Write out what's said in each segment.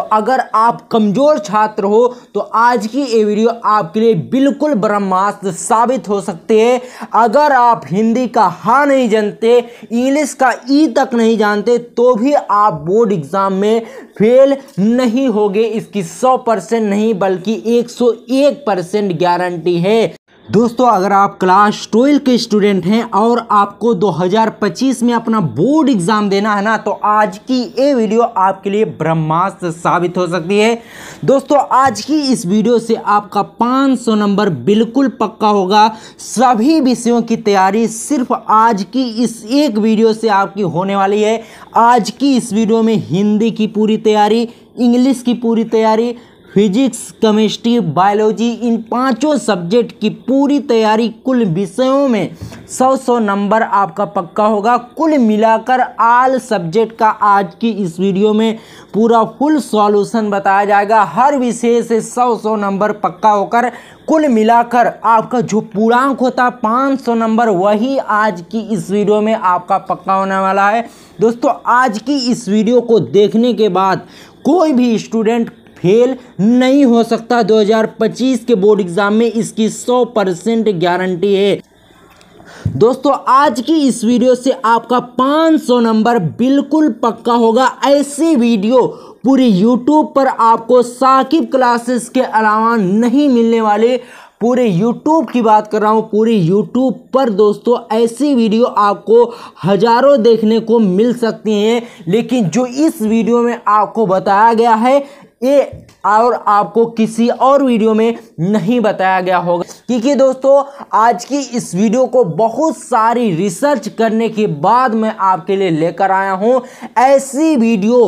तो अगर आप कमज़ोर छात्र हो तो आज की ये वीडियो आपके लिए बिल्कुल ब्रह्मास्त्र साबित हो सकती है। अगर आप हिंदी का हाँ नहीं जानते, इंग्लिश का ई तक नहीं जानते, तो भी आप बोर्ड एग्ज़ाम में फेल नहीं होगे। इसकी 100% नहीं बल्कि 101% गारंटी है। दोस्तों, अगर आप क्लास 12 के स्टूडेंट हैं और आपको 2025 में अपना बोर्ड एग्ज़ाम देना है ना, तो आज की ये वीडियो आपके लिए ब्रह्मास्त्र साबित हो सकती है। दोस्तों, आज की इस वीडियो से आपका 500 नंबर बिल्कुल पक्का होगा। सभी विषयों की तैयारी सिर्फ आज की इस एक वीडियो से आपकी होने वाली है। आज की इस वीडियो में हिंदी की पूरी तैयारी, इंग्लिश की पूरी तैयारी, फिजिक्स, केमिस्ट्री, बायोलॉजी, इन पांचों सब्जेक्ट की पूरी तैयारी, कुल विषयों में 100 नंबर आपका पक्का होगा। कुल मिलाकर आल सब्जेक्ट का आज की इस वीडियो में पूरा फुल सॉल्यूशन बताया जाएगा। हर विषय से 100 नंबर पक्का होकर कुल मिलाकर आपका जो पूर्णांक होता 500 नंबर, वही आज की इस वीडियो में आपका पक्का होने वाला है। दोस्तों, आज की इस वीडियो को देखने के बाद कोई भी स्टूडेंट फेल नहीं हो सकता। 2025 के बोर्ड एग्जाम में इसकी 100% गारंटी है। दोस्तों, आज की इस वीडियो से आपका 500 नंबर बिल्कुल पक्का होगा। ऐसी वीडियो पूरी YouTube पर आपको साकिब क्लासेस के अलावा नहीं मिलने वाले। पूरे YouTube की बात कर रहा हूँ, पूरे YouTube पर दोस्तों ऐसी वीडियो आपको हजारों देखने को मिल सकती हैं, लेकिन जो इस वीडियो में आपको बताया गया है ये और आपको किसी और वीडियो में नहीं बताया गया होगा, क्योंकि दोस्तों आज की इस वीडियो को बहुत सारी रिसर्च करने के बाद मैं आपके लिए लेकर आया हूँ। ऐसी वीडियो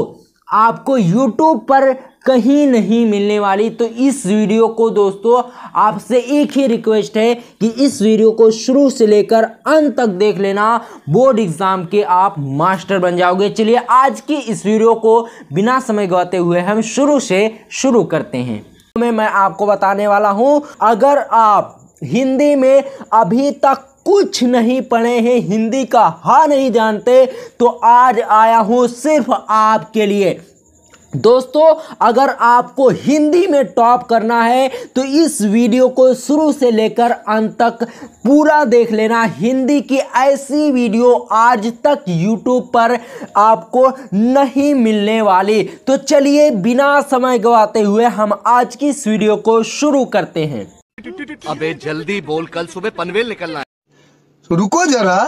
आपको YouTube पर कहीं नहीं मिलने वाली। तो इस वीडियो को दोस्तों आपसे एक ही रिक्वेस्ट है कि इस वीडियो को शुरू से लेकर अंत तक देख लेना, बोर्ड एग्ज़ाम के आप मास्टर बन जाओगे। चलिए, आज की इस वीडियो को बिना समय गवाते हुए हम शुरू से शुरू करते हैं। मैं आपको बताने वाला हूं, अगर आप हिंदी में अभी तक कुछ नहीं पढ़े हैं, हिंदी का हाँ नहीं जानते, तो आज आया हूँ सिर्फ आपके लिए। दोस्तों, अगर आपको हिंदी में टॉप करना है तो इस वीडियो को शुरू से लेकर अंत तक पूरा देख लेना। हिंदी की ऐसी वीडियो आज तक YouTube पर आपको नहीं मिलने वाली। तो चलिए, बिना समय गवाते हुए हम आज की इस वीडियो को शुरू करते हैं। अबे जल्दी बोल, कल सुबह पनवेल निकलना है। रुको जरा,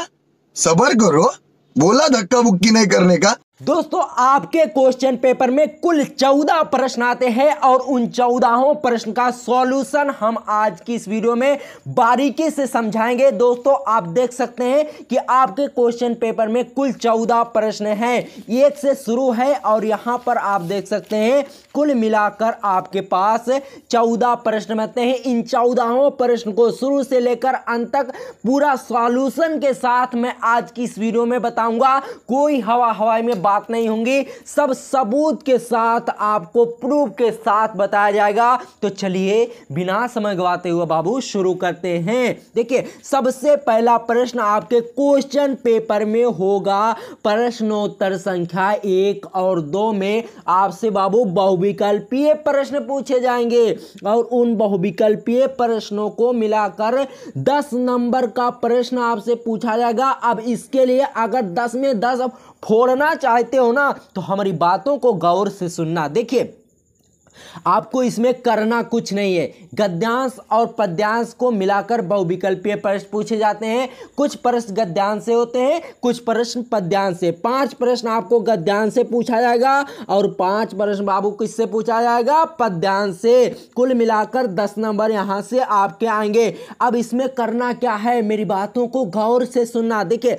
सब्र करो, बोला धक्का मुक्की नहीं करने का। दोस्तों, आपके क्वेश्चन पेपर में कुल 14 प्रश्न आते हैं और उन 14हों प्रश्न का सॉल्यूशन हम आज की इस वीडियो में बारीकी से समझाएंगे। दोस्तों, आप देख सकते हैं कि आपके क्वेश्चन पेपर में कुल 14 प्रश्न हैं। एक से शुरू है और यहाँ पर आप देख सकते हैं कुल मिलाकर आपके पास 14 प्रश्न बनते हैं। इन 14हों प्रश्न को शुरू से लेकर अंत तक पूरा सॉल्यूशन के साथ मैं आज की इस वीडियो में बताऊँगा। कोई हवा हवाई में बात नहीं होंगी, सब सबूत के साथ, आपको प्रूफ के साथ बताया जाएगा। तो चलिए, बिना समय गवाते हुए बाबू शुरू करते हैं। देखिए, सबसे पहला प्रश्न आपके क्वेश्चन पेपर में होगा प्रश्नोत्तर संख्या 1 और 2 में आपसे बाबू बहुविकल्पीय प्रश्न पूछे जाएंगे और उन बहुविकल्पीय प्रश्नों को मिलाकर 10 नंबर का प्रश्न आपसे पूछा जाएगा। अब इसके लिए अगर 10 में 10 फोड़ना चाहते हो ना, तो हमारी बातों को गौर से सुनना। देखिए, आपको इसमें करना कुछ नहीं है। गद्यांश और पद्यांश को मिलाकर बहुविकल्पीय प्रश्न पूछे जाते हैं। कुछ प्रश्न गद्यांश से होते हैं, कुछ प्रश्न पद्यांश से। 5 प्रश्न आपको गद्यांश से पूछा जाएगा और 5 प्रश्न बाबू किससे पूछा जाएगा, पद्यांश से। कुल मिलाकर 10 नंबर यहाँ से आपके आएंगे। अब इसमें करना क्या है, मेरी बातों को गौर से सुनना। देखिए,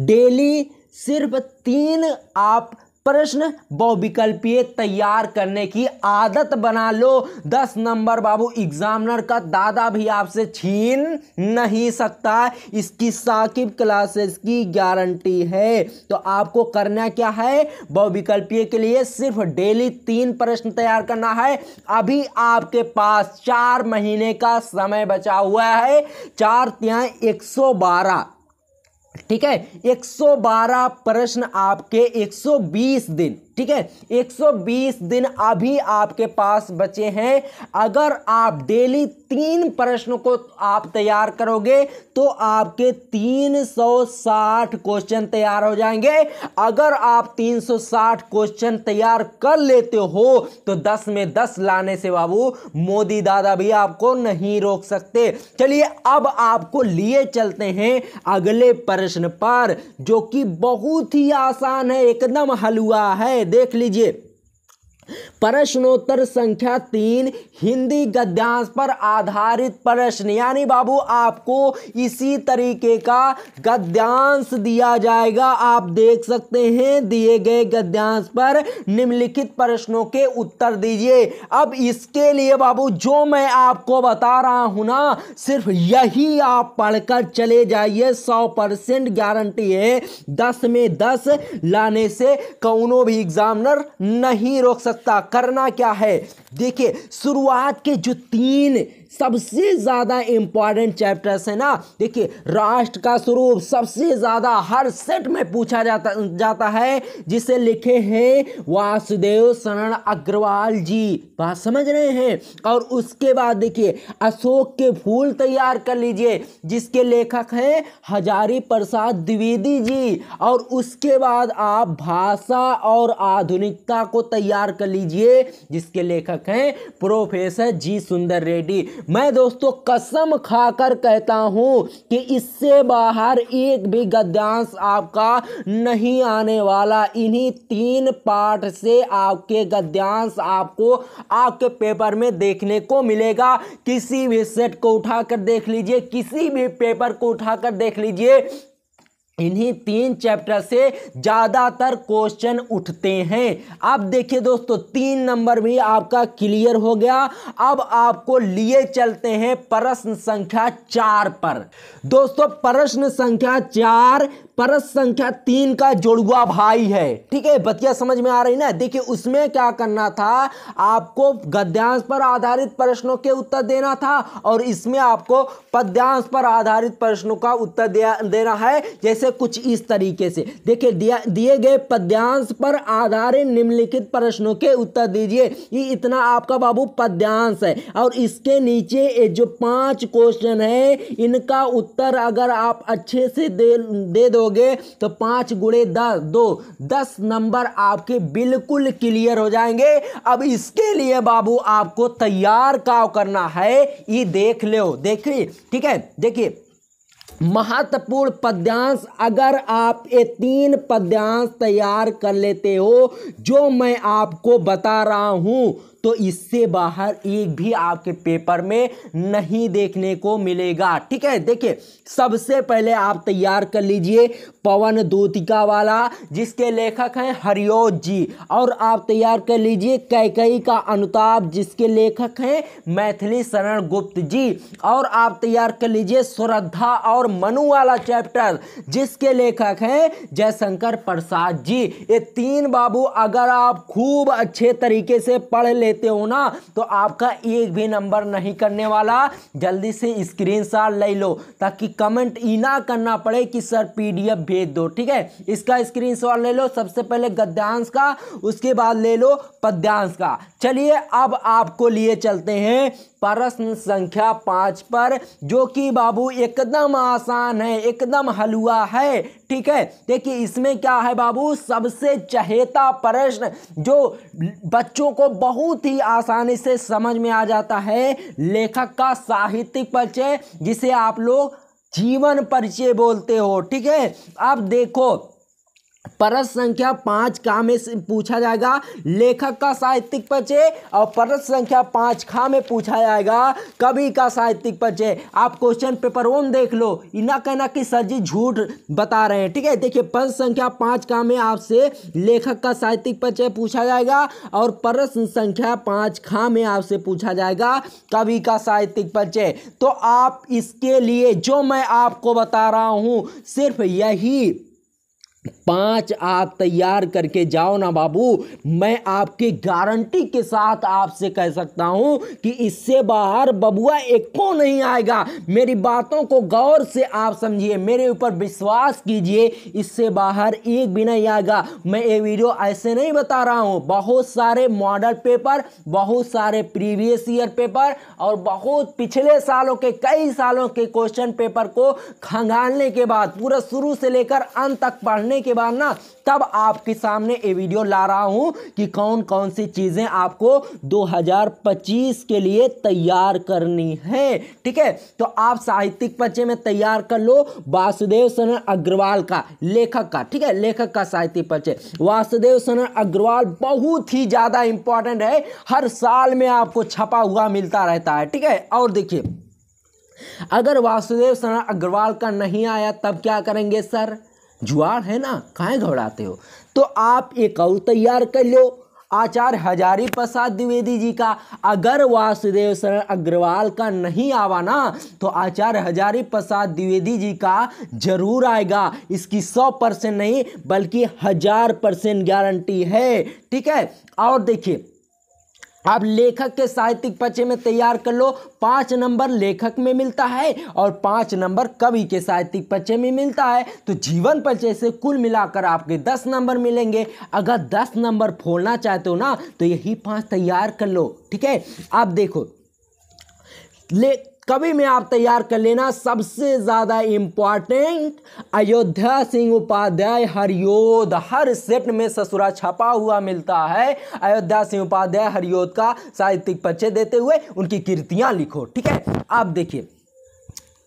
डेली सिर्फ 3 आप प्रश्न बहुविकल्पीय तैयार करने की आदत बना लो। 10 नंबर बाबू एग्जामिनर का दादा भी आपसे छीन नहीं सकता। इसकी साकिब क्लासेस की गारंटी है। तो आपको करना क्या है, बहुविकल्पीय के लिए सिर्फ डेली 3 प्रश्न तैयार करना है। अभी आपके पास 4 महीने का समय बचा हुआ है। 4×3 = 112, ठीक है। 112 प्रश्न आपके 120 दिन ठीक है। 120 दिन अभी आपके पास बचे हैं। अगर आप डेली 3 प्रश्नों को आप तैयार करोगे तो आपके 360 क्वेश्चन तैयार हो जाएंगे। अगर आप 360 क्वेश्चन तैयार कर लेते हो तो 10 में 10 लाने से बाबू मोदी दादा भी आपको नहीं रोक सकते। चलिए अब आपको लिए चलते हैं अगले प्रश्न पर, जो कि बहुत ही आसान है, एकदम हलवा है। देख लीजिए, प्रश्नोत्तर संख्या 3 हिंदी गद्यांश पर आधारित प्रश्न, यानी बाबू आपको इसी तरीके का गद्यांश दिया जाएगा। आप देख सकते हैं दिए गए गद्यांश पर निम्नलिखित प्रश्नों के उत्तर दीजिए। अब इसके लिए बाबू जो मैं आपको बता रहा हूं ना, सिर्फ यही आप पढ़कर चले जाइए। 100% गारंटी है 10 में 10 लाने से कौनो भी एग्जामिनर नहीं रोक सकता। करना क्या है, देखिए शुरुआत के जो 3 सबसे ज्यादा इंपॉर्टेंट चैप्टर्स है ना, देखिए राष्ट्र का स्वरूप सबसे ज्यादा हर सेट में पूछा जाता है, जिसे लिखे हैं वासुदेव शरण अग्रवाल जी, बात समझ रहे हैं। और उसके बाद देखिए अशोक के फूल तैयार कर लीजिए, जिसके लेखक हैं हजारी प्रसाद द्विवेदी जी। और उसके बाद आप भाषा और आधुनिकता को तैयार कर लीजिए, जिसके लेखक हैं प्रोफेसर जी सुंदर रेड्डी। मैं दोस्तों कसम खाकर कहता हूं कि इससे बाहर एक भी गद्यांश आपका नहीं आने वाला। इन्हीं 3 पार्ट से आपके गद्यांश आपको आपके पेपर में देखने को मिलेगा। किसी भी सेट को उठाकर देख लीजिए, किसी भी पेपर को उठाकर देख लीजिए, इन्हीं 3 चैप्टर से ज़्यादातर क्वेश्चन उठते हैं। अब देखिए दोस्तों 3 नंबर भी आपका क्लियर हो गया। अब आपको लिए चलते हैं प्रश्न संख्या 4 पर। दोस्तों प्रश्न संख्या 4 प्रश्न संख्या 3 का जोड़ुआ भाई है, ठीक है, बतिया समझ में आ रही ना। देखिए उसमें क्या करना था, आपको गद्यांश पर आधारित प्रश्नों के उत्तर देना था, और इसमें आपको पद्यांश पर आधारित प्रश्नों का उत्तर देना है। जैसे कुछ इस तरीके से देखिए, दिए गए पद्यांश पर आधारित निम्नलिखित प्रश्नों के उत्तर दीजिए। ये इतना आपका बाबू पद्यांश है, और इसके नीचे जो 5 क्वेश्चन है इनका उत्तर अगर आप अच्छे से दे दो तो 5×10 नंबर आपके बिल्कुल क्लियर हो जाएंगे। अब इसके लिए बाबू आपको तैयार क्या करना है, ये देख लो, देखिए, ठीक है। देखिए महत्वपूर्ण पद्यांश, अगर आप ये 3 पद्यांश तैयार कर लेते हो जो मैं आपको बता रहा हूं, तो इससे बाहर एक भी आपके पेपर में नहीं देखने को मिलेगा, ठीक है। देखिए सबसे पहले आप तैयार कर लीजिए पवन दूतिका वाला, जिसके लेखक हैं हरिऔध जी। और आप तैयार कर लीजिए कैकई का अनुताप, जिसके लेखक हैं मैथिली शरण गुप्त जी। और आप तैयार कर लीजिए श्रद्धा और मनु वाला चैप्टर, जिसके लेखक हैं जयशंकर प्रसाद जी। ये 3 बाबू अगर आप खूब अच्छे तरीके से पढ़ लेते हो ना, तो आपका एक भी नंबर नहीं करने वाला। जल्दी से स्क्रीनशॉट ले लो, ताकि कमेंट ई ना करना पड़े कि सर पीडीएफ भेज दो, ठीक है। इसका स्क्रीनशॉट ले लो, सबसे पहले गद्यांश का, उसके बाद ले लो पद्यांश का। चलिए अब आपको लिए चलते हैं प्रश्न संख्या 5 पर, जो कि बाबू एकदम आसान है, एकदम हलवा है, ठीक है। देखिए इसमें क्या है बाबू, सबसे चहेता प्रश्न जो बच्चों को बहुत ही आसानी से समझ में आ जाता है, लेखक का साहित्यिक परिचय, जिसे आप लोग जीवन परिचय बोलते हो, ठीक है। आप देखो प्रश्न संख्या 5 खा में पूछा जाएगा लेखक का साहित्यिक परिचय, और प्रश्न संख्या 5 खा में पूछा जाएगा कवि का साहित्यिक परिचय। आप क्वेश्चन पेपर 1 देख लो, ना कहना कि सर जी झूठ बता रहे हैं, ठीक है। देखिए प्रश्न संख्या 5 खा में आपसे लेखक का साहित्यिक परिचय पूछा जाएगा, और प्रश्न संख्या 5 खा में आपसे पूछा जाएगा कवि का साहित्यिक परिचय। तो आप इसके लिए जो मैं आपको बता रहा हूँ, सिर्फ यही 5 आप तैयार करके जाओ ना बाबू, मैं आपकी गारंटी के साथ आपसे कह सकता हूं कि इससे बाहर बबुआ एको नहीं आएगा। मेरी बातों को गौर से आप समझिए, मेरे ऊपर विश्वास कीजिए, इससे बाहर एक भी नहीं आएगा। मैं ये वीडियो ऐसे नहीं बता रहा हूं, बहुत सारे मॉडल पेपर, बहुत सारे प्रीवियस ईयर पेपर और बहुत पिछले सालों के, कई सालों के क्वेश्चन पेपर को खंगालने के बाद, पूरा शुरू से लेकर अंत तक पढ़ने के बाद ना, तब आपके सामने ये वीडियो ला रहा हूं कि कौन कौन सी चीजें आपको 2025 के लिए तैयार करनी है। ठीक है, तो आप साहित्यिक परिचय में तैयार कर लो वासुदेव शरण अग्रवाल का, लेखक का। ठीक है, लेखक का साहित्यिक परिचय वासुदेव शरण अग्रवाल बहुत ही ज्यादा इंपॉर्टेंट है, हर साल में आपको छपा हुआ मिलता रहता है। ठीक है, और देखिए अगर वासुदेव शरण अग्रवाल का नहीं आया तब क्या करेंगे सर, जुआर है ना, काहे घबराते हो। तो आप एक और तैयार कर लो आचार्य हजारी प्रसाद द्विवेदी जी का। अगर वासुदेव शरण अग्रवाल का नहीं आवा ना तो आचार्य हजारी प्रसाद द्विवेदी जी का जरूर आएगा, इसकी 100% नहीं बल्कि 1000% गारंटी है। ठीक है, और देखिए आप लेखक के साहित्यिक परिचय में तैयार कर लो, 5 नंबर लेखक में मिलता है और 5 नंबर कवि के साहित्यिक परिचय में मिलता है, तो जीवन परिचय से कुल मिलाकर आपके 10 नंबर मिलेंगे। अगर 10 नंबर फोड़ना चाहते हो ना तो यही 5 तैयार कर लो। ठीक है, आप देखो कवि में आप तैयार कर लेना, सबसे ज़्यादा इम्पॉर्टेंट अयोध्या सिंह उपाध्याय हरिऔध, हर सेट में ससुरा छपा हुआ मिलता है। अयोध्या सिंह उपाध्याय हरिऔध का साहित्यिक परिचय देते हुए उनकी कृतियाँ लिखो। ठीक है, आप देखिए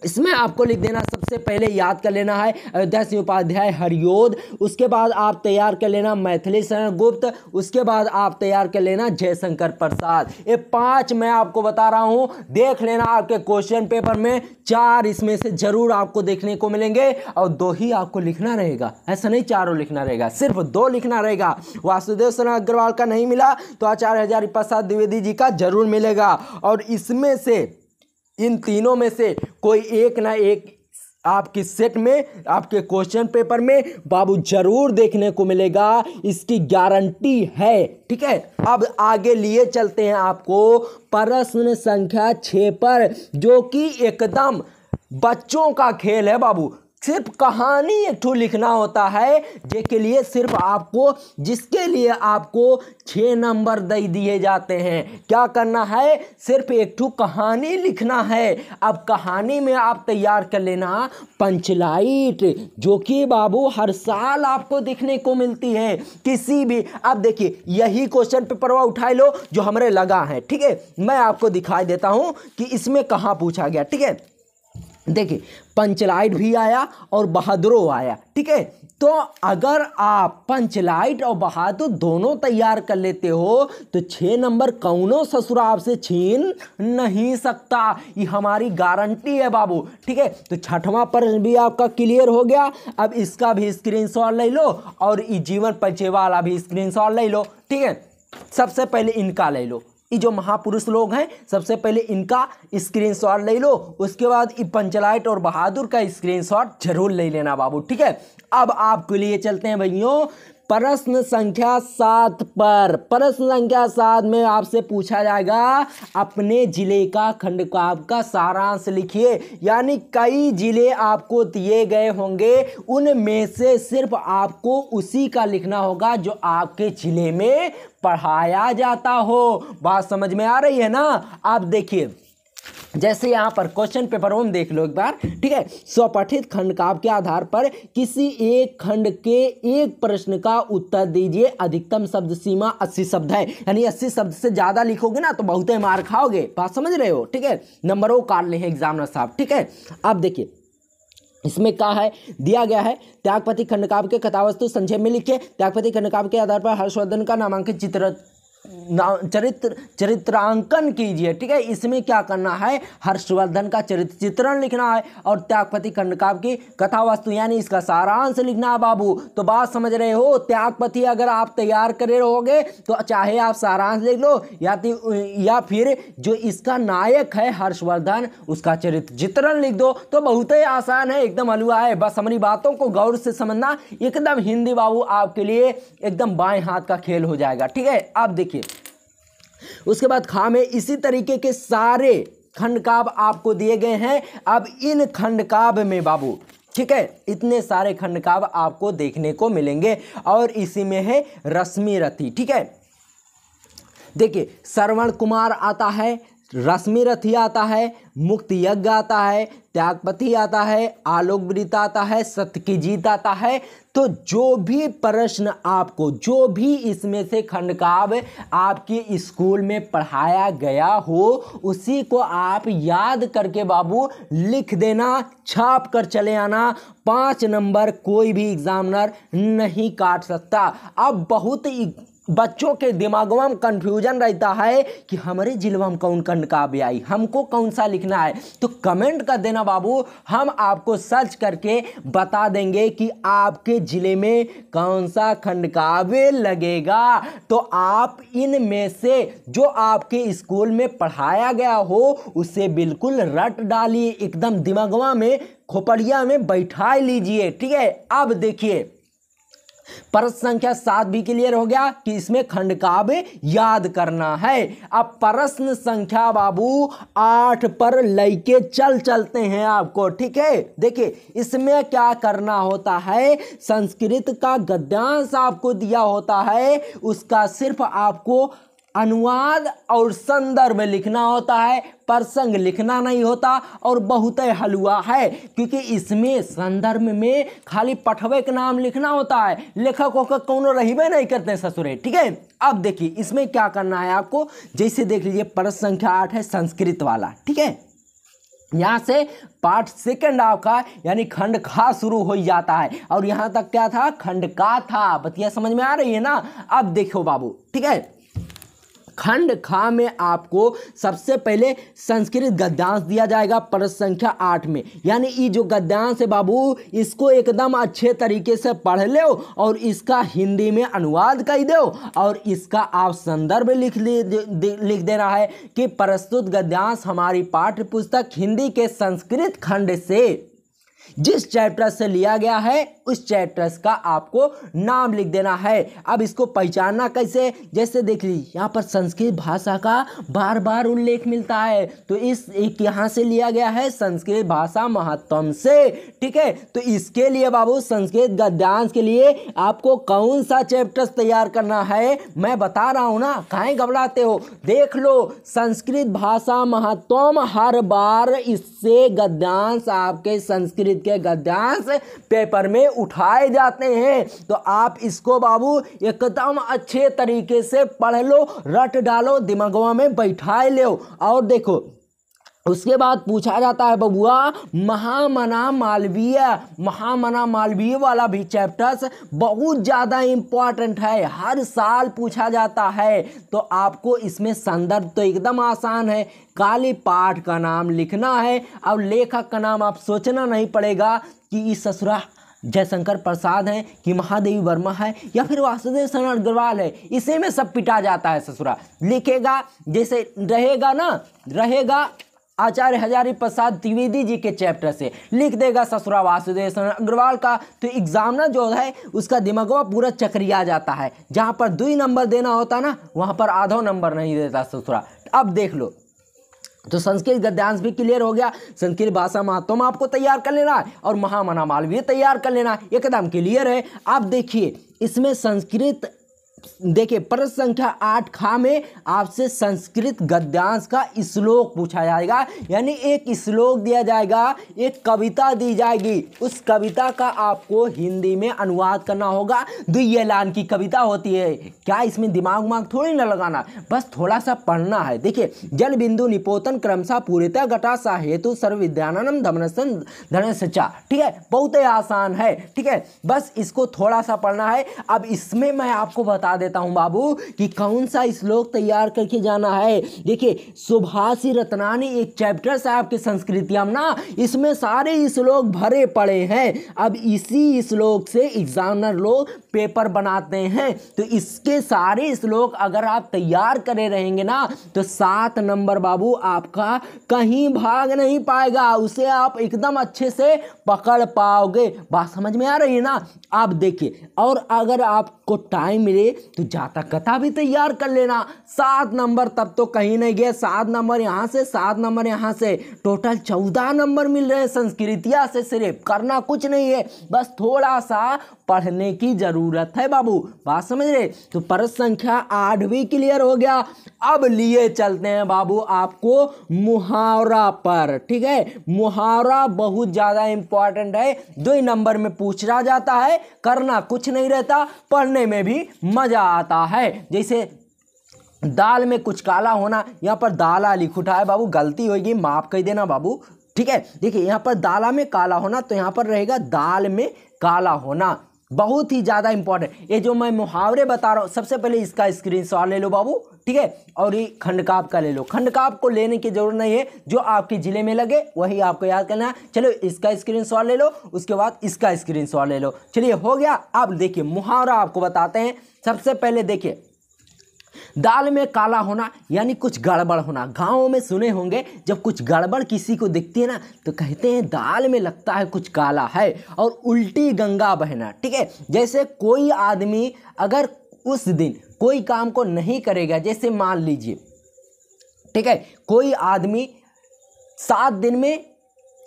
इसमें आपको लिख देना, सबसे पहले याद कर लेना है अयोध्या सिंह उपाध्याय हरिऔध। उसके बाद आप तैयार कर लेना मैथिली शरण गुप्त। उसके बाद आप तैयार कर लेना जयशंकर प्रसाद। ये 5 मैं आपको बता रहा हूँ, देख लेना आपके क्वेश्चन पेपर में 4 इसमें से जरूर आपको देखने को मिलेंगे और 2 ही आपको लिखना रहेगा। ऐसा नहीं 4 लिखना रहेगा, सिर्फ 2 लिखना रहेगा। वासुदेव शरण अग्रवाल का नहीं मिला तो आचार्य हजारी प्रसाद द्विवेदी जी का जरूर मिलेगा, और इसमें से इन तीनों में से कोई एक ना एक आपके सेट में, आपके क्वेश्चन पेपर में बाबू जरूर देखने को मिलेगा, इसकी गारंटी है। ठीक है, अब आगे लिए चलते हैं आपको प्रश्न संख्या 6 पर, जो कि एकदम बच्चों का खेल है बाबू। सिर्फ कहानी एक ठू लिखना होता है, जिसके लिए सिर्फ आपको 6 नंबर दे दिए जाते हैं। क्या करना है, सिर्फ एक ठू कहानी लिखना है। अब कहानी में आप तैयार कर लेना पंचलाइट, जो कि बाबू हर साल आपको देखने को मिलती है किसी भी। अब देखिए यही क्वेश्चन पेपर वह उठा लो जो हमारे लगा है। ठीक है, मैं आपको दिखाई देता हूँ कि इसमें कहाँ पूछा गया। ठीक है, देखिए पंचलाइट भी आया और बहादुरो आया। ठीक है, तो अगर आप पंचलाइट और बहादुर दोनों तैयार कर लेते हो तो 6 नंबर कौनो ससुरा आपसे छीन नहीं सकता, ये हमारी गारंटी है बाबू। ठीक है, तो 6वां प्रश्न भी आपका क्लियर हो गया। अब इसका भी स्क्रीनशॉट ले लो और ये जीवन परिचय वाला भी स्क्रीनशॉट ले लो। ठीक है, सबसे पहले इनका ले लो, ये जो महापुरुष लोग हैं, सबसे पहले इनका स्क्रीनशॉट ले लो। उसके बाद पंचलाइट और बहादुर का स्क्रीनशॉट जरूर ले लेना बाबू। ठीक है, अब आपके लिए चलते हैं भैया प्रश्न संख्या 7 पर। प्रश्न संख्या 7 में आपसे पूछा जाएगा अपने जिले का खंडकाव्य का सारांश लिखिए, यानी कई जिले आपको दिए गए होंगे, उनमें से सिर्फ आपको उसी का लिखना होगा जो आपके जिले में पढ़ाया जाता हो। बात समझ में आ रही है ना। आप देखिए जैसे यहाँ पर क्वेश्चन पेपर वन देख लो एक बार। ठीक है, स्वपठित खंडकाव्य के आधार पर किसी एक खंड के एक प्रश्न का उत्तर दीजिए। अधिकतम शब्द सीमा 80 शब्द है, यानी 80 शब्द से ज़्यादा लिखोगे ना तो बहुत ही मार खाओगे। बात समझ रहे हो। ठीक है, नंबर वो काट ले एग्जामिनर साहब। ठीक है, अब देखिए इसमें क्या है, दिया गया है त्यागपति खंडकाव्य के कथावस्तु संक्षेप में लिखिए। त्यागपति खंडकाव्य के आधार पर हर्षवर्धन का नामांकित चित्र चरित्रांकन कीजिए, ठीक है। इसमें क्या करना है, हर्षवर्धन का चरित्र चित्रण लिखना है और त्यागपति खंडकाव्य की कथा वस्तु यानी इसका सारांश लिखना है बाबू। तो बात समझ रहे हो, त्यागपति अगर आप तैयार करे रहोगे तो चाहे आप सारांश लिख लो या फिर जो इसका नायक है हर्षवर्धन उसका चरित्र चित्रण लिख दो, तो बहुत ही आसान है, एकदम हलवा है। बस हमारी बातों को गौर से समझना, एकदम हिंदी बाबू आपके लिए एकदम बाएं हाथ का खेल हो जाएगा, ठीक है। आप देखिए उसके बाद खा में इसी तरीके के सारे खंडकाव्य आपको दिए गए हैं। अब इन खंडकाव्य में बाबू, ठीक है, इतने सारे खंडकाव्य आपको देखने को मिलेंगे और इसी में है रश्मि रथी, ठीक है। देखिए श्रवण कुमार आता है, रश्मि रथी आता है, मुक्त यज्ञ आता है, त्यागपति आता है, आलोकवृत्त आता है, सत्य की जीत आता है। तो जो भी प्रश्न आपको, जो भी इसमें से खंडकाव्य आपके स्कूल में पढ़ाया गया हो, उसी को आप याद करके बाबू लिख देना, छाप कर चले आना। 5 नंबर कोई भी एग्जामिनर नहीं काट सकता। अब बहुत बच्चों के दिमागों में कन्फ्यूजन रहता है कि हमारे जिलवा में कौन खंडकाव्य आई, हमको कौन सा लिखना है। तो कमेंट कर देना बाबू, हम आपको सर्च करके बता देंगे कि आपके ज़िले में कौन सा खंडकाव्य लगेगा। तो आप इनमें से जो आपके स्कूल में पढ़ाया गया हो उसे बिल्कुल रट डालिए, एकदम दिमागवा में खोपड़िया में बैठा लीजिए, ठीक है। अब देखिए परत संख्या 7 भी क्लियर हो गया कि इसमें खंडकाव्य याद करना है। अब प्रश्न संख्या बाबू 8 पर लेके चलते हैं आपको, ठीक है। देखिए इसमें क्या करना होता है, संस्कृत का गद्यांश आपको दिया होता है, उसका सिर्फ आपको अनुवाद और संदर्भ लिखना होता है, प्रसंग लिखना नहीं होता और बहुत ही हलुआ है, क्योंकि इसमें संदर्भ में खाली पठवे का नाम लिखना होता है, लेखकों का कोनो रहीबे नहीं करते ससुरे, ठीक है। अब देखिए इसमें क्या करना है आपको, जैसे देख लीजिए प्रश्न संख्या 8 है संस्कृत वाला, ठीक है। यहाँ से पार्ट 2 आपका यानी खंड खा शुरू हो जाता है और यहाँ तक क्या था, खंड का था। बतिया समझ में आ रही है ना। अब देखो बाबू, ठीक है, खंड खा में आपको सबसे पहले संस्कृत गद्यांश दिया जाएगा प्रश्न संख्या 8 में, यानी ये जो गद्यांश है बाबू इसको एकदम अच्छे तरीके से पढ़ लो और इसका हिंदी में अनुवाद कर दो और इसका आप संदर्भ लिख देना है कि प्रस्तुत गद्यांश हमारी पाठ्य पुस्तक हिंदी के संस्कृत खंड से जिस चैप्टर से लिया गया है उस चैप्टर का आपको नाम लिख देना है। अब इसको पहचानना कैसे, जैसे देख लीजिए यहाँ पर संस्कृत भाषा का बार बार उल्लेख मिलता है, तो इस एक यहाँ से लिया गया है संस्कृत भाषा महात्म्य से, ठीक है। तो इसके लिए बाबू संस्कृत गद्यांश के लिए आपको कौन सा चैप्टर तैयार करना है, मैं बता रहा हूँ ना, काहे घबराते हो। देख लो संस्कृत भाषा महात्म्य, हर बार इससे गद्यांश आपके संस्कृत के गद्यांश पेपर में उठाए जाते हैं। तो आप इसको बाबू एकदम अच्छे तरीके से पढ़ लो, रट डालो, दिमागवा में बैठाए लो। और देखो उसके बाद पूछा जाता है बबुआ महामना मालवीय वाला भी चैप्टर्स बहुत ज़्यादा इम्पॉर्टेंट है, हर साल पूछा जाता है। तो आपको इसमें संदर्भ तो एकदम आसान है, काली पाठ का नाम लिखना है और लेखक का नाम आप सोचना नहीं पड़ेगा कि इस ससुरा जयशंकर प्रसाद हैं कि महादेवी वर्मा है या फिर वासुदेव शरण अग्रवाल है, इसी में सब पिटा जाता है ससुरा। लिखेगा जैसे रहेगा आचार्य हजारी प्रसाद द्विवेदी जी के चैप्टर से लिख देगा ससुरा वासुदेव शरण अग्रवाल का, तो एग्जामिनर जो है उसका दिमागवा पूरा चक्रिया जाता है। जहाँ पर 2 नंबर देना होता ना वहाँ पर आधा नंबर नहीं देता ससुरा। अब देख लो तो संस्कृत गद्यांश भी क्लियर हो गया, संस्कृत भाषा महात्म्य आपको तैयार कर लेना है और महामना मालवीय तैयार कर लेना, एकदम क्लियर है। आप देखिए इसमें संस्कृत, देखिए प्रश्न संख्या 8 खा में आपसे संस्कृत गद्यांश का श्लोक पूछा जाएगा, यानी एक श्लोक दिया जाएगा, एक कविता दी जाएगी, उस कविता का आपको हिंदी में अनुवाद करना होगा। द्विएलान की कविता होती है, क्या इसमें दिमाग थोड़ी ना लगाना, बस थोड़ा सा पढ़ना है। देखिए जल बिंदु निपोतन क्रमशः पूर्णतः घटासा हेतु सर्वविद्यानम धमनसन धनसचा, ठीक है, बहुत ही आसान है, ठीक है, बस इसको थोड़ा सा पढ़ना है। अब इसमें मैं आपको बता बता देता हूं बाबू कि कौन सा श्लोक तैयार करके जाना है। देखिए सुभाषी रत्नानी एक चैप्टर है आपके संस्कृतियां ना, इसमें सारे श्लोक भरे पड़े हैं। अब इसी श्लोक से एग्जामिनर लोग पेपर बनाते हैं, तो इसके सारे श्लोक अगर आप तैयार करे रहेंगे ना तो 7 नंबर बाबू आपका कहीं भाग नहीं पाएगा, उसे आप एकदम अच्छे से पकड़ पाओगे। बात समझ में आ रही है ना? आप देखिए, और अगर आपको टाइम मिले तो जातक कथा भी तैयार कर लेना। 7 नंबर तब तो कहीं नहीं गया, 7 नंबर यहाँ से, 7 नंबर यहाँ से, टोटल 14 नंबर मिल रहे हैं संस्कृतियाँ से। सिर्फ करना कुछ नहीं है, बस थोड़ा सा पढ़ने की जरूरत है बाबू। बात समझ रहे? तो प्रश्न संख्या 8 भी क्लियर हो गया। अब लिए चलते हैं बाबू आपको मुहावरा पर, ठीक है? मुहावरा बहुत ज़्यादा इम्पॉर्टेंट है, 2 नंबर में पूछा जाता है, करना कुछ नहीं रहता, पढ़ने में भी मज़ा आता है। जैसे दाल में कुछ काला होना, यहाँ पर दाला लिख उठा है बाबू, गलती होगी माफ़ कर देना बाबू, ठीक है? देखिए यहाँ पर दाला में काला होना, तो यहाँ पर रहेगा दाल में काला होना, बहुत ही ज़्यादा इंपॉर्टेंट। ये जो मैं मुहावरे बता रहा हूँ, सबसे पहले इसका स्क्रीनशॉट ले लो बाबू, ठीक है? और ये खंडकाप का ले लो, खंडकाप को लेने की जरूरत नहीं है, जो आपके ज़िले में लगे वही आपको याद करना है। चलो इसका स्क्रीनशॉट ले लो, उसके बाद इसका स्क्रीनशॉट ले लो। चलिए हो गया। अब देखिए मुहावरा आपको बताते हैं। सबसे पहले देखिए दाल में काला होना यानी कुछ गड़बड़ होना। गाँव में सुने होंगे, जब कुछ गड़बड़ किसी को दिखती है ना तो कहते हैं दाल में लगता है कुछ काला है। और उल्टी गंगा बहना, ठीक है? जैसे कोई आदमी अगर उस दिन कोई काम को नहीं करेगा, जैसे मान लीजिए, ठीक है, कोई आदमी 7 दिन में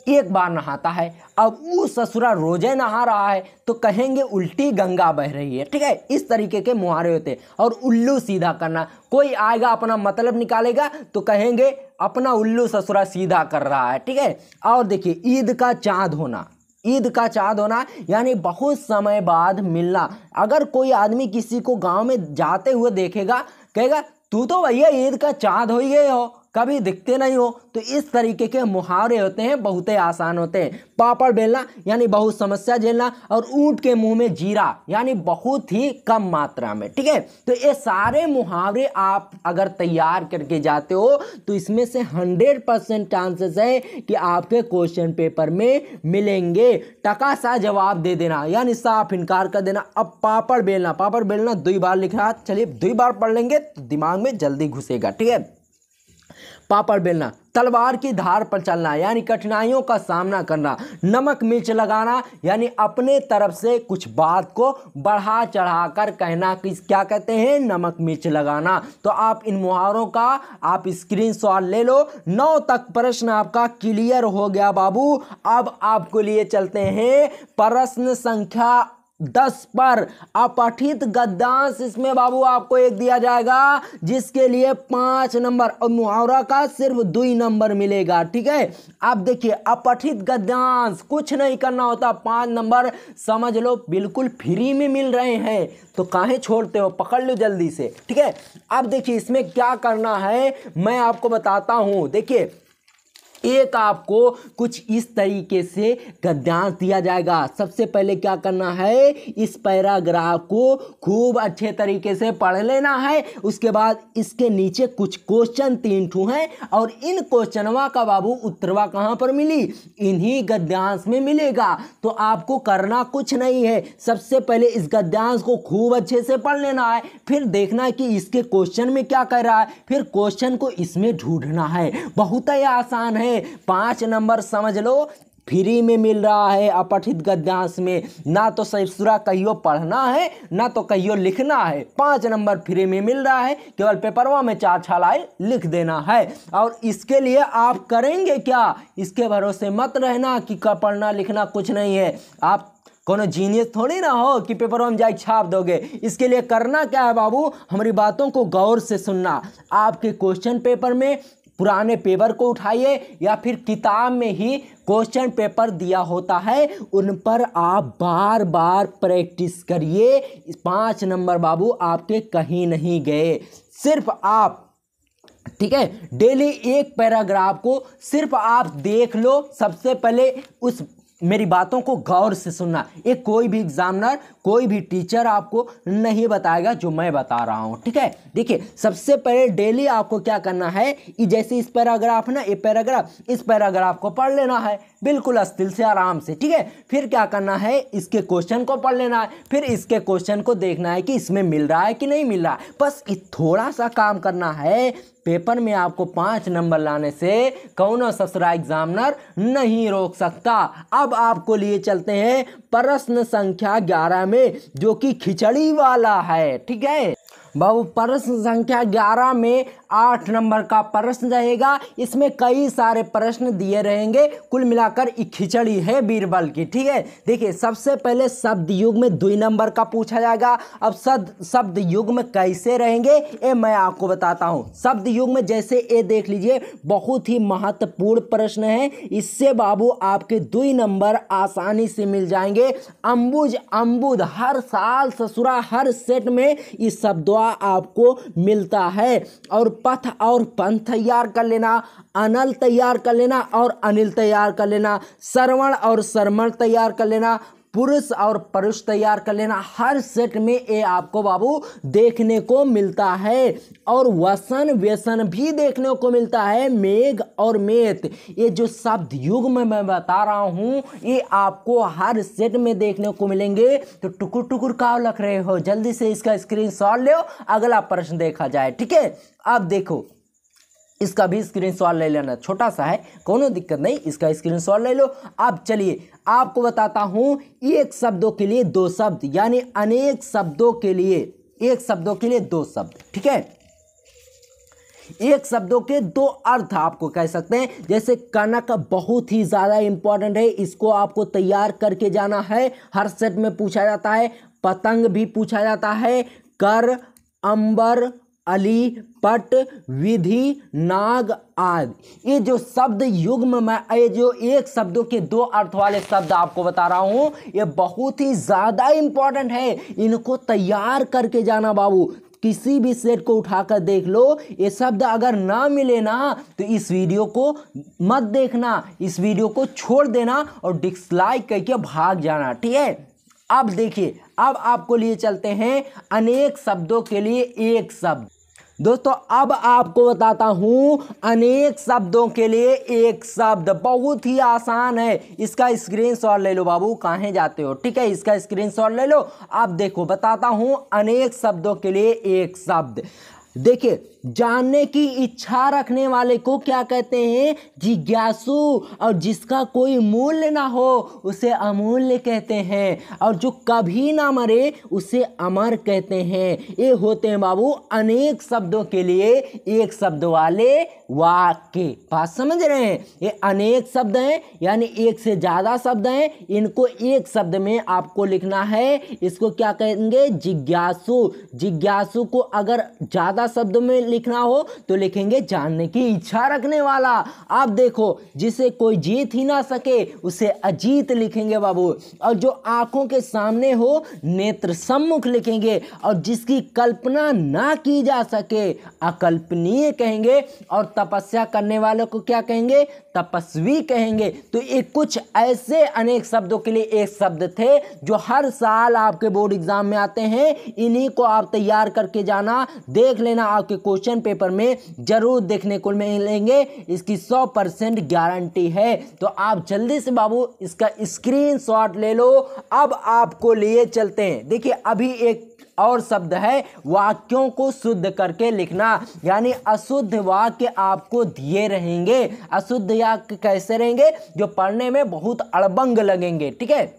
1 बार नहाता है, अब वो ससुरा रोजे नहा रहा है, तो कहेंगे उल्टी गंगा बह रही है, ठीक है? इस तरीके के मुहावरे होते हैं। और उल्लू सीधा करना, कोई आएगा अपना मतलब निकालेगा तो कहेंगे अपना उल्लू ससुरा सीधा कर रहा है, ठीक है? और देखिए ईद का चाँद होना, ईद का चाँद होना यानी बहुत समय बाद मिलना। अगर कोई आदमी किसी को गांव में जाते हुए देखेगा, कहेगा तू तो भैया ईद का चाँद हो ही गए हो, कभी दिखते नहीं हो। तो इस तरीके के मुहावरे होते हैं, बहुत ही आसान होते हैं। पापड़ बेलना यानी बहुत समस्या झेलना। और ऊँट के मुंह में जीरा यानी बहुत ही कम मात्रा में, ठीक है? तो ये सारे मुहावरे आप अगर तैयार करके जाते हो तो इसमें से 100% चांसेस है कि आपके क्वेश्चन पेपर में मिलेंगे। टका सा जवाब दे देना यानी साफ इनकार कर देना। अब पापड़ बेलना 2 बार लिखा, चलिए 2 बार पढ़ लेंगे तो दिमाग में जल्दी घुसेगा, ठीक है? पापड़ बेलना। तलवार की धार पर चलना यानी कठिनाइयों का सामना करना। नमक मिर्च लगाना यानी अपने तरफ से कुछ बात को बढ़ा चढ़ाकर कहना, कि क्या कहते हैं, नमक मिर्च लगाना। तो आप इन मुहावरों का आप स्क्रीनशॉट ले लो। 9 तक प्रश्न आपका क्लियर हो गया बाबू। अब आपको लिए चलते हैं प्रश्न संख्या 10 पर। अपठित गद्यांश, इसमें बाबू आपको एक दिया जाएगा जिसके लिए 5 नंबर और मुहावरा का सिर्फ 2 नंबर मिलेगा, ठीक है? आप देखिए अपठित गद्यांश कुछ नहीं करना होता, 5 नंबर समझ लो बिल्कुल फ्री में मिल रहे हैं, तो काहे छोड़ते हो, पकड़ लो जल्दी से, ठीक है? आप देखिए इसमें क्या करना है मैं आपको बताता हूँ। देखिए एक आपको कुछ इस तरीके से गद्यांश दिया जाएगा। सबसे पहले क्या करना है, इस पैराग्राफ को खूब अच्छे तरीके से पढ़ लेना है। उसके बाद इसके नीचे कुछ क्वेश्चन 3 ठू हैं, और इन क्वेश्चनवा का बाबू उत्तरवा कहाँ पर मिली, इन्हीं गद्यांश में मिलेगा। तो आपको करना कुछ नहीं है, सबसे पहले इस गद्यांश को खूब अच्छे से पढ़ लेना है, फिर देखना है कि इसके क्वेश्चन में क्या कह रहा है, फिर क्वेश्चन को इसमें ढूंढना है। बहुत ही आसान है, 5 नंबर समझ लो फ्री में मिल रहा है। अपठित गद्यांश में ना तो ससुरा कहियो पढ़ना है ना तो कहियो लिखना है, 5 नंबर फ्री में मिल रहा है, केवल पेपरवा में 4 छलाएं लिख देना है। और इसके लिए आप करेंगे क्या, इसके भरोसे मत रहना कि पढ़ना लिखना कुछ नहीं है, आप कोनो जीनियस थोड़ी ना हो कि पेपरों में जाए छाप दोगे। इसके लिए करना क्या है बाबू, हमारी बातों को गौर से सुनना। आपके क्वेश्चन पेपर में पुराने पेपर को उठाइए, या फिर किताब में ही क्वेश्चन पेपर दिया होता है उन पर आप बार बार प्रैक्टिस करिए। 5 नंबर बाबू आपके कहीं नहीं गए। सिर्फ आप, ठीक है, डेली एक पैराग्राफ को सिर्फ आप देख लो। सबसे पहले उस मेरी बातों को गौर से सुनना, ये कोई भी एग्जामिनर कोई भी टीचर आपको नहीं बताएगा जो मैं बता रहा हूँ। ठीक है, देखिए सबसे पहले डेली आपको क्या करना है, जैसे इस पैराग्राफ ना, ये पैराग्राफ, इस पैराग्राफ को पढ़ लेना है बिल्कुल अस्थिर से आराम से। ठीक है, फिर क्या करना है, इसके क्वेश्चन को पढ़ लेना है, फिर इसके क्वेश्चन को देखना है कि इसमें मिल रहा है कि नहीं मिल रहा है। बस थोड़ा सा काम करना है, पेपर में आपको 5 नंबर लाने से कौनो ससुरा एग्जामिनर नहीं रोक सकता। अब आपको लिए चलते हैं प्रश्न संख्या 11 में, जो कि खिचड़ी वाला है। ठीक है बाबू, प्रश्न संख्या 11 में 8 नंबर का प्रश्न रहेगा। इसमें कई सारे प्रश्न दिए रहेंगे, कुल मिलाकर खिचड़ी है बीरबल की। ठीक है, देखिए सबसे पहले शब्द युग में 2 नंबर का पूछा जाएगा। अब शब्द युग में कैसे रहेंगे ये मैं आपको बताता हूँ। शब्द युग में जैसे ये देख लीजिए, बहुत ही महत्वपूर्ण प्रश्न है, इससे बाबू आपके 2 नंबर आसानी से मिल जाएंगे। अंबुज अम्बुद, हर साल ससुरा, हर सेट में इस शब्दों आपको मिलता है। और पथ और पंथ तैयार कर लेना, अनल तैयार कर लेना और अनिल तैयार कर लेना, श्रवण और श्रमण तैयार कर लेना, पुरुष और परुष तैयार कर लेना। हर सेट में ये आपको बाबू देखने को मिलता है। और वसन व्यसन भी देखने को मिलता है, मेघ और मेत। ये जो शब्द युग में मैं बता रहा हूँ ये आपको हर सेट में देखने को मिलेंगे। तो टुकुर टुकुर काव लग रहे हो, जल्दी से इसका स्क्रीनशॉट ले, अगला प्रश्न देखा जाए। ठीक है, अब देखो इसका भी स्क्रीनशॉट ले लेना, छोटा सा है, कोनो दिक्कत नहीं, इसका स्क्रीनशॉट ले लो। अब चलिए आपको बताता हूँ, एक शब्दों के लिए 2 शब्द, यानी अनेक शब्दों के लिए एक शब्दों के लिए 2 शब्द। ठीक है, एक शब्दों के 2 अर्थ आपको कह सकते हैं। जैसे कनक बहुत ही ज़्यादा इंपॉर्टेंट है, इसको आपको तैयार करके जाना है, हर सेट में पूछा जाता है। पतंग भी पूछा जाता है, कर, अंबर, अली, पट, विधि, नाग आदि। ये जो शब्द युग में मैं ये जो एक शब्दों के 2 अर्थ वाले शब्द आपको बता रहा हूँ, ये बहुत ही ज़्यादा इम्पॉर्टेंट है, इनको तैयार करके जाना बाबू। किसी भी सेट को उठाकर देख लो, ये शब्द अगर ना मिले ना तो इस वीडियो को मत देखना, इस वीडियो को छोड़ देना और डिसलाइक करके भाग जाना। ठीक है, अब देखिए अब आपको लिए चलते हैं अनेक शब्दों के लिए 1 शब्द। दोस्तों अब आपको बताता हूँ अनेक शब्दों के लिए 1 शब्द, बहुत ही आसान है, इसका स्क्रीनशॉट ले लो बाबू, कहाँ जाते हो। ठीक है, इसका स्क्रीनशॉट ले लो। अब देखो बताता हूँ अनेक शब्दों के लिए 1 शब्द। देखिए जानने की इच्छा रखने वाले को क्या कहते हैं, जिज्ञासु। और जिसका कोई मूल्य ना हो उसे अमूल्य कहते हैं, और जो कभी ना मरे उसे अमर कहते हैं। ये होते हैं बाबू अनेक शब्दों के लिए 1 शब्द वाले वाक्य। बात समझ रहे हैं, ये अनेक शब्द हैं यानी 1 से ज़्यादा शब्द हैं, इनको 1 शब्द में आपको लिखना है। इसको क्या कहेंगे, जिज्ञासु। जिज्ञासु को अगर ज़्यादा शब्द में लिखना हो तो लिखेंगे जानने की इच्छा रखने वाला। आप देखो जिसे कोई जीत ही ना सके उसे अजीत लिखेंगे बाबू। और जो आंखों के सामने हो नेत्र सम्मुख लिखेंगे, और जिसकी कल्पना ना की जा सके अकल्पनीय कहेंगे, और तपस्या करने वालों को क्या कहेंगे, तपस्वी कहेंगे। तो ये कुछ ऐसे अनेक शब्दों के लिए 1 शब्द थे जो हर साल आपके बोर्ड एग्जाम में आते हैं। इन्हीं को आप तैयार करके जाना, देख लेना आपके क्वेश्चन पेपर में जरूर देखने को मिलेंगे, इसकी 100% गारंटी है। तो आप जल्दी से बाबू इसका स्क्रीनशॉट ले लो। अब आपको लिए चलते हैं, देखिए अभी एक और शब्द है, वाक्यों को शुद्ध करके लिखना, यानी अशुद्ध वाक्य आपको दिए रहेंगे। अशुद्ध वाक्य कैसे रहेंगे, जो पढ़ने में बहुत अड़बंग लगेंगे। ठीक है,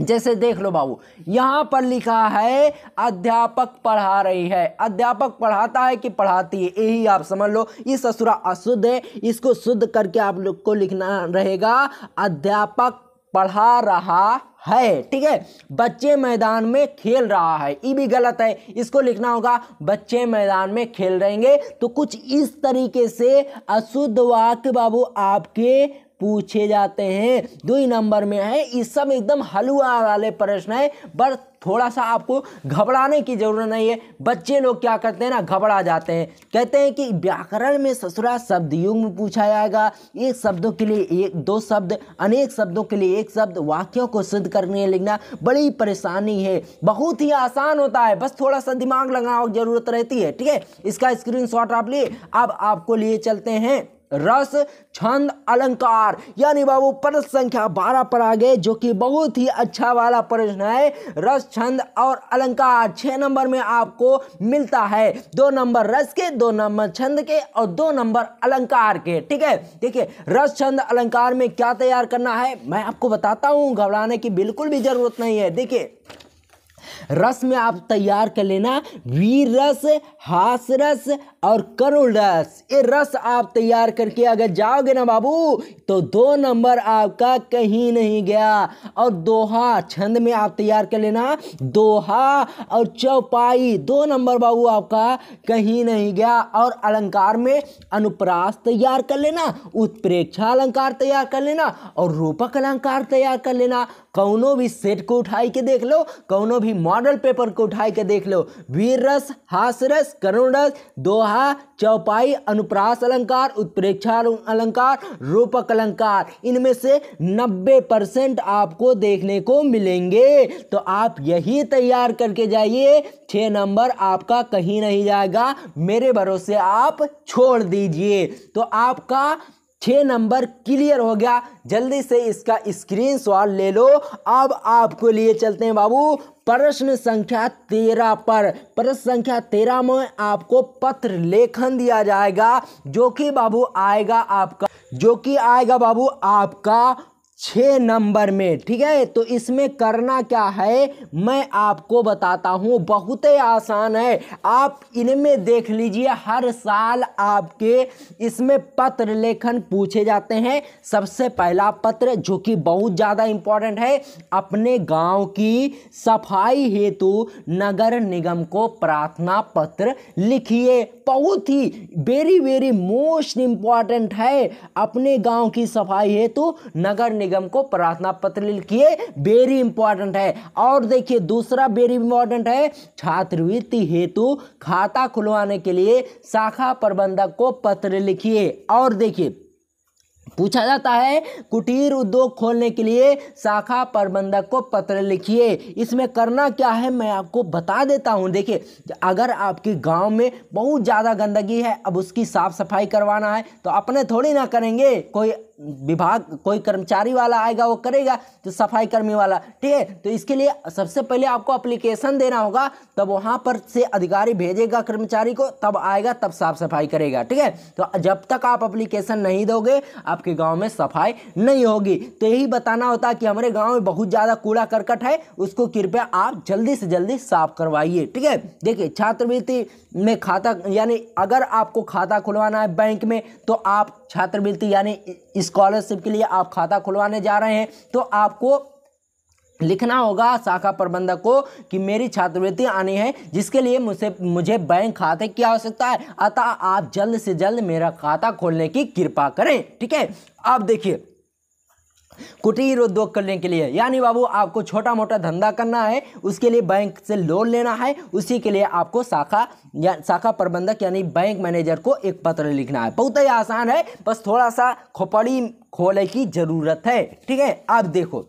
जैसे देख लो बाबू यहाँ पर लिखा है अध्यापक पढ़ा रही है, अध्यापक पढ़ाता है कि पढ़ाती है, यही आप समझ लो। ये ससुरा अशुद्ध है, इसको शुद्ध करके आप लोग को लिखना रहेगा, अध्यापक पढ़ा रहा है। ठीक है, बच्चे मैदान में खेल रहा है, ये भी गलत है, इसको लिखना होगा बच्चे मैदान में खेल रहेंगे। तो कुछ इस तरीके से अशुद्ध वाक्य बाबू आपके पूछे जाते हैं। 2 नंबर में है, इस समय एकदम हलवा वाले प्रश्न है, बस थोड़ा सा आपको घबराने की जरूरत नहीं है। बच्चे लोग क्या करते हैं ना, घबरा जाते हैं। कहते हैं कि व्याकरण में ससुरा शब्द युग्म पूछा जाएगा, एक शब्दों के लिए एक दो शब्द, अनेक शब्दों के लिए एक शब्द, वाक्यों को सिद्ध करने लिखना बड़ी परेशानी है। बहुत ही आसान होता है, बस थोड़ा सा दिमाग लगाने की जरूरत रहती है। ठीक है, इसका स्क्रीनशॉट आप लिए। अब आपको लिए चलते हैं रस छंद अलंकार, यानी बाबू प्रश्न संख्या 12 पर आ गए, जो कि बहुत ही अच्छा वाला प्रश्न है। रस छंद और अलंकार 6 नंबर में आपको मिलता है। 2 नंबर रस के, 2 नंबर छंद के और 2 नंबर अलंकार के। ठीक है, देखिए रस छंद अलंकार में क्या तैयार करना है मैं आपको बताता हूँ, घबराने की बिल्कुल भी जरूरत नहीं है। देखिए रस में आप तैयार कर लेना वीर रस, हास रस और करुण रस। ये रस आप तैयार करके अगर जाओगे ना बाबू तो 2 नंबर आपका कहीं नहीं गया। और दोहा छंद में आप तैयार कर लेना दोहा और चौपाई, 2 नंबर बाबू आपका कहीं नहीं गया। और अलंकार में अनुप्रास तैयार कर लेना, उत्प्रेक्षा अलंकार तैयार कर लेना और रूपक अलंकार तैयार कर लेना। कौनों भी सेट को उठाई के देख लो, कौनों भी मॉडल पेपर को उठाई के देख लो, वीर रस, हास रस, करुण रस, दोहा, चौपाई, अनुप्रास अलंकार, उत्प्रेक्षा अलंकार, रूपक अलंकार, इनमें से 90% आपको देखने को मिलेंगे। तो आप यही तैयार करके जाइए, 6 नंबर आपका कहीं नहीं जाएगा, मेरे भरोसे आप छोड़ दीजिए। तो आपका 6 नंबर क्लियर हो गया, जल्दी से इसका स्क्रीनशॉट ले लो। अब आपको लिए चलते हैं बाबू प्रश्न संख्या 13 पर। प्रश्न संख्या 13 में आपको पत्र लेखन दिया जाएगा, जो कि बाबू आएगा आपका, जो कि आएगा बाबू आपका 6 नंबर में। ठीक है, तो इसमें करना क्या है मैं आपको बताता हूँ, बहुत ही आसान है। आप इनमें देख लीजिए, हर साल आपके इसमें पत्र लेखन पूछे जाते हैं। सबसे पहला पत्र जो कि बहुत ज़्यादा इम्पोर्टेंट है, अपने गांव की सफाई हेतु नगर निगम को प्रार्थना पत्र लिखिए। बहुत ही वेरी मोस्ट इम्पॉर्टेंट है, अपने गांव की सफाई हेतु नगर निगम को प्रार्थना पत्र लिखिए, वेरी इंपॉर्टेंट है। और देखिए दूसरा वेरी इंपॉर्टेंट है, छात्रवृत्ति हेतु खाता खुलवाने के लिए शाखा प्रबंधक को पत्र लिखिए। और देखिए पूछा जाता है, कुटीर उद्योग खोलने के लिए शाखा प्रबंधक को पत्र लिखिए। इसमें करना क्या है मैं आपको बता देता हूं। देखिए अगर आपके गांव में बहुत ज़्यादा गंदगी है, अब उसकी साफ़ सफाई करवाना है, तो अपने थोड़ी ना करेंगे, कोई विभाग, कोई कर्मचारी वाला आएगा वो करेगा, तो सफाई कर्मी वाला। ठीक है, तो इसके लिए सबसे पहले आपको एप्लीकेशन देना होगा, तब वहाँ पर से अधिकारी भेजेगा कर्मचारी को, तब आएगा तब साफ सफाई करेगा। ठीक है, तो जब तक आप एप्लीकेशन नहीं दोगे आपके गांव में सफाई नहीं होगी। तो यही बताना होता है कि हमारे गाँव में बहुत ज़्यादा कूड़ा करकट है, उसको कृपया आप जल्दी से जल्दी साफ करवाइए। ठीक है, देखिए छात्रवृत्ति में खाता, यानी अगर आपको खाता खुलवाना है बैंक में, तो आप छात्रवृत्ति यानी स्कॉलरशिप के लिए आप खाता खुलवाने जा रहे हैं, तो आपको लिखना होगा शाखा प्रबंधक को कि मेरी छात्रवृत्ति आनी है, जिसके लिए मुझे बैंक खाते की आवश्यकता है, अतः आप जल्द से जल्द मेरा खाता खोलने की कृपा करें। ठीक है, अब देखिए कुटीर उद्योग करने के लिए, यानी बाबू आपको छोटा मोटा धंधा करना है, उसके लिए बैंक से लोन लेना है, उसी के लिए आपको शाखा या शाखा प्रबंधक यानी बैंक मैनेजर को एक पत्र लिखना है। बहुत ही आसान है, बस थोड़ा सा खोपड़ी खोलने की ज़रूरत है। ठीक है, आप देखो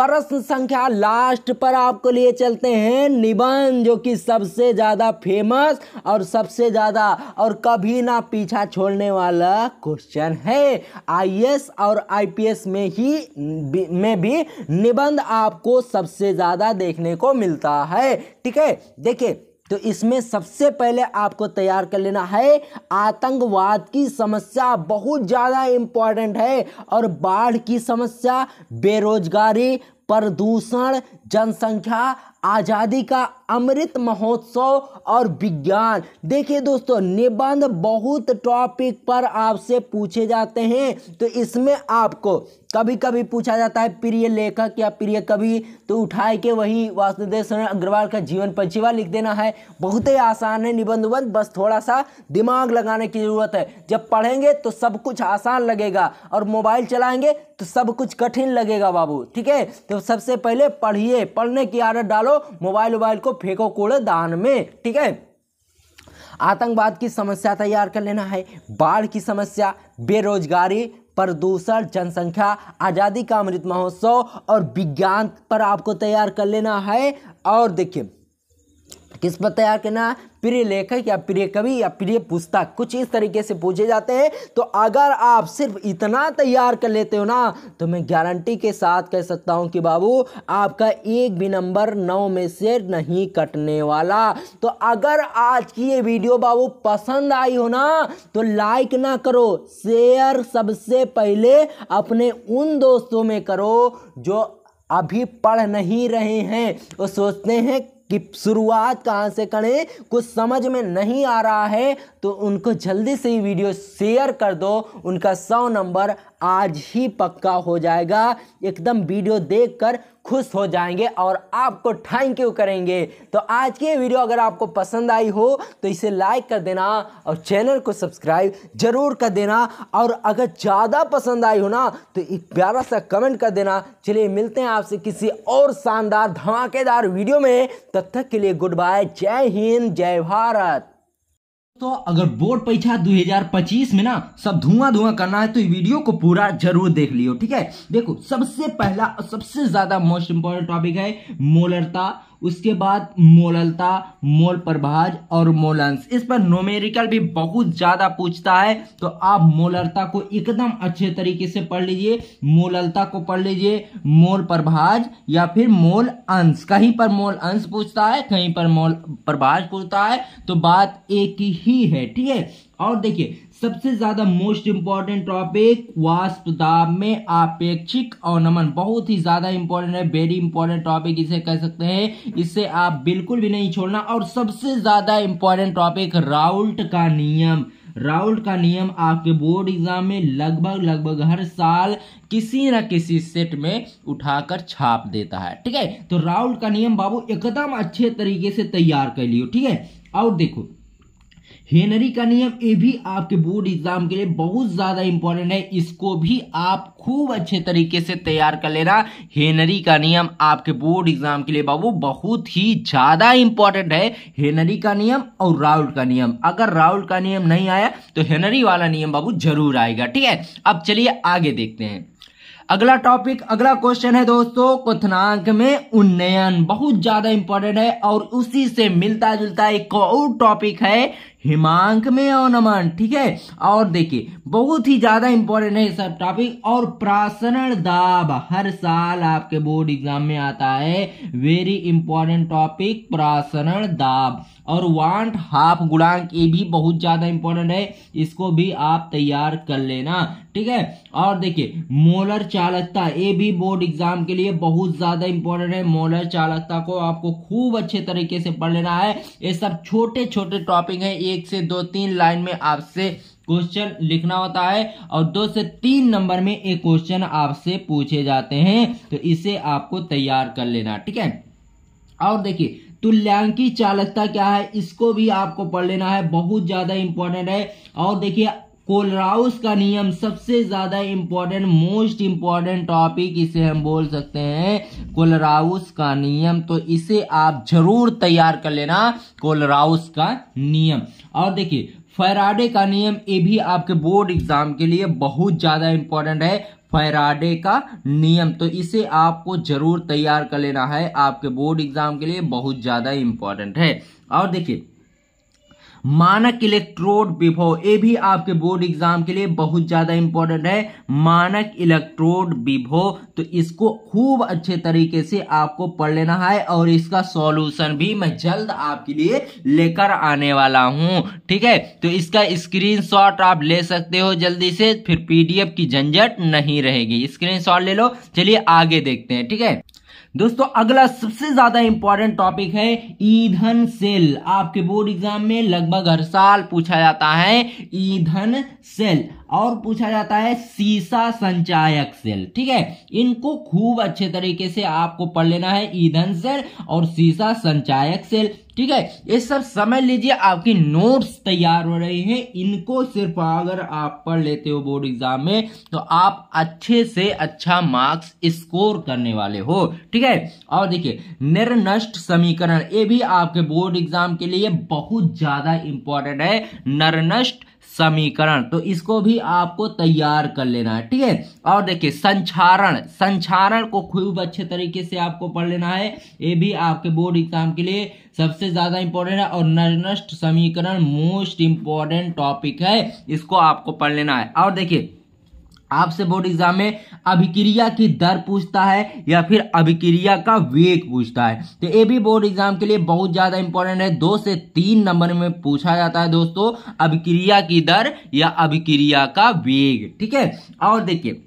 प्रश्न संख्या लास्ट पर आपको लिए चलते हैं निबंध, जो कि सबसे ज़्यादा फेमस और सबसे ज़्यादा और कभी ना पीछा छोड़ने वाला क्वेश्चन है। आईएएस और आईपीएस में भी निबंध आपको सबसे ज़्यादा देखने को मिलता है। ठीक है, देखिए तो इसमें सबसे पहले आपको तैयार कर लेना है आतंकवाद की समस्या, बहुत ज़्यादा इम्पॉर्टेंट है, और बाढ़ की समस्या, बेरोजगारी, प्रदूषण, जनसंख्या, आज़ादी का अमृत महोत्सव और विज्ञान। देखिए दोस्तों, निबंध बहुत टॉपिक पर आपसे पूछे जाते हैं, तो इसमें आपको कभी कभी पूछा जाता है प्रिय लेखक या प्रिय कवि, तो उठाए के वही वासुदेव शरण अग्रवाल का जीवन परिचय लिख देना है। बहुत ही आसान है निबंध, बस थोड़ा सा दिमाग लगाने की ज़रूरत है। जब पढ़ेंगे तो सब कुछ आसान लगेगा और मोबाइल चलाएंगे तो सब कुछ कठिन लगेगा बाबू, ठीक है। तो सबसे पहले पढ़िए, पढ़ने की आदत डालो, मोबाइल मोबाइल को फेंको कूड़ेदान में, ठीक है। आतंकवाद की समस्या तैयार कर लेना है, बाढ़ की समस्या, बेरोजगारी, प्रदूषण, जनसंख्या, आज़ादी का अमृत महोत्सव और विज्ञान पर आपको तैयार कर लेना है। और देखिए किस पर तैयार करना, प्रिय लेखक या प्रिय कवि या प्रिय पुस्तक, कुछ इस तरीके से पूछे जाते हैं। तो अगर आप सिर्फ इतना तैयार कर लेते हो ना, तो मैं गारंटी के साथ कह सकता हूं कि बाबू आपका एक भी नंबर 9 में से नहीं कटने वाला। तो अगर आज की ये वीडियो बाबू पसंद आई हो ना, तो लाइक ना करो, शेयर सबसे पहले अपने उन दोस्तों में करो जो अभी पढ़ नहीं रहे हैं, वो सोचते हैं कि शुरुआत कहाँ से करें, कुछ समझ में नहीं आ रहा है, तो उनको जल्दी से ही वीडियो शेयर कर दो। उनका 100 नंबर आज ही पक्का हो जाएगा, एकदम वीडियो देखकर खुश हो जाएंगे और आपको थैंक यू करेंगे। तो आज की वीडियो अगर आपको पसंद आई हो तो इसे लाइक कर देना और चैनल को सब्सक्राइब जरूर कर देना, और अगर ज़्यादा पसंद आई हो ना तो एक प्यारा सा कमेंट कर देना। चलिए मिलते हैं आपसे किसी और शानदार धमाकेदार वीडियो में, तब तक के लिए गुड बाय, जय हिंद, जय भारत। तो अगर बोर्ड परीक्षा 2025 में ना सब धुआं करना है तो वीडियो को पूरा जरूर देख लियो, ठीक है। देखो सबसे पहला और सबसे ज्यादा मोस्ट इंपोर्टेंट टॉपिक है मोलरता, उसके बाद मोललता, मोल प्रभाज और मोल अंश। इस पर नोमेरिकल भी बहुत ज़्यादा पूछता है, तो आप मोललता को एकदम अच्छे तरीके से पढ़ लीजिए, मोललता को पढ़ लीजिए, मोल प्रभाज या फिर मोल अंश। कहीं पर मोल अंश पूछता है, कहीं पर मोल प्रभाज पूछता है, तो बात एक ही है, ठीक है। और देखिए सबसे ज्यादा मोस्ट इंपॉर्टेंट टॉपिक वाष्प दाब में आपेक्षिक अवनमन, बहुत ही ज्यादा इंपॉर्टेंट है, वेरी इंपॉर्टेंट टॉपिक इसे कह सकते हैं, इसे आप बिल्कुल भी नहीं छोड़ना। और सबसे ज्यादा इंपॉर्टेंट टॉपिक राउल्ट का नियम। राउल्ट का नियम आपके बोर्ड एग्जाम में लगभग हर साल किसी ना किसी सेट में उठाकर छाप देता है, ठीक है। तो राउल्ट का नियम बाबू एकदम अच्छे तरीके से तैयार कर लियो, ठीक है। और देखो हेनरी का नियम, ये भी आपके बोर्ड एग्जाम के लिए बहुत ज़्यादा इंपॉर्टेंट है, इसको भी आप खूब अच्छे तरीके से तैयार कर लेना। हेनरी का नियम आपके बोर्ड एग्जाम के लिए बाबू बहुत ही ज़्यादा इंपॉर्टेंट है, हेनरी का नियम और राउल्ट का नियम। अगर राउल्ट का नियम नहीं आया तो हेनरी वाला नियम बाबू जरूर आएगा, ठीक है। अब चलिए आगे देखते हैं, अगला टॉपिक, अगला क्वेश्चन है दोस्तों कथनांक में उन्नयन, बहुत ज्यादा इंपॉर्टेंट है। और उसी से मिलता जुलता एक और टॉपिक है हिमांक में अवनमन, ठीक है। और देखिए बहुत ही ज्यादा इंपॉर्टेंट है सब टॉपिक। और परासरण दाब हर साल आपके बोर्ड एग्जाम में आता है, वेरी इंपॉर्टेंट टॉपिक परासरण दाब। और वांट हाफ गुणांक, ये भी बहुत ज्यादा इंपॉर्टेंट है, इसको भी आप तैयार कर लेना, ठीक है। और देखिए मोलर चालकता, ये भी बोर्ड एग्जाम के लिए बहुत ज्यादा इंपॉर्टेंट है, मोलर चालकता को आपको खूब अच्छे तरीके से पढ़ लेना है। ये सब छोटे छोटे टॉपिक है, 1 से 2-3 लाइन में आपसे क्वेश्चन लिखना होता है और 2 से 3 नंबर में एक क्वेश्चन आपसे पूछे जाते हैं, तो इसे आपको तैयार कर लेना, ठीक है। और देखिए तुल्यांकी चालकता क्या है, इसको भी आपको पढ़ लेना है, बहुत ज्यादा इंपॉर्टेंट है। और देखिए कोलराउस का नियम, सबसे ज्यादा इंपॉर्टेंट, मोस्ट इंपॉर्टेंट टॉपिक इसे हम बोल सकते हैं कोलराउस का नियम, तो इसे आप जरूर तैयार कर लेना, कोलराउस का नियम। और देखिए फैराडे का नियम, ये भी आपके बोर्ड एग्जाम के लिए बहुत ज्यादा इंपॉर्टेंट है, फैराडे का नियम, तो इसे आपको जरूर तैयार कर लेना है, आपके बोर्ड एग्जाम के लिए बहुत ज्यादा इंपॉर्टेंट है। और देखिए मानक इलेक्ट्रोड विभव, ये भी आपके बोर्ड एग्जाम के लिए बहुत ज़्यादा इंपॉर्टेंट है, मानक इलेक्ट्रोड विभव, तो इसको खूब अच्छे तरीके से आपको पढ़ लेना है। और इसका सॉल्यूशन भी मैं जल्द आपके लिए लेकर आने वाला हूँ, ठीक है। तो इसका स्क्रीनशॉट आप ले सकते हो जल्दी से, फिर पीडीएफ की झंझट नहीं रहेगी, स्क्रीनशॉट ले लो। चलिए आगे देखते हैं, ठीक है। दोस्तों अगला सबसे ज्यादा इंपॉर्टेंट टॉपिक है ईंधन सेल। आपके बोर्ड एग्जाम में लगभग हर साल पूछा जाता है ईंधन सेल और पूछा जाता है सीशा संचायक सेल। ठीक है, इनको खूब अच्छे तरीके से आपको पढ़ लेना है, ईंधन सेल और सीशा संचायक सेल। ठीक है, ये सब समझ लीजिए, आपकी नोट्स तैयार हो रही हैं। इनको सिर्फ अगर आप पढ़ लेते हो बोर्ड एग्जाम में तो आप अच्छे से अच्छा मार्क्स स्कोर करने वाले हो। ठीक है, और देखिए नर नष्ट समीकरण, ये भी आपके बोर्ड एग्जाम के लिए बहुत ज्यादा इंपॉर्टेंट है, नर नष्ट समीकरण, तो इसको भी आपको तैयार कर लेना है। ठीक है, और देखिए संक्षारण को खूब अच्छे तरीके से आपको पढ़ लेना है, ये भी आपके बोर्ड एग्जाम के लिए सबसे ज्यादा इंपॉर्टेंट है। और नर नष्ट समीकरण मोस्ट इंपॉर्टेंट टॉपिक है, इसको आपको पढ़ लेना है। और देखिए आपसे बोर्ड एग्जाम में अभिक्रिया की दर पूछता है या फिर अभिक्रिया का वेग पूछता है, तो ये भी बोर्ड एग्जाम के लिए बहुत ज्यादा इंपॉर्टेंट है, 2 से 3 नंबर में पूछा जाता है दोस्तों, अभिक्रिया की दर या अभिक्रिया का वेग। ठीक है, और देखिए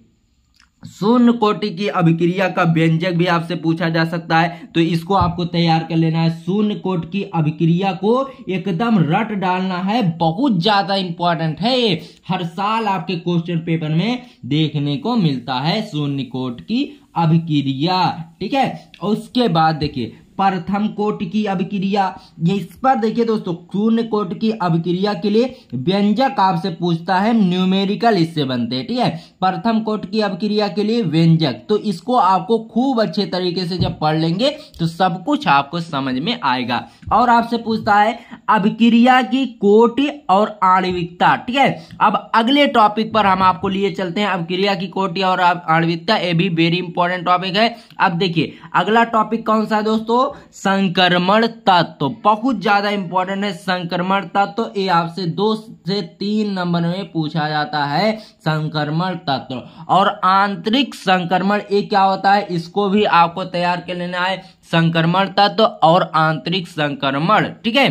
शून्य कोटि की अभिक्रिया का व्यंजक भी आपसे पूछा जा सकता है, तो इसको आपको तैयार कर लेना है। शून्य कोटि की अभिक्रिया को एकदम रट डालना है, बहुत ज्यादा इंपॉर्टेंट है, ये हर साल आपके क्वेश्चन पेपर में देखने को मिलता है, शून्य कोटि की अभिक्रिया। ठीक है, उसके बाद देखिए प्रथम कोटि की अभिक्रिया, ये इस पर देखिए दोस्तों शून्य कोटि की अभिक्रिया के लिए व्यंजक आपसे पूछता है, न्यूमेरिकल इससे बनते हैं। ठीक है, प्रथम कोटि की अभिक्रिया के लिए व्यंजक, तो इसको आपको खूब अच्छे तरीके से जब पढ़ लेंगे तो सब कुछ आपको समझ में आएगा। और आपसे पूछता है अभिक्रिया की कोटि और आणविकता। ठीक है, अब अगले टॉपिक पर हम आपको लिए चलते हैं, अभिक्रिया की कोटि और आणविकता, ये भी वेरी इंपॉर्टेंट टॉपिक है। अब देखिए अगला टॉपिक कौन सा है दोस्तों, संक्रमण तत्व, बहुत ज्यादा इंपॉर्टेंट है संक्रमण तत्व, ये आपसे 2 से 3 नंबर में पूछा जाता है संक्रमण तत्व। और आंतरिक संक्रमण, ये क्या होता है, इसको भी आपको तैयार कर लेना है, संक्रमण तत्व और आंतरिक संक्रमण। ठीक है,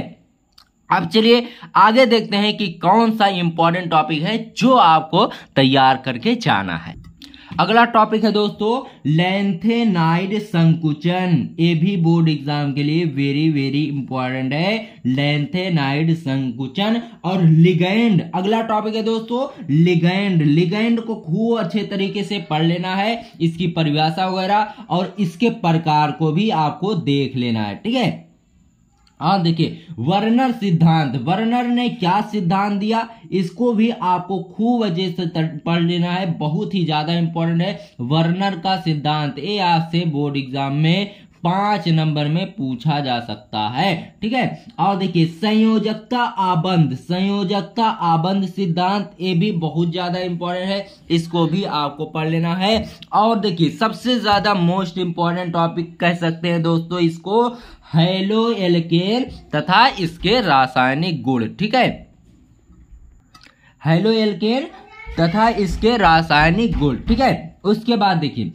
अब चलिए आगे देखते हैं कि कौन सा इंपॉर्टेंट टॉपिक है जो आपको तैयार करके जाना है। अगला टॉपिक है दोस्तों लेंथेनाइड संकुचन, ये भी बोर्ड एग्जाम के लिए वेरी वेरी इंपॉर्टेंट है, लेंथेनाइड संकुचन। और लिगैंड, अगला टॉपिक है दोस्तों लिगैंड, लिगैंड को खूब अच्छे तरीके से पढ़ लेना है, इसकी परिभाषा वगैरह और इसके प्रकार को भी आपको देख लेना है। ठीक है, हाँ देखिए वर्नर सिद्धांत, वर्नर ने क्या सिद्धांत दिया, इसको भी आपको खूब अच्छे से पढ़ लेना है, बहुत ही ज्यादा इंपॉर्टेंट है वर्नर का सिद्धांत, ये आपसे बोर्ड एग्जाम में 5 नंबर में पूछा जा सकता है। ठीक है, और देखिए संयोजकता आबंध, संयोजकता आबंध सिद्धांत, ये भी बहुत ज्यादा इंपॉर्टेंट है, इसको भी आपको पढ़ लेना है। और देखिए सबसे ज्यादा मोस्ट इंपॉर्टेंट टॉपिक कह सकते हैं दोस्तों इसको, हेलो एल्केन तथा इसके रासायनिक गुण। ठीक है, हेलो एल्केन तथा इसके रासायनिक गुण। ठीक है, उसके बाद देखिए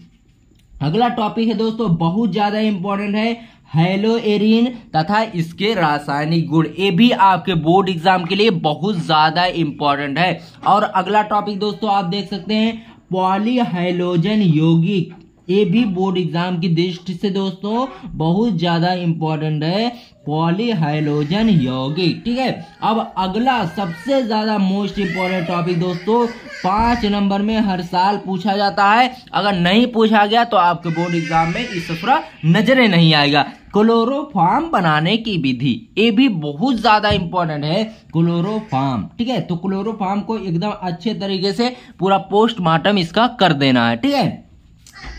अगला टॉपिक है दोस्तों बहुत ज्यादा इंपॉर्टेंट है, हेलोएरिन तथा इसके रासायनिक गुण, ये भी आपके बोर्ड एग्जाम के लिए बहुत ज्यादा इंपॉर्टेंट है। और अगला टॉपिक दोस्तों आप देख सकते हैं पॉलीहाइलोजन यौगिक, ये भी बोर्ड एग्जाम की दृष्टि से दोस्तों बहुत ज्यादा इंपॉर्टेंट है, पॉलीहाइलोजन यौगिक। ठीक है, अब अगला सबसे ज्यादा मोस्ट इंपॉर्टेंट टॉपिक दोस्तों 5 नंबर में हर साल पूछा जाता है, अगर नहीं पूछा गया तो आपके बोर्ड एग्जाम में इस तरह नजरें नहीं आएगा, क्लोरोफॉर्म बनाने की विधि, ये भी बहुत ज्यादा इंपॉर्टेंट है क्लोरोफॉर्म। ठीक है, तो क्लोरोफॉर्म को एकदम अच्छे तरीके से पूरा पोस्टमार्टम इसका कर देना है। ठीक है,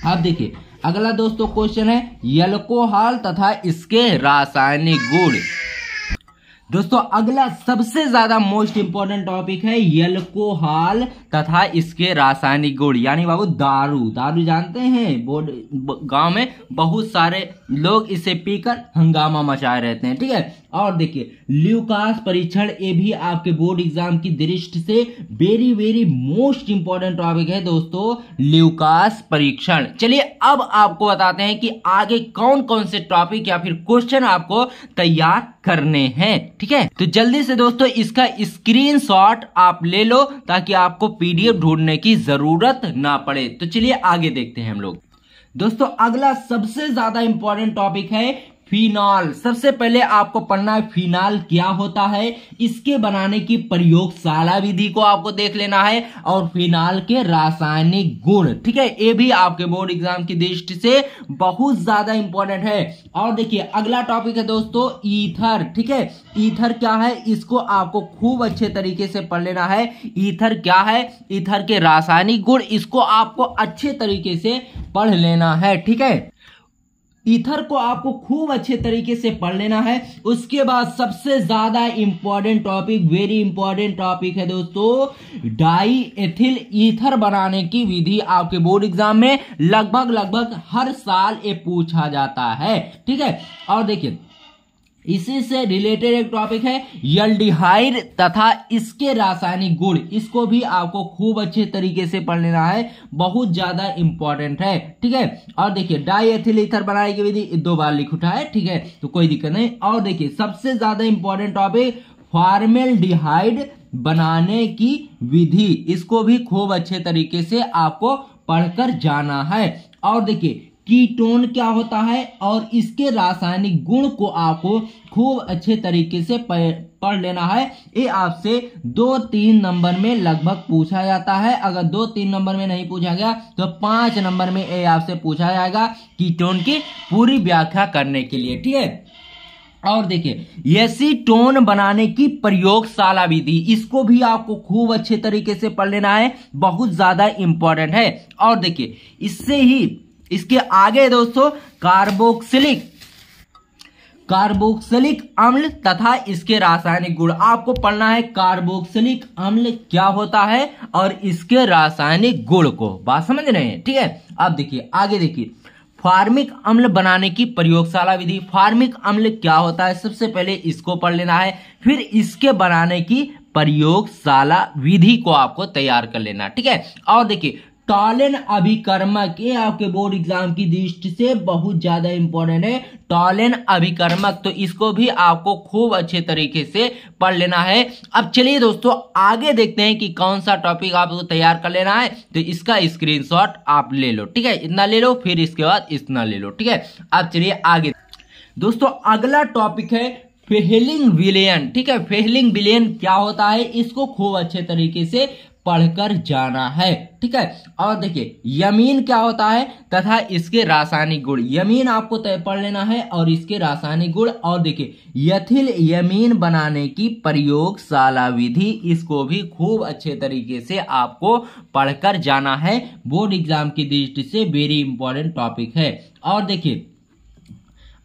अब देखिए अगला दोस्तों क्वेश्चन है एल्कोहल तथा इसके रासायनिक गुण। दोस्तों अगला सबसे ज्यादा मोस्ट इंपॉर्टेंट टॉपिक है एल्कोहल तथा इसके रासायनिक गुण, यानी बाबू दारू, दारू जानते हैं बोर्ड गांव में बहुत सारे लोग इसे पीकर हंगामा मचाए रहते हैं। ठीक है, और देखिए ल्यूकास परीक्षण, ये भी आपके बोर्ड एग्जाम की दृष्टि से very very most important topic है दोस्तों ल्यूकास परीक्षण। चलिए अब आपको बताते हैं कि आगे कौन कौन से टॉपिक या फिर क्वेश्चन आपको तैयार करने हैं। ठीक है, तो जल्दी से दोस्तों इसका स्क्रीनशॉट आप ले लो ताकि आपको पीडीएफ ढूंढने की जरूरत ना पड़े। तो चलिए आगे देखते हैं हम लोग। दोस्तों अगला सबसे ज्यादा इंपॉर्टेंट टॉपिक है फिनाल। सबसे पहले आपको पढ़ना है फिनाल क्या होता है, इसके बनाने की प्रयोगशाला विधि को आपको देख लेना है और फिनाल के रासायनिक गुण, ठीक है, ये भी आपके बोर्ड एग्जाम की दृष्टि से बहुत ज्यादा इंपॉर्टेंट है। और देखिए अगला टॉपिक है दोस्तों ईथर, ठीक है। ईथर क्या है, इसको आपको खूब अच्छे तरीके से पढ़ लेना है। ईथर क्या है, ईथर के रासायनिक गुण, इसको आपको अच्छे तरीके से पढ़ लेना है, ठीक है। ईथर को आपको खूब अच्छे तरीके से पढ़ लेना है। उसके बाद सबसे ज्यादा important topic, very important topic है दोस्तों डाई एथिल ईथर बनाने की विधि। आपके बोर्ड एग्जाम में लगभग हर साल ये पूछा जाता है, ठीक है। और देखिए इसी से रिलेटेड एक टॉपिक है एल्डिहाइड तथा इसके रासायनिक गुण, इसको भी आपको खूब अच्छे तरीके से पढ़ लेना है, बहुत ज्यादा इंपॉर्टेंट है, ठीक है। और देखिए डाइएथिल ईथर बनाने की विधि दो बार लिख उठा है, ठीक है, तो कोई दिक्कत नहीं। और देखिए सबसे ज्यादा इंपॉर्टेंट टॉपिक फॉर्मेल्डिहाइड बनाने की विधि, इसको भी खूब अच्छे तरीके से आपको पढ़कर जाना है। और देखिए कीटोन क्या होता है और इसके रासायनिक गुण को आपको खूब अच्छे तरीके से पढ़ लेना है। ये आपसे 2-3 नंबर में लगभग पूछा जाता है, अगर 2-3 नंबर में नहीं पूछा गया तो 5 नंबर में ये आपसे पूछा जाएगा कीटोन की पूरी व्याख्या करने के लिए, ठीक है। और देखिए एसीटोन बनाने की प्रयोगशाला विधि, इसको भी आपको खूब अच्छे तरीके से पढ़ लेना है, बहुत ज्यादा इंपॉर्टेंट है। और देखिए इससे ही इसके आगे दोस्तों कार्बोक्सिलिक अम्ल तथा इसके रासायनिक गुण, आपको पढ़ना है कार्बोक्सिलिक अम्ल क्या होता है और इसके रासायनिक गुण को, बात समझ रहे हैं, ठीक है। अब देखिए आगे, देखिए फॉर्मिक अम्ल बनाने की प्रयोगशाला विधि। फॉर्मिक अम्ल क्या होता है, सबसे पहले इसको पढ़ लेना है, फिर इसके बनाने की प्रयोगशाला विधि को आपको तैयार कर लेना, ठीक है। और देखिए टॉलेन अभिकर्मक, ये आपके बोर्ड एग्जाम की दृष्टि से बहुत ज्यादा इंपॉर्टेंट है। टॉलेन अभिकर्मक, तो इसको भी आपको खूब अच्छे तरीके से पढ़ लेना है। अब चलिए दोस्तों आगे देखते हैं कि कौन सा टॉपिक आपको तैयार कर लेना है, तो इसका स्क्रीनशॉट आप ले लो, ठीक है, इतना ले लो, फिर इसके बाद इतना ले लो, ठीक है। अब चलिए आगे दोस्तों अगला टॉपिक है फेहलिंग विलयन, ठीक है। फेहलिंग विलयन क्या होता है, इसको खूब अच्छे तरीके से पढ़कर जाना है, ठीक है। और देखिए यमीन क्या होता है तथा इसके रासायनिक गुण, यमीन आपको पढ़ लेना है और इसके रासायनिक गुण। और देखिए यथिल यमीन बनाने की प्रयोगशाला विधि, इसको भी खूब अच्छे तरीके से आपको पढ़कर जाना है, बोर्ड एग्जाम की दृष्टि से वेरी इंपॉर्टेंट टॉपिक है। और देखिए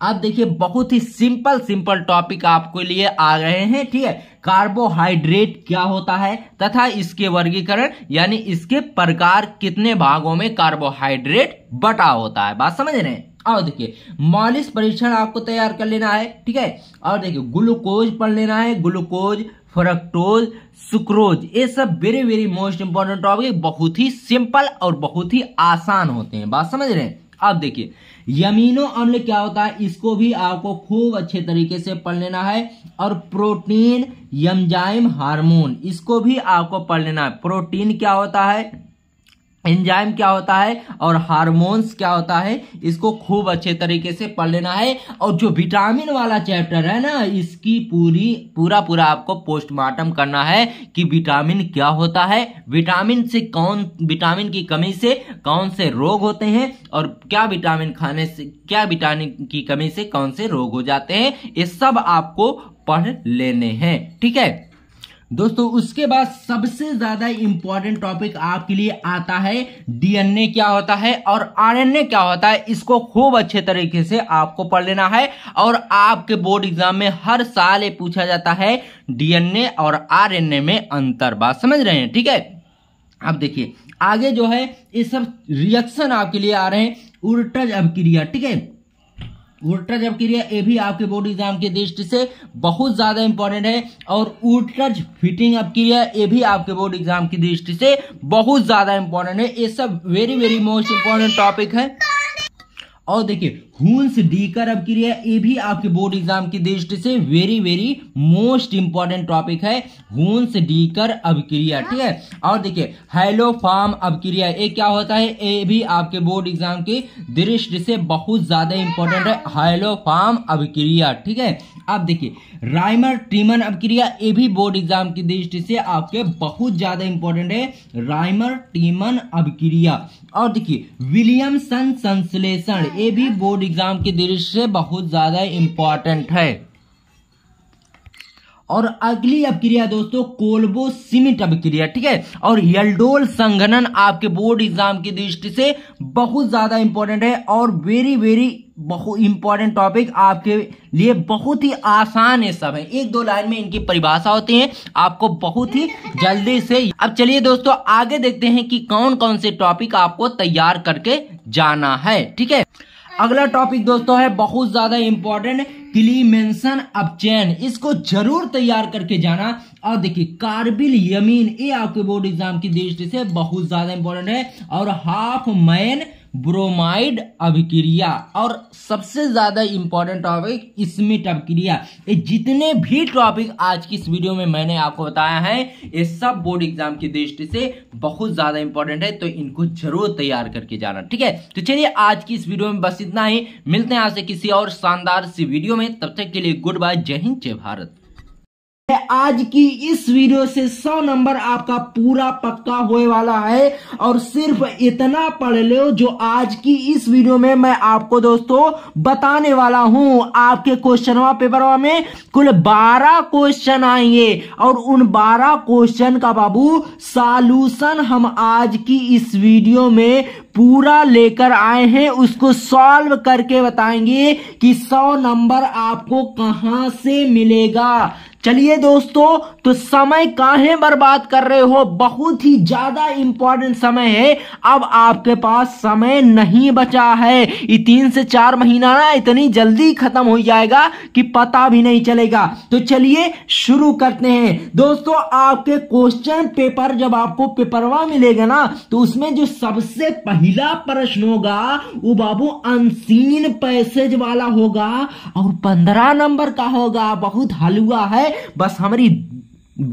अब देखिए बहुत ही सिंपल टॉपिक आपके लिए आ रहे हैं, ठीक है। कार्बोहाइड्रेट क्या होता है तथा इसके वर्गीकरण, यानी इसके प्रकार कितने भागों में कार्बोहाइड्रेट बटा होता है, बात समझ रहे हैं। और देखिए मोलिस परीक्षण आपको तैयार कर लेना है, ठीक है। और देखिए ग्लूकोज पढ़ लेना है, ग्लूकोज, फ्रक्टोज, सुक्रोज, ये सब वेरी मोस्ट इंपोर्टेंट टॉपिक, बहुत ही सिंपल और बहुत ही आसान होते हैं, बात समझ रहे हैं। अब देखिए यमीनो अम्ल क्या होता है, इसको भी आपको खूब अच्छे तरीके से पढ़ लेना है। और प्रोटीन एंजाइम हार्मोन, इसको भी आपको पढ़ लेना है। प्रोटीन क्या होता है, एंजाइम क्या होता है और हार्मोन्स क्या होता है, इसको खूब अच्छे तरीके से पढ़ लेना है। और जो विटामिन वाला चैप्टर है ना, इसकी पूरा आपको पोस्टमार्टम करना है कि विटामिन क्या होता है, विटामिन की कमी से कौन से रोग होते हैं और क्या विटामिन खाने से, क्या विटामिन की कमी से कौन से रोग हो जाते हैं, ये सब आपको पढ़ लेने हैं, ठीक है दोस्तों। उसके बाद सबसे ज्यादा इंपॉर्टेंट टॉपिक आपके लिए आता है डीएनए क्या होता है और आरएनए क्या होता है, इसको खूब अच्छे तरीके से आपको पढ़ लेना है। और आपके बोर्ड एग्जाम में हर साल ये पूछा जाता है डीएनए और आरएनए में अंतर, बात समझ रहे हैं, ठीक है। अब देखिए आगे जो है ये सब रिएक्शन आपके लिए आ रहे हैं। उर्टज अभिक्रिया, ठीक है, ऊर्टज अभिक्रिया, ये भी आपके बोर्ड एग्जाम की दृष्टि से बहुत ज्यादा इंपॉर्टेंट है। और ऊर्टज फिटिंग अभिक्रिया, ये भी आपके बोर्ड एग्जाम की दृष्टि से बहुत ज्यादा इंपॉर्टेंट है। ये सब वेरी मोस्ट इंपॉर्टेंट टॉपिक है। और देखिए हूंस डी कर अभिक्रिया, ये भी आपके बोर्ड एग्जाम की दृष्टि से very very most important topic है हूंस डी कर अभिक्रिया, ठीक है। और देखिए हैलोफॉर्म अभिक्रिया, ये क्या होता है, ये भी आपके बोर्ड एग्जाम की दृष्टि से बहुत ज्यादा इंपॉर्टेंट है हैलोफॉर्म अभिक्रिया, ठीक है। अब देखिए राइमर ट्रीमन अभिक्रिया, ये भी बोर्ड एग्जाम की दृष्टि से आपके बहुत ज्यादा इंपॉर्टेंट है राइमर ट्रीमन अभिक्रिया। और देखिए विलियमसन संश्लेषण, ये भी बोर्ड एग्जाम की दृष्टि से बहुत ज्यादा इंपॉर्टेंट है। और अगली अभिक्रिया दोस्तों कोल्बो सीमेंट अभिक्रिया, ठीक है। और यल्डोल संघनन आपके बोर्ड एग्जाम की दृष्टि से बहुत ज्यादा इंपॉर्टेंट है और वेरी वेरी बहुत इंपॉर्टेंट टॉपिक आपके लिए, बहुत ही आसान है सब है, एक दो लाइन में इनकी परिभाषा होती है, आपको बहुत ही जल्दी से। अब चलिए दोस्तों आगे देखते हैं कि कौन कौन से टॉपिक आपको तैयार करके जाना है, ठीक है। अगला टॉपिक दोस्तों है बहुत ज्यादा इंपॉर्टेंट क्लीमेंसन अपचयन, इसको जरूर तैयार करके जाना। और देखिए कारगिल यमीन, ये आपके बोर्ड एग्जाम की दृष्टि से बहुत ज्यादा इंपॉर्टेंट है। और हाफ मैन ब्रोमाइड अभिक्रिया, और सबसे ज्यादा इंपॉर्टेंट टॉपिक स्मिट अभिक्रिया। ये जितने भी टॉपिक आज की इस वीडियो में मैंने आपको बताया है, ये सब बोर्ड एग्जाम की दृष्टि से बहुत ज्यादा इंपॉर्टेंट है, तो इनको जरूर तैयार करके जाना, ठीक है। तो चलिए आज की इस वीडियो में बस इतना ही, मिलते हैं आपसे किसी और शानदार सी वीडियो में, तब तक के लिए गुड बाय, जय हिंद जय भारत। आज की इस वीडियो से 100 नंबर आपका पूरा पक्का होने वाला है, और सिर्फ इतना पढ़ लो जो आज की इस वीडियो में मैं आपको दोस्तों बताने वाला हूं। आपके क्वेश्चन पेपर में कुल 12 क्वेश्चन आएंगे, और उन 12 क्वेश्चन का बाबू सॉल्यूशन हम आज की इस वीडियो में पूरा लेकर आए हैं, उसको सॉल्व करके बताएंगे कि 100 नंबर आपको कहां से मिलेगा। चलिए दोस्तों, तो समय काहे बर्बाद कर रहे हो, बहुत ही ज्यादा इंपॉर्टेंट समय है, अब आपके पास समय नहीं बचा है। ये 3 से 4 महीना ना इतनी जल्दी खत्म हो जाएगा कि पता भी नहीं चलेगा। तो चलिए शुरू करते हैं दोस्तों। आपके क्वेश्चन पेपर जब आपको पेपरवा मिलेगा ना, तो उसमें जो सबसे पहला प्रश्न होगा वो बाबू अनसीन पैसेज वाला होगा, और 15 नंबर का होगा, बहुत हलुआ है, बस हमारी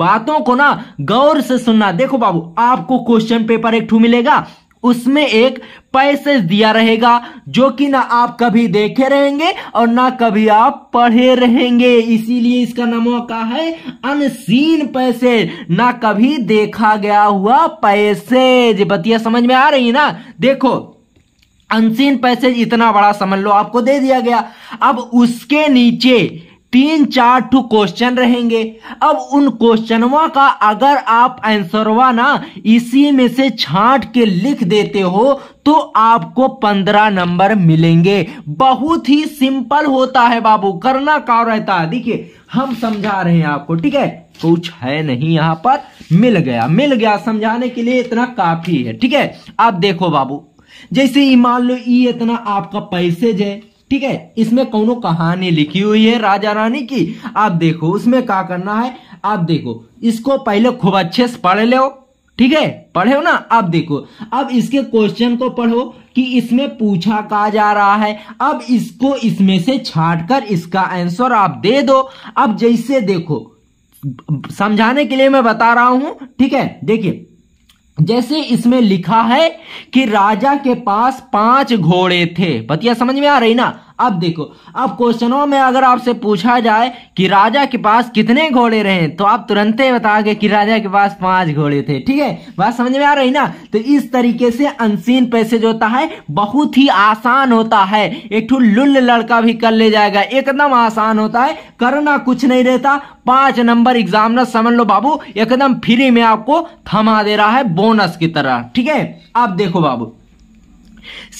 बातों को ना गौर से सुनना। देखो बाबू, आपको क्वेश्चन पेपर एक ठू मिलेगा, उसमें एक पैसेज दिया रहेगा जो कि ना आप कभी देखे रहेंगे और ना कभी आप पढ़े रहेंगे, इसीलिए इसका नाम क्या है, अनसीन पैसेज, ना कभी देखा गया हुआ पैसेज। बतिया समझ में आ रही है ना। देखो अनसीन पैसेज इतना बड़ा समझ लो आपको दे दिया गया, अब उसके नीचे 3-4 टू क्वेश्चन रहेंगे। अब उन क्वेश्चनवा का अगर आप आंसरवा ना इसी में से छांट के लिख देते हो तो आपको 15 नंबर मिलेंगे। बहुत ही सिंपल होता है बाबू, करना क्या रहता है, देखिए हम समझा रहे हैं आपको, ठीक है। कुछ है नहीं यहाँ पर, मिल गया, समझाने के लिए इतना काफी है, ठीक है। अब देखो बाबू, जैसे मान लो ये इतना आपका पैसेज है, ठीक है, इसमें कोनो कहानी लिखी हुई है राजा रानी की। आप देखो उसमें क्या करना है, आप देखो इसको पहले खूब अच्छे से पढ़ लो, ठीक है, पढ़े हो ना। अब देखो, अब इसके क्वेश्चन को पढ़ो कि इसमें पूछा क्या जा रहा है, अब इसको इसमें से छांट कर इसका आंसर आप दे दो। अब जैसे देखो, समझाने के लिए मैं बता रहा हूं, ठीक है। देखिए जैसे इसमें लिखा है कि राजा के पास 5 घोड़े थे, बतिया समझ में आ रही ना। अब देखो, अब क्वेश्चनों में अगर आपसे पूछा जाए कि राजा के पास कितने घोड़े रहे, तो आप तुरंत ही बताओगे कि राजा के पास 5 घोड़े थे, ठीक है, बात समझ में आ रही ना। तो इस तरीके से अनसीन पैसेज होता है, बहुत ही आसान होता है, एक ठू लुल्ल लड़का भी कर ले जाएगा, एकदम आसान होता है, करना कुछ नहीं रहता। 5 नंबर एग्जाम ना समझ लो बाबू, एकदम फ्री में आपको थमा दे रहा है, बोनस की तरह, ठीक है। अब देखो बाबू,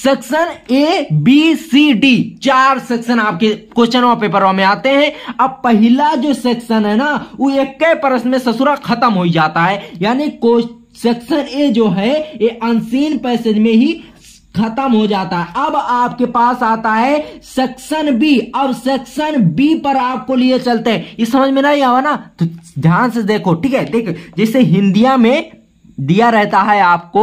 section A, B, C, D 4 section आपके क्वेश्चन और पेपर में आते हैं। अब पहला जो सेक्शन है ना, वो एक प्रश्न में ससुरा खत्म हो जाता है, यानी सेक्शन A जो है ये अनसीन पैसेज में ही खत्म हो जाता है। अब आपके पास आता है सेक्शन B। अब सेक्शन B पर आपको लिए चलते हैं, ये समझ में नहीं आवा ना, तो ध्यान से देखो, ठीक है। देखो जैसे हिंदिया में दिया रहता है आपको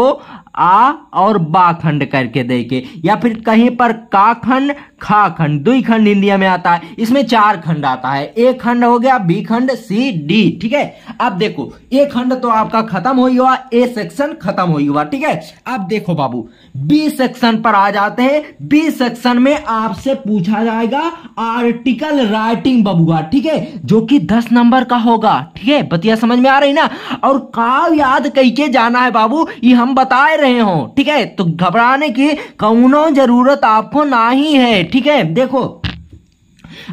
आ और बा खंड करके देंगे, या फिर कहीं पर का खंड, खा खंड, दुई खंड हिंदी में आता है। इसमें चार खंड आता है, ए खंड हो गया, बी खंड, सी, डी। ठीक है, अब देखो ए खंड तो आपका खत्म हुई हुआ, ए सेक्शन खत्म हुई हुआ। ठीक है, अब देखो बाबू बी सेक्शन पर आ जाते हैं। बी सेक्शन में आपसे पूछा जाएगा आर्टिकल राइटिंग बबुआ, ठीक है, जो कि 10 नंबर का होगा। ठीक है, बतिया समझ में आ रही ना, और काव याद करके जाना है बाबू, ये हम बता रहे हो। ठीक है, तो घबराने की कौनो जरूरत आपको नहीं है। ठीक है, देखो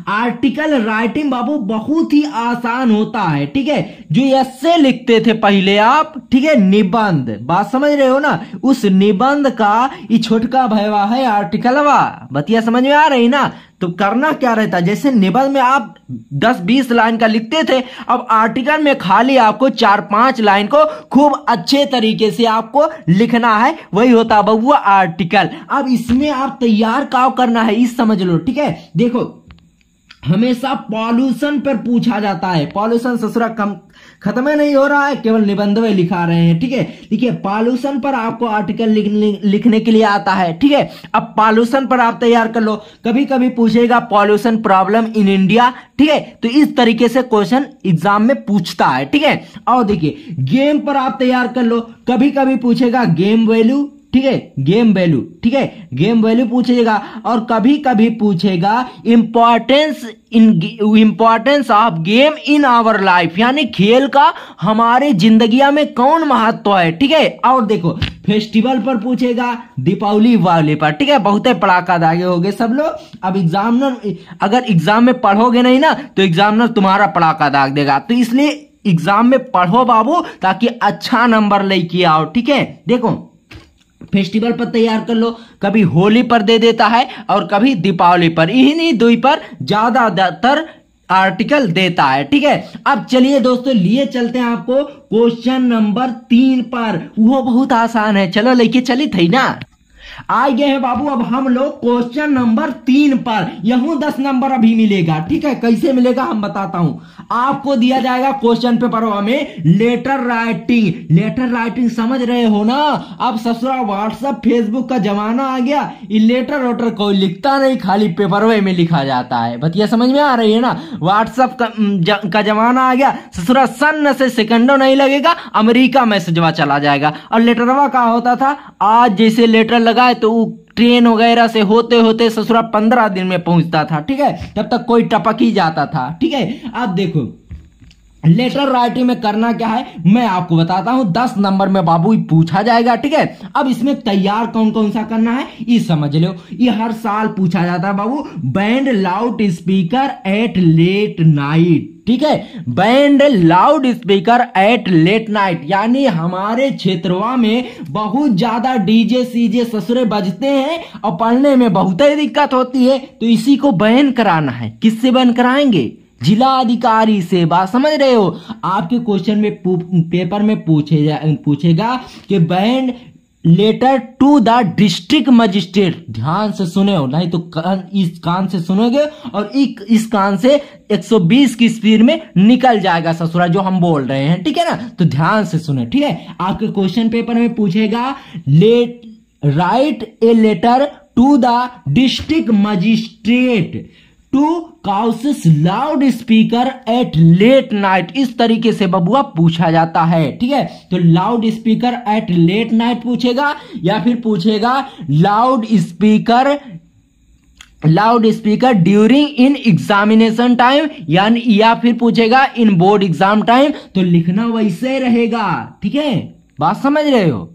आर्टिकल राइटिंग बाबू बहुत ही आसान होता है। ठीक है, जो ऐसे लिखते थे पहले आप, ठीक है, निबंध, बात समझ रहे हो ना, उस निबंध का ये छोटका भैया है आर्टिकलवा, बतिया समझ में आ रही ना। तो करना क्या रहता, जैसे निबंध में आप 10-20 लाइन का लिखते थे, अब आर्टिकल में खाली आपको 4-5 लाइन को खूब अच्छे तरीके से आपको लिखना है, वही होता बबुआ आर्टिकल। अब इसमें आप तैयार काव करना है, इस समझ लो। ठीक है, देखो हमेशा पॉल्यूशन पर पूछा जाता है, पॉल्यूशन ससुरा कम खत्म नहीं हो रहा है, केवल निबंध में लिखा रहे हैं। ठीक है, देखिए पॉल्यूशन पर आपको आर्टिकल लिखने के लिए आता है। ठीक है, अब पॉल्यूशन पर आप तैयार कर लो, कभी कभी पूछेगा पॉल्यूशन प्रॉब्लम इन इंडिया। ठीक है, तो इस तरीके से क्वेश्चन एग्जाम में पूछता है। ठीक है, और देखिए गेम पर आप तैयार कर लो, कभी कभी पूछेगा गेम वैल्यू। ठीक है, गेम वैल्यू, ठीक है, गेम वैल्यू पूछेगा, और कभी कभी पूछेगा importance of game in our life, यानी खेल का हमारे जिंदगी में कौन महत्व है। ठीक है, और देखो फेस्टिवल पर पूछेगा, दीपावली वाले पर। ठीक है, बहुत पड़ाका दागे हो गए सब लोग। अब एग्जामिनर अगर एग्जाम में पढ़ोगे नहीं ना, तो एग्जामिनर तुम्हारा पड़ाका दाग देगा, तो इसलिए एग्जाम में पढ़ो बाबू, ताकि अच्छा नंबर लेके आओ। ठीक है, देखो फेस्टिवल पर तैयार कर लो, कभी होली पर दे देता है और कभी दीपावली पर, इन्हीं दो पर ज्यादातर आर्टिकल देता है। ठीक है, अब चलिए दोस्तों लिए चलते हैं आपको क्वेश्चन नंबर 3 पर, वो बहुत आसान है, चलो लेके चली थी ना। आ गए हैं बाबू अब हम लोग क्वेश्चन नंबर 3 पर, यहूं 10 नंबर अभी मिलेगा। ठीक है, कैसे मिलेगा हम बताता हूं, आपको दिया जाएगा क्वेश्चन पेपर हमें लेटर राइटिंग। लेटर राइटिंग समझ रहे हो ना, अब ससुरा व्हाट्सएप फेसबुक का जमाना आ गया, ये लेटर वोटर कोई लिखता नहीं, खाली पेपरवे में लिखा जाता है, बतिया समझ में आ रही है ना। व्हाट्सएप का जमाना आ गया ससुरा, सन से सेकंडों नहीं लगेगा अमेरिका मैसेजवा चला जाएगा। और लेटरवा का होता था, आज जैसे लेटर लगा है तो ट्रेन वगैरह से होते होते ससुरा 15 दिन में पहुंचता था। ठीक है, तब तक कोई टपक ही जाता था। ठीक है, अब देखो लेटर राइटिंग में करना क्या है मैं आपको बताता हूं, 10 नंबर में बाबू पूछा जाएगा। ठीक है, अब इसमें तैयार कौन कौन सा करना है ये समझ लो, ये हर साल पूछा जाता है बाबू। Band loud speaker at late night, ठीक है, band loud speaker at late night, यानी हमारे क्षेत्रवा में बहुत ज्यादा डीजे सीजे ससुरे बजते हैं और पढ़ने में बहुत ही दिक्कत होती है, तो इसी को बैन कराना है। किससे बैन कराएंगे, जिला अधिकारी से, बात समझ रहे हो। आपके क्वेश्चन में पेपर में पूछेगा कि band letter to the district magistrate, ध्यान से सुने हो, नहीं तो इस कान से सुनोगे और इस कान से 120 की स्पीड में निकल जाएगा ससुरा जो हम बोल रहे हैं। ठीक है ना, तो ध्यान से सुने। ठीक है, आपके क्वेश्चन पेपर में पूछेगा write a letter to the district magistrate to causes loud speaker at late night, इस तरीके से बबुआ पूछा जाता है। ठीक है, तो loud speaker at late night पूछेगा, या फिर पूछेगा loud speaker during in examination time, यानी या फिर पूछेगा इन बोर्ड एग्जाम टाइम, तो लिखना वैसे रहेगा। ठीक है, बात समझ रहे हो,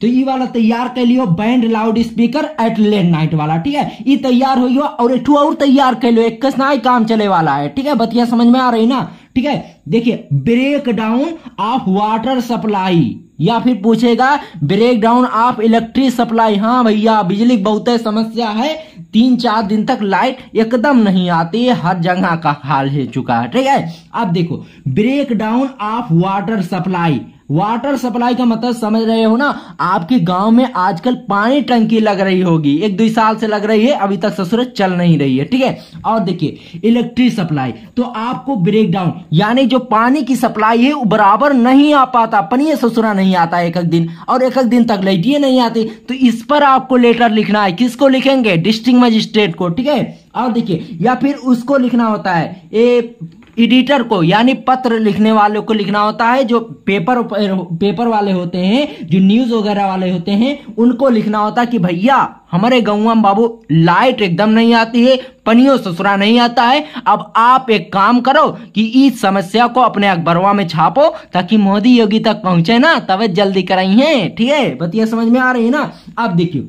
तो ये वाला तैयार कर लियो, band loud speaker at late night वाला। ठीक है, ये तैयार हो गया, और एक और तैयार कर लो, 21 काम चले वाला है। ठीक है, बतिया समझ में आ रही ना। ठीक है, देखिए breakdown of water supply, या फिर पूछेगा breakdown of electric supply. हाँ भैया, बिजली बहुत समस्या है, 3-4 दिन तक लाइट एकदम नहीं आती है, हर जगह का हाल हो चुका है। ठीक है, अब देखो breakdown of water supply, water supply का मतलब समझ रहे हो ना। आपके गांव में आजकल पानी टंकी लग रही होगी, 1-2 साल से लग रही है, अभी तक ससुराल चल नहीं रही है, ठीक है। और देखिए इलेक्ट्रिक सप्लाई, तो आपको ब्रेक डाउन यानी जो पानी की सप्लाई है वो बराबर नहीं आ पाता, पनिये ससुरा नहीं आता एक एक दिन, और एक एक दिन तक लाइटिये नहीं आती, तो इस पर आपको लेटर लिखना है। किसको लिखेंगे? डिस्ट्रिक्ट मजिस्ट्रेट को, ठीक है। और देखिए या फिर उसको लिखना होता है एडिटर को, यानी पत्र लिखने वालों को लिखना होता है, जो पेपर वाले होते हैं, जो न्यूज वगैरह वाले होते हैं, उनको लिखना होता है कि भैया हमारे गाँव में बाबू लाइट एकदम नहीं आती है, पनियों ससुरा नहीं आता है, अब आप एक काम करो कि इस समस्या को अपने अखबारवा में छापो ताकि मोदी योगी तक पहुंचे ना, तब जल्दी कराई है, ठीक है। बतिया समझ में आ रही है ना। अब देखियो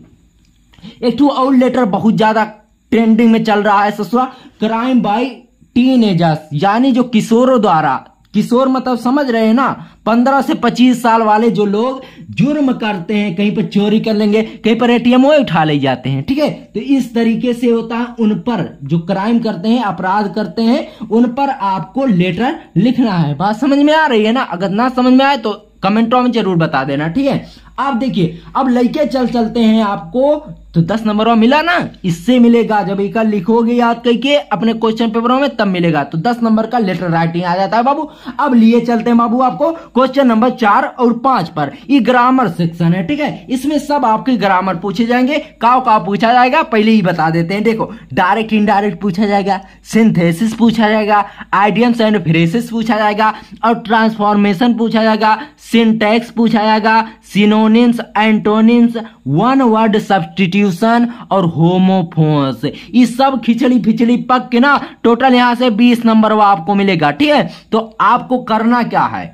एक और लेटर बहुत ज्यादा ट्रेंडिंग में चल रहा है ससुरा, क्राइम बाई टीनेजर्स, यानी जो किशोरों द्वारा, किशोर मतलब समझ रहे हैं ना, 15 से 25 साल वाले जो लोग जुर्म करते हैं, कहीं पर चोरी कर लेंगे, कहीं पर एटीएम उठा ले जाते हैं, ठीक है, तो इस तरीके से होता है। उन पर जो क्राइम करते हैं, अपराध करते हैं, उन पर आपको लेटर लिखना है। बात समझ में आ रही है ना। अगर ना समझ में आए तो कमेंटों में जरूर बता देना, ठीक है। आप देखिए अब लेके चलते हैं आपको, तो 10 नंबर मिला ना, इससे मिलेगा जब एक लिखोगे याद करके अपने क्वेश्चन पेपरों में, तब मिलेगा। तो 10 नंबर का लेटर राइटिंग आ जाता है बाबू। अब लिए चलते हैं बाबू आपको क्वेश्चन नंबर 4 और 5 पर। ये ग्रामर सेक्शन है, ठीक है, इसमें सब आपके ग्रामर पूछे जाएंगे। का पूछा जाएगा पहले ही बता देते हैं, देखो डायरेक्ट इनडायरेक्ट पूछा जाएगा, सिंथेसिस पूछा जाएगा, आइडियम्स एंड फ्रेसेस पूछा जाएगा, और ट्रांसफॉर्मेशन पूछा जाएगा, सिंटैक्स पूछा जाएगा, synonyms antonyms, one word substitution और होमोफोन्स। ये सब खिचड़ी फिचड़ी पक के ना टोटल यहां से 20 नंबर वो आपको मिलेगा, ठीक है। तो आपको करना क्या है,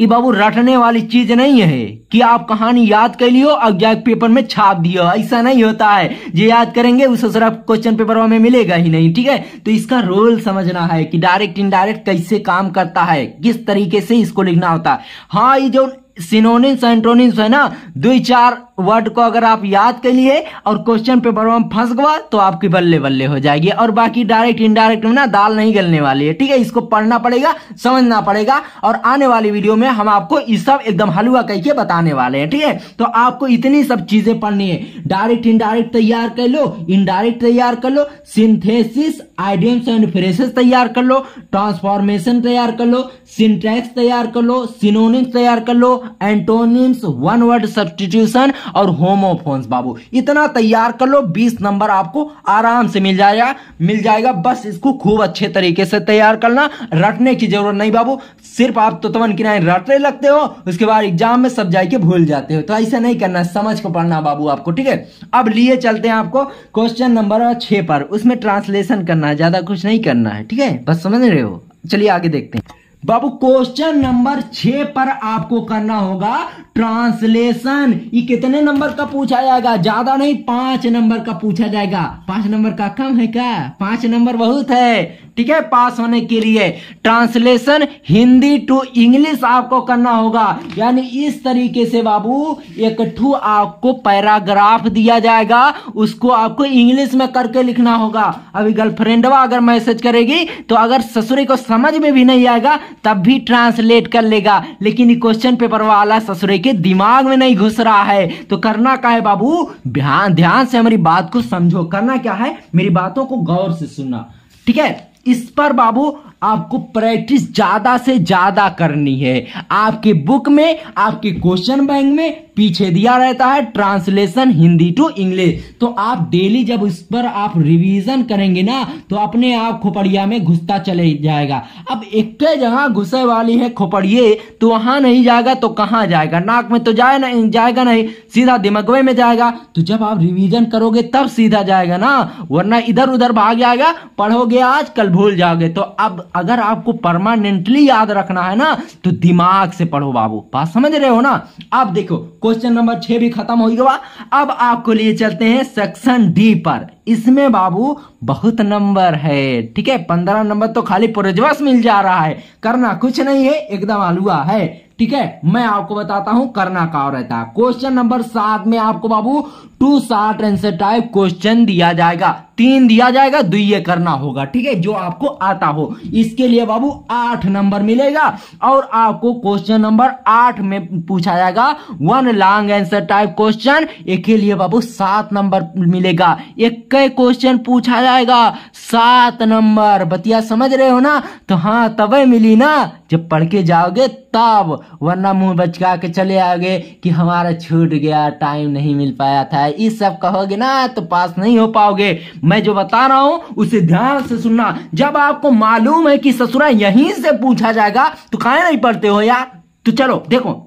ये बाबू रटने वाली चीज नहीं है कि आप कहानी याद कर लियो एग्जैक्ट पेपर में छाप दियो, ऐसा नहीं होता है। जो याद करेंगे उसे सर आप क्वेश्चन पेपर में मिलेगा ही नहीं, ठीक है। तो इसका रोल समझना है कि डायरेक्ट इनडायरेक्ट कैसे काम करता है, किस तरीके से इसको लिखना होता है। हाँ, ये जो सिनोनिम्स एंटोनिम्स है ना, 2-4 वर्ड को अगर आप याद कर लिए और क्वेश्चन पेपर में फंस गया तो आपकी बल्ले बल्ले हो जाएगी, और बाकी डायरेक्ट इनडायरेक्ट में ना दाल नहीं गलने वाली है, ठीक है। इसको पढ़ना पड़ेगा, समझना पड़ेगा, और आने वाली वीडियो में हम आपको ये सब एकदम हलवा करके बताने वाले हैं, ठीक है। तो आपको इतनी सब चीजें पढ़नी है, डायरेक्ट इनडायरेक्ट तैयार कर लो, इनडायरेक्ट तैयार कर लो, सिंथेसिस आइडियम्स एंड फ्रेसेस तैयार कर लो, ट्रांसफॉर्मेशन तैयार कर लो, सिंटैक्स तैयार कर लो, सिनोनिम्स तैयार कर लो, एंटोनिम्स, वन वर्ड सब्स्टिट्यूशन और होमोफोन्स। बाबू इतना तैयार कर लो, 20 नंबर आपको आराम से मिल जाएगा। बस इसको खूब अच्छे तरीके से तैयार करना, रटने की जरूरत नहीं बाबू। सिर्फ आप तो तमन की नहीं रटने लगते हो, उसके बाद एग्जाम में सब जाके भूल जाते हो, तो ऐसा नहीं करना, समझ को पढ़ना बाबू आपको, ठीक है। अब लिए चलते हैं आपको क्वेश्चन नंबर 6 पर, उसमें ट्रांसलेशन करना है, ज्यादा कुछ नहीं करना है, ठीक है, बस समझ रहे हो। चलिए आगे देखते हैं बाबू, क्वेश्चन नंबर 6 पर आपको करना होगा ट्रांसलेशन। ये कितने नंबर का पूछा जाएगा? ज्यादा नहीं, 5 नंबर का पूछा जाएगा। 5 नंबर का कम है क्या? 5 नंबर बहुत है, ठीक है। पास होने के लिए ट्रांसलेशन हिंदी टू इंग्लिश आपको करना होगा, यानी इस तरीके से बाबू एक ठू आपको पैराग्राफ दिया जाएगा, उसको आपको इंग्लिश में करके लिखना होगा। अभी गर्लफ्रेंडवा अगर मैसेज करेगी तो अगर ससुरे को समझ में भी नहीं आएगा तब भी ट्रांसलेट कर लेगा, लेकिन ये क्वेश्चन पेपर वाला ससुरे के दिमाग में नहीं घुस रहा है। तो करना क्या है बाबू, ध्यान से हमारी बात को समझो। करना क्या है, मेरी बातों को गौर से सुनना, ठीक है। इस पर बाबू आपको प्रैक्टिस ज्यादा से ज्यादा करनी है। आपके बुक में, आपके क्वेश्चन बैंक में पीछे दिया रहता है ट्रांसलेशन हिंदी टू इंग्लिश, तो आप डेली जब उस पर आप रिवीजन करेंगे ना तो अपने आप खोपड़िया में घुसता चले जाएगा। अब एक जगह घुसे वाली है खोपड़िए, तो वहां नहीं जाएगा तो कहाँ जाएगा? नाक में तो जाएगा नहीं, सीधा दिमगवे में जाएगा। तो जब आप रिवीजन करोगे तब सीधा जाएगा ना, वरना इधर उधर भाग जाएगा, पढ़ोगे आज कल भूल जाओगे। तो अब अगर आपको परमानेंटली याद रखना है ना तो दिमाग से पढ़ो बाबू, बात समझ रहे हो ना। अब देखो क्वेश्चन नंबर 6 भी खत्म हो गया। अब आपको लिए चलते हैं सेक्शन डी पर, इसमें बाबू बहुत नंबर है, ठीक है। 15 नंबर तो खाली पुरजवश मिल जा रहा है, करना कुछ नहीं है, एकदम आलुआ है। ठीक है, मैं आपको बताता हूं करना का रहता है। क्वेश्चन नंबर 7 में आपको बाबू 260 आंसर टाइप क्वेश्चन दिया जाएगा, 3 दिया जाएगा, 2 ये करना होगा, ठीक है, जो आपको आता हो। इसके लिए बाबू 8 नंबर मिलेगा और आपको क्वेश्चन नंबर 8 में पूछा जाएगा 1 लॉन्ग आंसर टाइप क्वेश्चन। एक के लिए बाबू 7 नंबर मिलेगा, एक क्वेश्चन पूछा जाएगा 7 नंबर, बतिया समझ रहे हो ना? तो हाँ तब मिली ना जब पढ़ के जाओगे तब, वरना मुंह बचका के चले आओगे कि हमारा छूट गया, टाइम नहीं मिल पाया था, इस सब कहोगे ना तो पास नहीं हो पाओगे। मैं जो बता रहा हूं उसे ध्यान से सुनना। जब आपको मालूम है कि ससुरा यहीं से पूछा जाएगा तो काहे नहीं पढ़ते हो यार? तो चलो देखो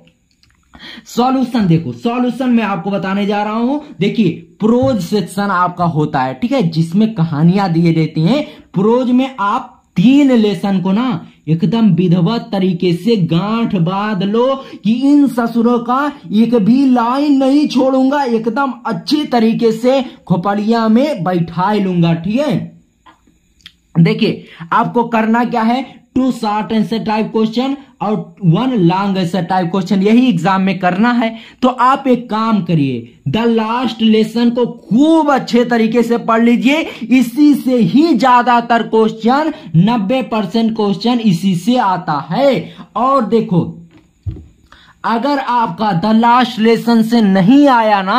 सॉल्यूशन, देखो सॉल्यूशन में आपको बताने जा रहा हूं। देखिए प्रोज सेक्शन आपका होता है, ठीक है, जिसमें कहानियां दिए देती हैं। प्रोज में आप 3 लेसन को ना एकदम विधवत तरीके से गांठ बांध लो कि इन ससुरों का एक भी लाइन नहीं छोड़ूंगा, एकदम अच्छी तरीके से खोपड़िया में बैठा लूंगा, ठीक है। देखिए आपको करना क्या है, 260 आंसर टाइप क्वेश्चन और 1 लॉन्ग आंसर टाइप क्वेश्चन, यही एग्जाम में करना है। तो आप एक काम करिए, द लास्ट लेसन को खूब अच्छे तरीके से पढ़ लीजिए, इसी से ही ज्यादातर क्वेश्चन 90% क्वेश्चन इसी से आता है। और देखो अगर आपका द लास्ट लेसन से नहीं आया ना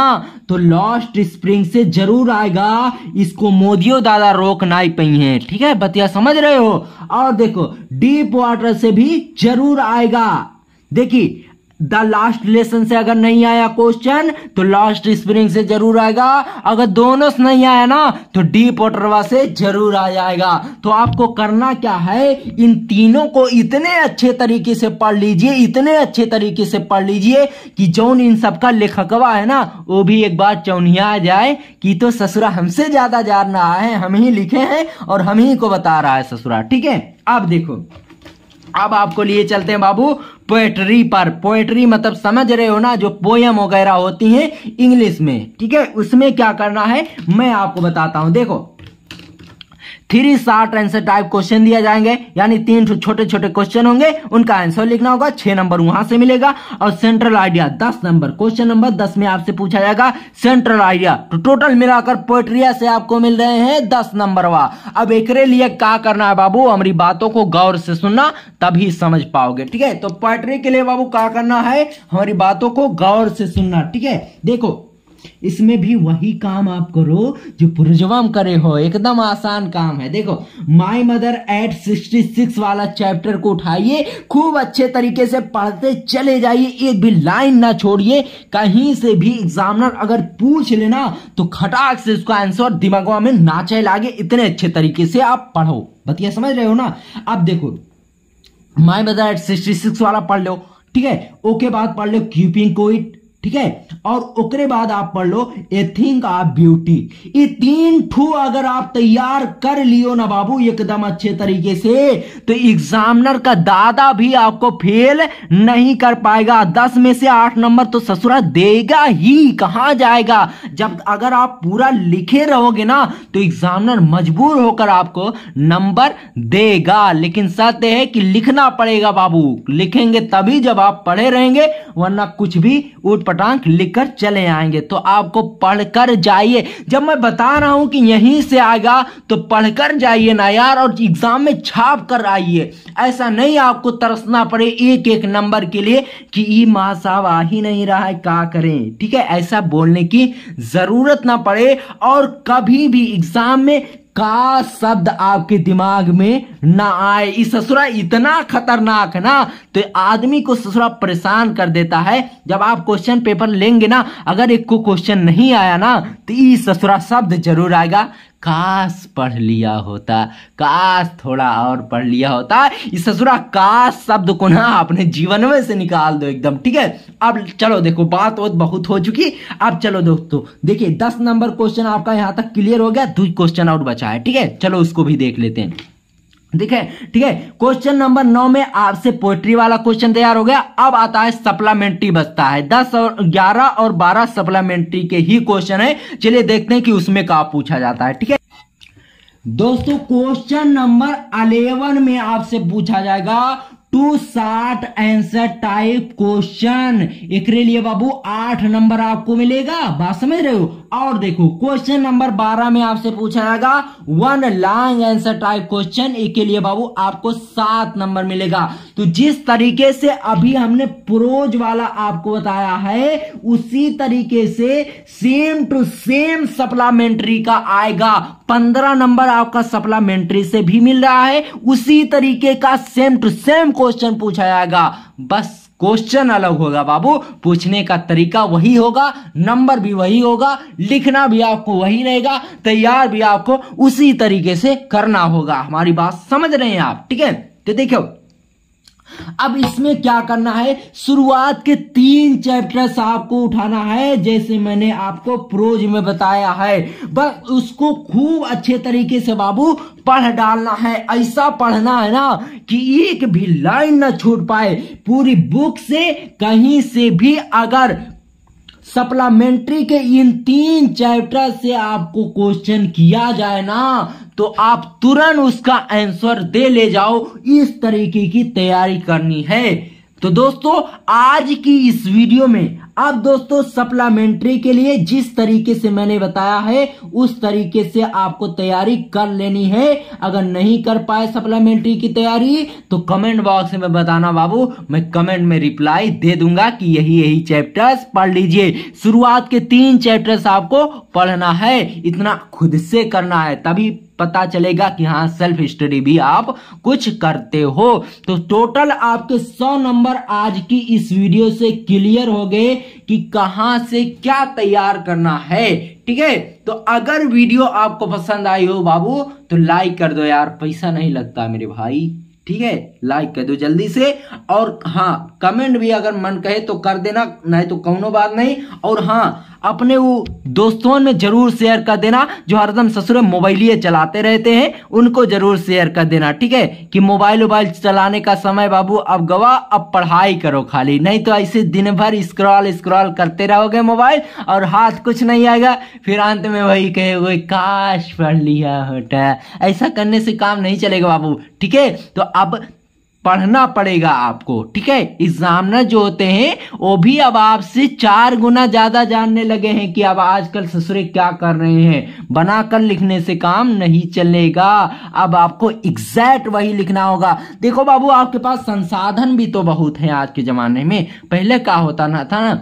तो लास्ट स्प्रिंग से जरूर आएगा, इसको मोदियो दादा रोक ना ही पाई है, ठीक है, बतिया समझ रहे हो। और देखो डीप वाटर से भी जरूर आएगा। देखिए द लास्ट लेसन से अगर नहीं आया क्वेश्चन तो लास्ट स्प्रिंग से जरूर आएगा, अगर दोनों से नहीं आया ना तो डीप वाटर से जरूर आ जाएगा। तो आपको करना क्या है, इन तीनों को इतने अच्छे तरीके से पढ़ लीजिए, इतने अच्छे तरीके से पढ़ लीजिए कि जौन इन सबका लेखकवा है ना वो भी एक बार चौनिया जाए कि तो ससुरा हमसे ज्यादा जान रहा है, हम ही लिखे हैं और हम ही को बता रहा है ससुरा, ठीक है। अब देखो अब आपको लिए चलते हैं बाबू पोएट्री पर। पोएट्री मतलब समझ रहे हो ना, जो पोयम वगैरह होती हैं इंग्लिश में, ठीक है, उसमें क्या करना है मैं आपको बताता हूं। देखो 360 आंसर टाइप क्वेश्चन दिया जाएंगे, यानी 3 छोटे छोटे क्वेश्चन होंगे, उनका आंसर लिखना होगा, 6 नंबर वहां से मिलेगा। और central idea 10 number, question number 10 में आपसे पूछा जाएगा सेंट्रल आइडिया। तो टोटल मिलाकर पोएट्रिया से आपको मिल रहे हैं 10 नंबर वहां। अब एकरे लिए क्या करना है बाबू, हमारी बातों को गौर से सुनना तभी समझ पाओगे, ठीक है। तो पोएट्री के लिए बाबू क्या करना है, हमारी बातों को गौर से सुनना, ठीक है। देखो इसमें भी वही काम आप करो जो पुरजवाम करे हो, एकदम आसान काम है। देखो माय मदर एट 66 वाला चैप्टर को उठाइए, खूब अच्छे तरीके से पढ़ते चले जाइए, एक भी लाइन ना छोड़िए। कहीं से भी एग्जामिनर अगर पूछ लेना तो खटाक से उसका आंसर दिमागवा में नाचे लागे, इतने अच्छे तरीके से आप पढ़ो, बतिया समझ रहे हो ना। अब देखो माय मदर एट 66 वाला पढ़ लो, ठीक है, ओके बाद पढ़ लो कीपिंग कोइट, ठीक है, और ओकरे बाद आप पढ़ लो ए थिंग ऑफ ब्यूटी। ये 3 अगर आप तैयार कर लियो ना बाबू एकदम अच्छे तरीके से तो एग्जामिनर का दादा भी आपको फेल नहीं कर पाएगा। 10 में से 8 नंबर तो ससुरा देगा ही, कहां जाएगा। जब अगर आप पूरा लिखे रहोगे ना तो एग्जामिनर मजबूर होकर आपको नंबर देगा, लेकिन सत्य है कि लिखना पड़ेगा बाबू, लिखेंगे तभी जब आप पढ़े रहेंगे, वरना कुछ भी उठ पटांक लिखकर चले आएंगे। तो आपको पढ़कर जाइए, जब मैं बता रहा हूं कि यहीं से आएगा तो पढ़कर जाइए ना यार, और एग्जाम में छाप कर आइए। ऐसा नहीं आपको तरसना पड़े एक एक नंबर के लिए कि ये मां साहब आ ही नहीं रहा है, क्या करें, ठीक है, ऐसा बोलने की जरूरत ना पड़े। और कभी भी एग्जाम में का शब्द आपके दिमाग में ना आए, इस ससुरा इतना खतरनाक है ना तो आदमी को ससुरा परेशान कर देता है। जब आप क्वेश्चन पेपर लेंगे ना अगर एक को क्वेश्चन नहीं आया ना तो इस ससुरा शब्द जरूर आएगा, काश पढ़ लिया होता, काश थोड़ा और पढ़ लिया होता। इस ससुरा काश शब्द को ना अपने जीवन में से निकाल दो एकदम, ठीक है। अब चलो देखो बात बहुत हो चुकी, अब चलो दोस्तों देखिए 10 नंबर क्वेश्चन आपका यहां तक क्लियर हो गया, 2 क्वेश्चन और बचा है, ठीक है, चलो उसको भी देख लेते हैं, ठीक है, ठीक है। क्वेश्चन नंबर 9 में आपसे पोएट्री वाला क्वेश्चन तैयार हो गया। अब आता है सप्लीमेंट्री बचता है, 10 और 11 और 12 सप्लीमेंट्री के ही क्वेश्चन है, चलिए देखते हैं कि उसमें क्या पूछा जाता है, ठीक है। दोस्तों क्वेश्चन नंबर 11 में आपसे पूछा जाएगा टू 60-61 टाइप क्वेश्चन। एकरे लिए बाबू 8 नंबर आपको मिलेगा, बात समझ रहे हो। और देखो क्वेश्चन नंबर 12 में आपसे पूछा जाएगा one long answer type question, इसके लिए बाबू आपको 7 नंबर मिलेगा। तो जिस तरीके से अभी हमने प्रोज वाला आपको बताया है उसी तरीके से सेम टू सेम सप्लीमेंट्री का आएगा। 15 नंबर आपका सप्लीमेंट्री से भी मिल रहा है, उसी तरीके का सेम टू सेम क्वेश्चन पूछा जाएगा, बस क्वेश्चन अलग होगा बाबू, पूछने का तरीका वही होगा, नंबर भी वही होगा, लिखना भी आपको वही रहेगा, तैयार भी आपको उसी तरीके से करना होगा। हमारी बात समझ रहे हैं आप, ठीक है। तो देखियो अब इसमें क्या करना है, शुरुआत के 3 चैप्टर्स आपको उठाना है, जैसे मैंने आपको प्रोज में बताया है, बस उसको खूब अच्छे तरीके से बाबू पढ़ डालना है। ऐसा पढ़ना है ना कि एक भी लाइन ना छूट पाए, पूरी बुक से कहीं से भी अगर सप्लीमेंट्री के इन 3 चैप्टर से आपको क्वेश्चन किया जाए ना तो आप तुरंत उसका आंसर दे ले जाओ, इस तरीके की तैयारी करनी है। तो दोस्तों आज की इस वीडियो में अब दोस्तों सप्लीमेंट्री के लिए जिस तरीके से मैंने बताया है उस तरीके से आपको तैयारी कर लेनी है। अगर नहीं कर पाए सप्लीमेंट्री की तैयारी तो कमेंट बॉक्स में बताना बाबू, मैं कमेंट में रिप्लाई दे दूंगा कि यही चैप्टर्स पढ़ लीजिए। शुरुआत के 3 चैप्टर्स आपको पढ़ना है, इतना खुद से करना है, तभी पता चलेगा कि हाँ सेल्फ स्टडी भी आप कुछ करते हो। तो टोटल आपके 100 नंबर आज की इस वीडियो से क्लियर हो गए कि कहां से क्या तैयार करना है, ठीक है। तो अगर वीडियो आपको पसंद आई हो बाबू तो लाइक कर दो यार, पैसा नहीं लगता मेरे भाई, ठीक है, लाइक कर दो जल्दी से। और हाँ कमेंट भी अगर मन कहे तो कर देना, नहीं तो कोनो बात नहीं। और हाँ अपने वो दोस्तों में जरूर शेयर कर देना जो हरदम ससुरे मोबाइल चलाते रहते हैं, उनको जरूर शेयर कर देना, ठीक है, कि मोबाइल चलाने का समय बाबू अब गवा, अब पढ़ाई करो खाली, नहीं तो ऐसे दिन भर स्क्रॉल करते रहोगे मोबाइल और हाथ कुछ नहीं आएगा, फिर अंत में वही कहे काश पढ़ लिया होता। ऐसा करने से काम नहीं चलेगा बाबू, ठीक है। तो अब पढ़ना पड़ेगा आपको, ठीक है। एग्जामिनर जो होते हैं वो भी अब आपसे 4 गुना ज्यादा जानने लगे हैं कि अब आजकल ससुरे क्या कर रहे हैं, बनाकर लिखने से काम नहीं चलेगा, अब आपको एग्जैक्ट वही लिखना होगा। देखो बाबू आपके पास संसाधन भी तो बहुत है आज के जमाने में, पहले क्या होता ना था ना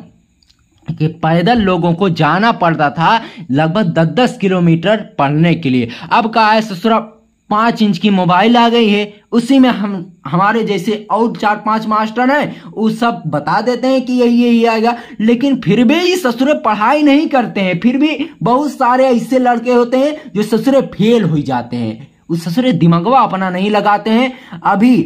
कि पैदल लोगों को जाना पड़ता था लगभग 10-10 किलोमीटर पढ़ने के लिए। अब क्या है ससुरा 5 इंच की मोबाइल आ गई है, उसी में हम हमारे जैसे और 4-5 मास्टर हैं वो सब बता देते हैं कि यही आएगा, लेकिन फिर भी ये ससुरे पढ़ाई नहीं करते हैं। फिर भी बहुत सारे ऐसे लड़के होते हैं जो ससुरे फेल हो जाते हैं, उस ससुरे दिमागवा अपना नहीं लगाते हैं। अभी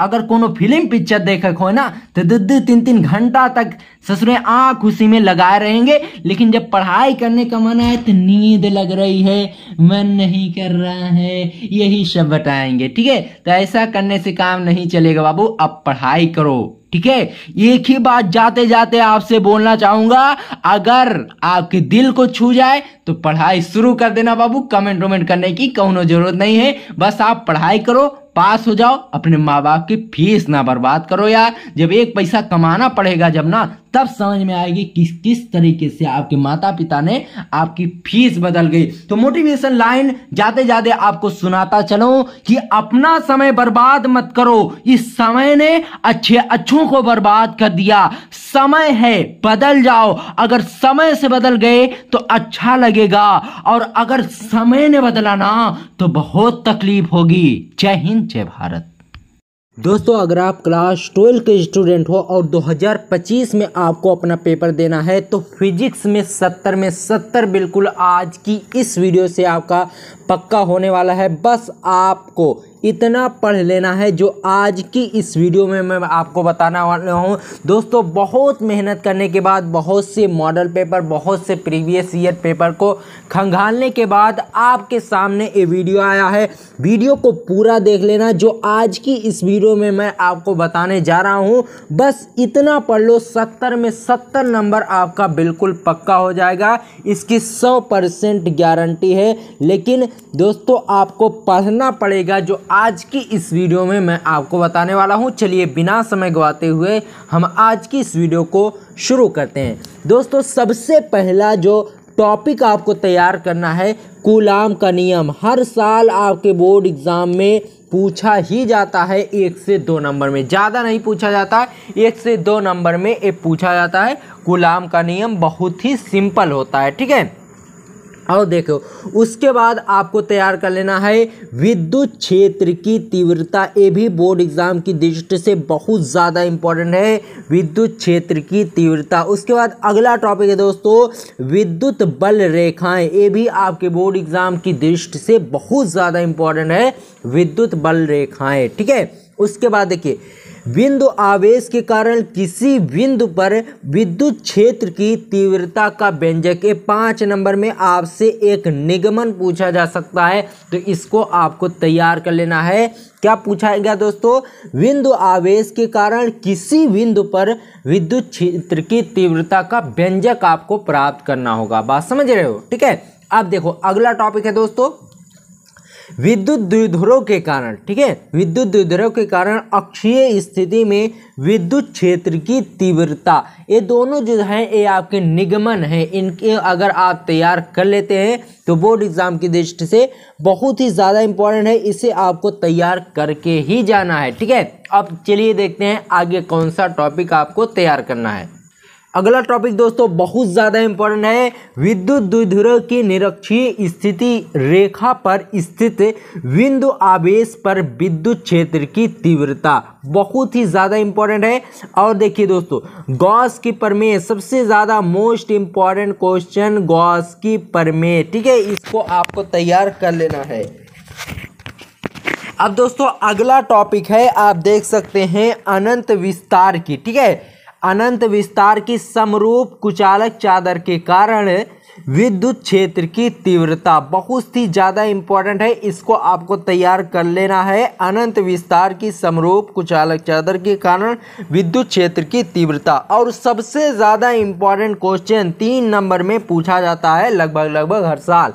अगर कोनो फिल्म पिक्चर देखक हो ना तो 2-3 घंटा तक ससुरे आंख उसी में लगाए रहेंगे, लेकिन जब पढ़ाई करने का मन है तो नींद लग रही है, मन नहीं कर रहा है, यही सब बताएंगे, ठीक है। तो ऐसा करने से काम नहीं चलेगा बाबू, अब पढ़ाई करो, ठीक है। एक ही बात जाते जाते आपसे बोलना चाहूंगा, अगर आपके दिल को छू जाए तो पढ़ाई शुरू कर देना बाबू, कमेंट वमेंट करने की कोनो जरूरत नहीं है, बस आप पढ़ाई करो, पास हो जाओ, अपने माँ बाप की फीस ना बर्बाद करो यार। जब एक पैसा कमाना पड़ेगा जब ना तब समझ में आएगी किस तरीके से आपके माता पिता ने आपकी फीस बदल गई। तो मोटिवेशन लाइन जाते जाते आपको सुनाता चलो कि अपना समय बर्बाद मत करो, इस समय ने अच्छों को बर्बाद कर दिया, समय है बदल जाओ, अगर समय से बदल गए तो अच्छा लगेगा और अगर समय ने बदला ना तो बहुत तकलीफ होगी। जय हिंद जय भारत। दोस्तों अगर आप क्लास 12 के स्टूडेंट हो और 2025 में आपको अपना पेपर देना है तो फिजिक्स में 70 में 70 बिल्कुल आज की इस वीडियो से आपका पक्का होने वाला है। बस आपको इतना पढ़ लेना है जो आज की इस वीडियो में मैं आपको बताने वाला हूँ। दोस्तों बहुत मेहनत करने के बाद, बहुत से मॉडल पेपर, बहुत से प्रीवियस ईयर पेपर को खंगालने के बाद आपके सामने ये वीडियो आया है। वीडियो को पूरा देख लेना जो आज की इस वीडियो में मैं आपको बताने जा रहा हूँ, बस इतना पढ़ लो, 70 में 70 नंबर आपका बिल्कुल पक्का हो जाएगा, इसकी 100% गारंटी है। लेकिन दोस्तों आपको पढ़ना पड़ेगा जो आज की इस वीडियो में मैं आपको बताने वाला हूं। चलिए बिना समय गवाते हुए हम आज की इस वीडियो को शुरू करते हैं। दोस्तों सबसे पहला जो टॉपिक आपको तैयार करना है कूलाम का नियम, हर साल आपके बोर्ड एग्ज़ाम में पूछा ही जाता है, 1 से 2 नंबर में, ज़्यादा नहीं पूछा जाता है, 1 से 2 नंबर में ये पूछा जाता है। कूलाम का नियम बहुत ही सिंपल होता है, ठीक है। और देखो उसके बाद आपको तैयार कर लेना है विद्युत क्षेत्र की तीव्रता, ये भी बोर्ड एग्ज़ाम की दृष्टि से बहुत ज़्यादा इम्पोर्टेंट है, विद्युत क्षेत्र की तीव्रता। उसके बाद अगला टॉपिक है दोस्तों विद्युत बल रेखाएं, ये भी आपके बोर्ड एग्ज़ाम की दृष्टि से बहुत ज़्यादा इम्पोर्टेंट है, विद्युत बल रेखाएँ, ठीक है। उसके बाद देखिए बिंदु आवेश के कारण किसी बिंदु पर विद्युत क्षेत्र की तीव्रता का व्यंजक, ये 5 नंबर में आपसे एक निगमन पूछा जा सकता है, तो इसको आपको तैयार कर लेना है। क्या पूछाएगा दोस्तों, बिंदु आवेश के कारण किसी बिंदु पर विद्युत क्षेत्र की तीव्रता का व्यंजक आपको प्राप्त करना होगा, बात समझ रहे हो, ठीक है। अब देखो अगला टॉपिक है दोस्तों विद्युत द्विध्रुव के कारण, ठीक है, विद्युत द्विध्रुव के कारण अक्षीय स्थिति में विद्युत क्षेत्र की तीव्रता, ये दोनों जो हैं ये आपके निगमन हैं, इनके अगर आप तैयार कर लेते हैं तो बोर्ड एग्जाम की दृष्टि से बहुत ही ज़्यादा इम्पोर्टेंट है, इसे आपको तैयार करके ही जाना है, ठीक है। अब चलिए देखते हैं आगे कौन सा टॉपिक आपको तैयार करना है। अगला टॉपिक दोस्तों बहुत ज़्यादा इम्पोर्टेंट है, विद्युत द्विध्रुव की निरक्षीय स्थिति रेखा पर स्थित बिंदु आवेश पर विद्युत क्षेत्र की तीव्रता, बहुत ही ज़्यादा इम्पोर्टेंट है। और देखिए दोस्तों गॉस की प्रमेय, सबसे ज़्यादा मोस्ट इम्पॉर्टेंट क्वेश्चन गॉस की प्रमेय, ठीक है, इसको आपको तैयार कर लेना है। अब दोस्तों अगला टॉपिक है आप देख सकते हैं अनंत विस्तार की, ठीक है, अनंत विस्तार की समरूप कुचालक चादर के कारण विद्युत क्षेत्र की तीव्रता, बहुत ही ज़्यादा इम्पोर्टेंट है, इसको आपको तैयार कर लेना है। अनंत विस्तार की समरूप कुचालक चादर के कारण विद्युत क्षेत्र की तीव्रता, और सबसे ज़्यादा इम्पोर्टेंट क्वेश्चन 3 नंबर में पूछा जाता है लगभग हर साल,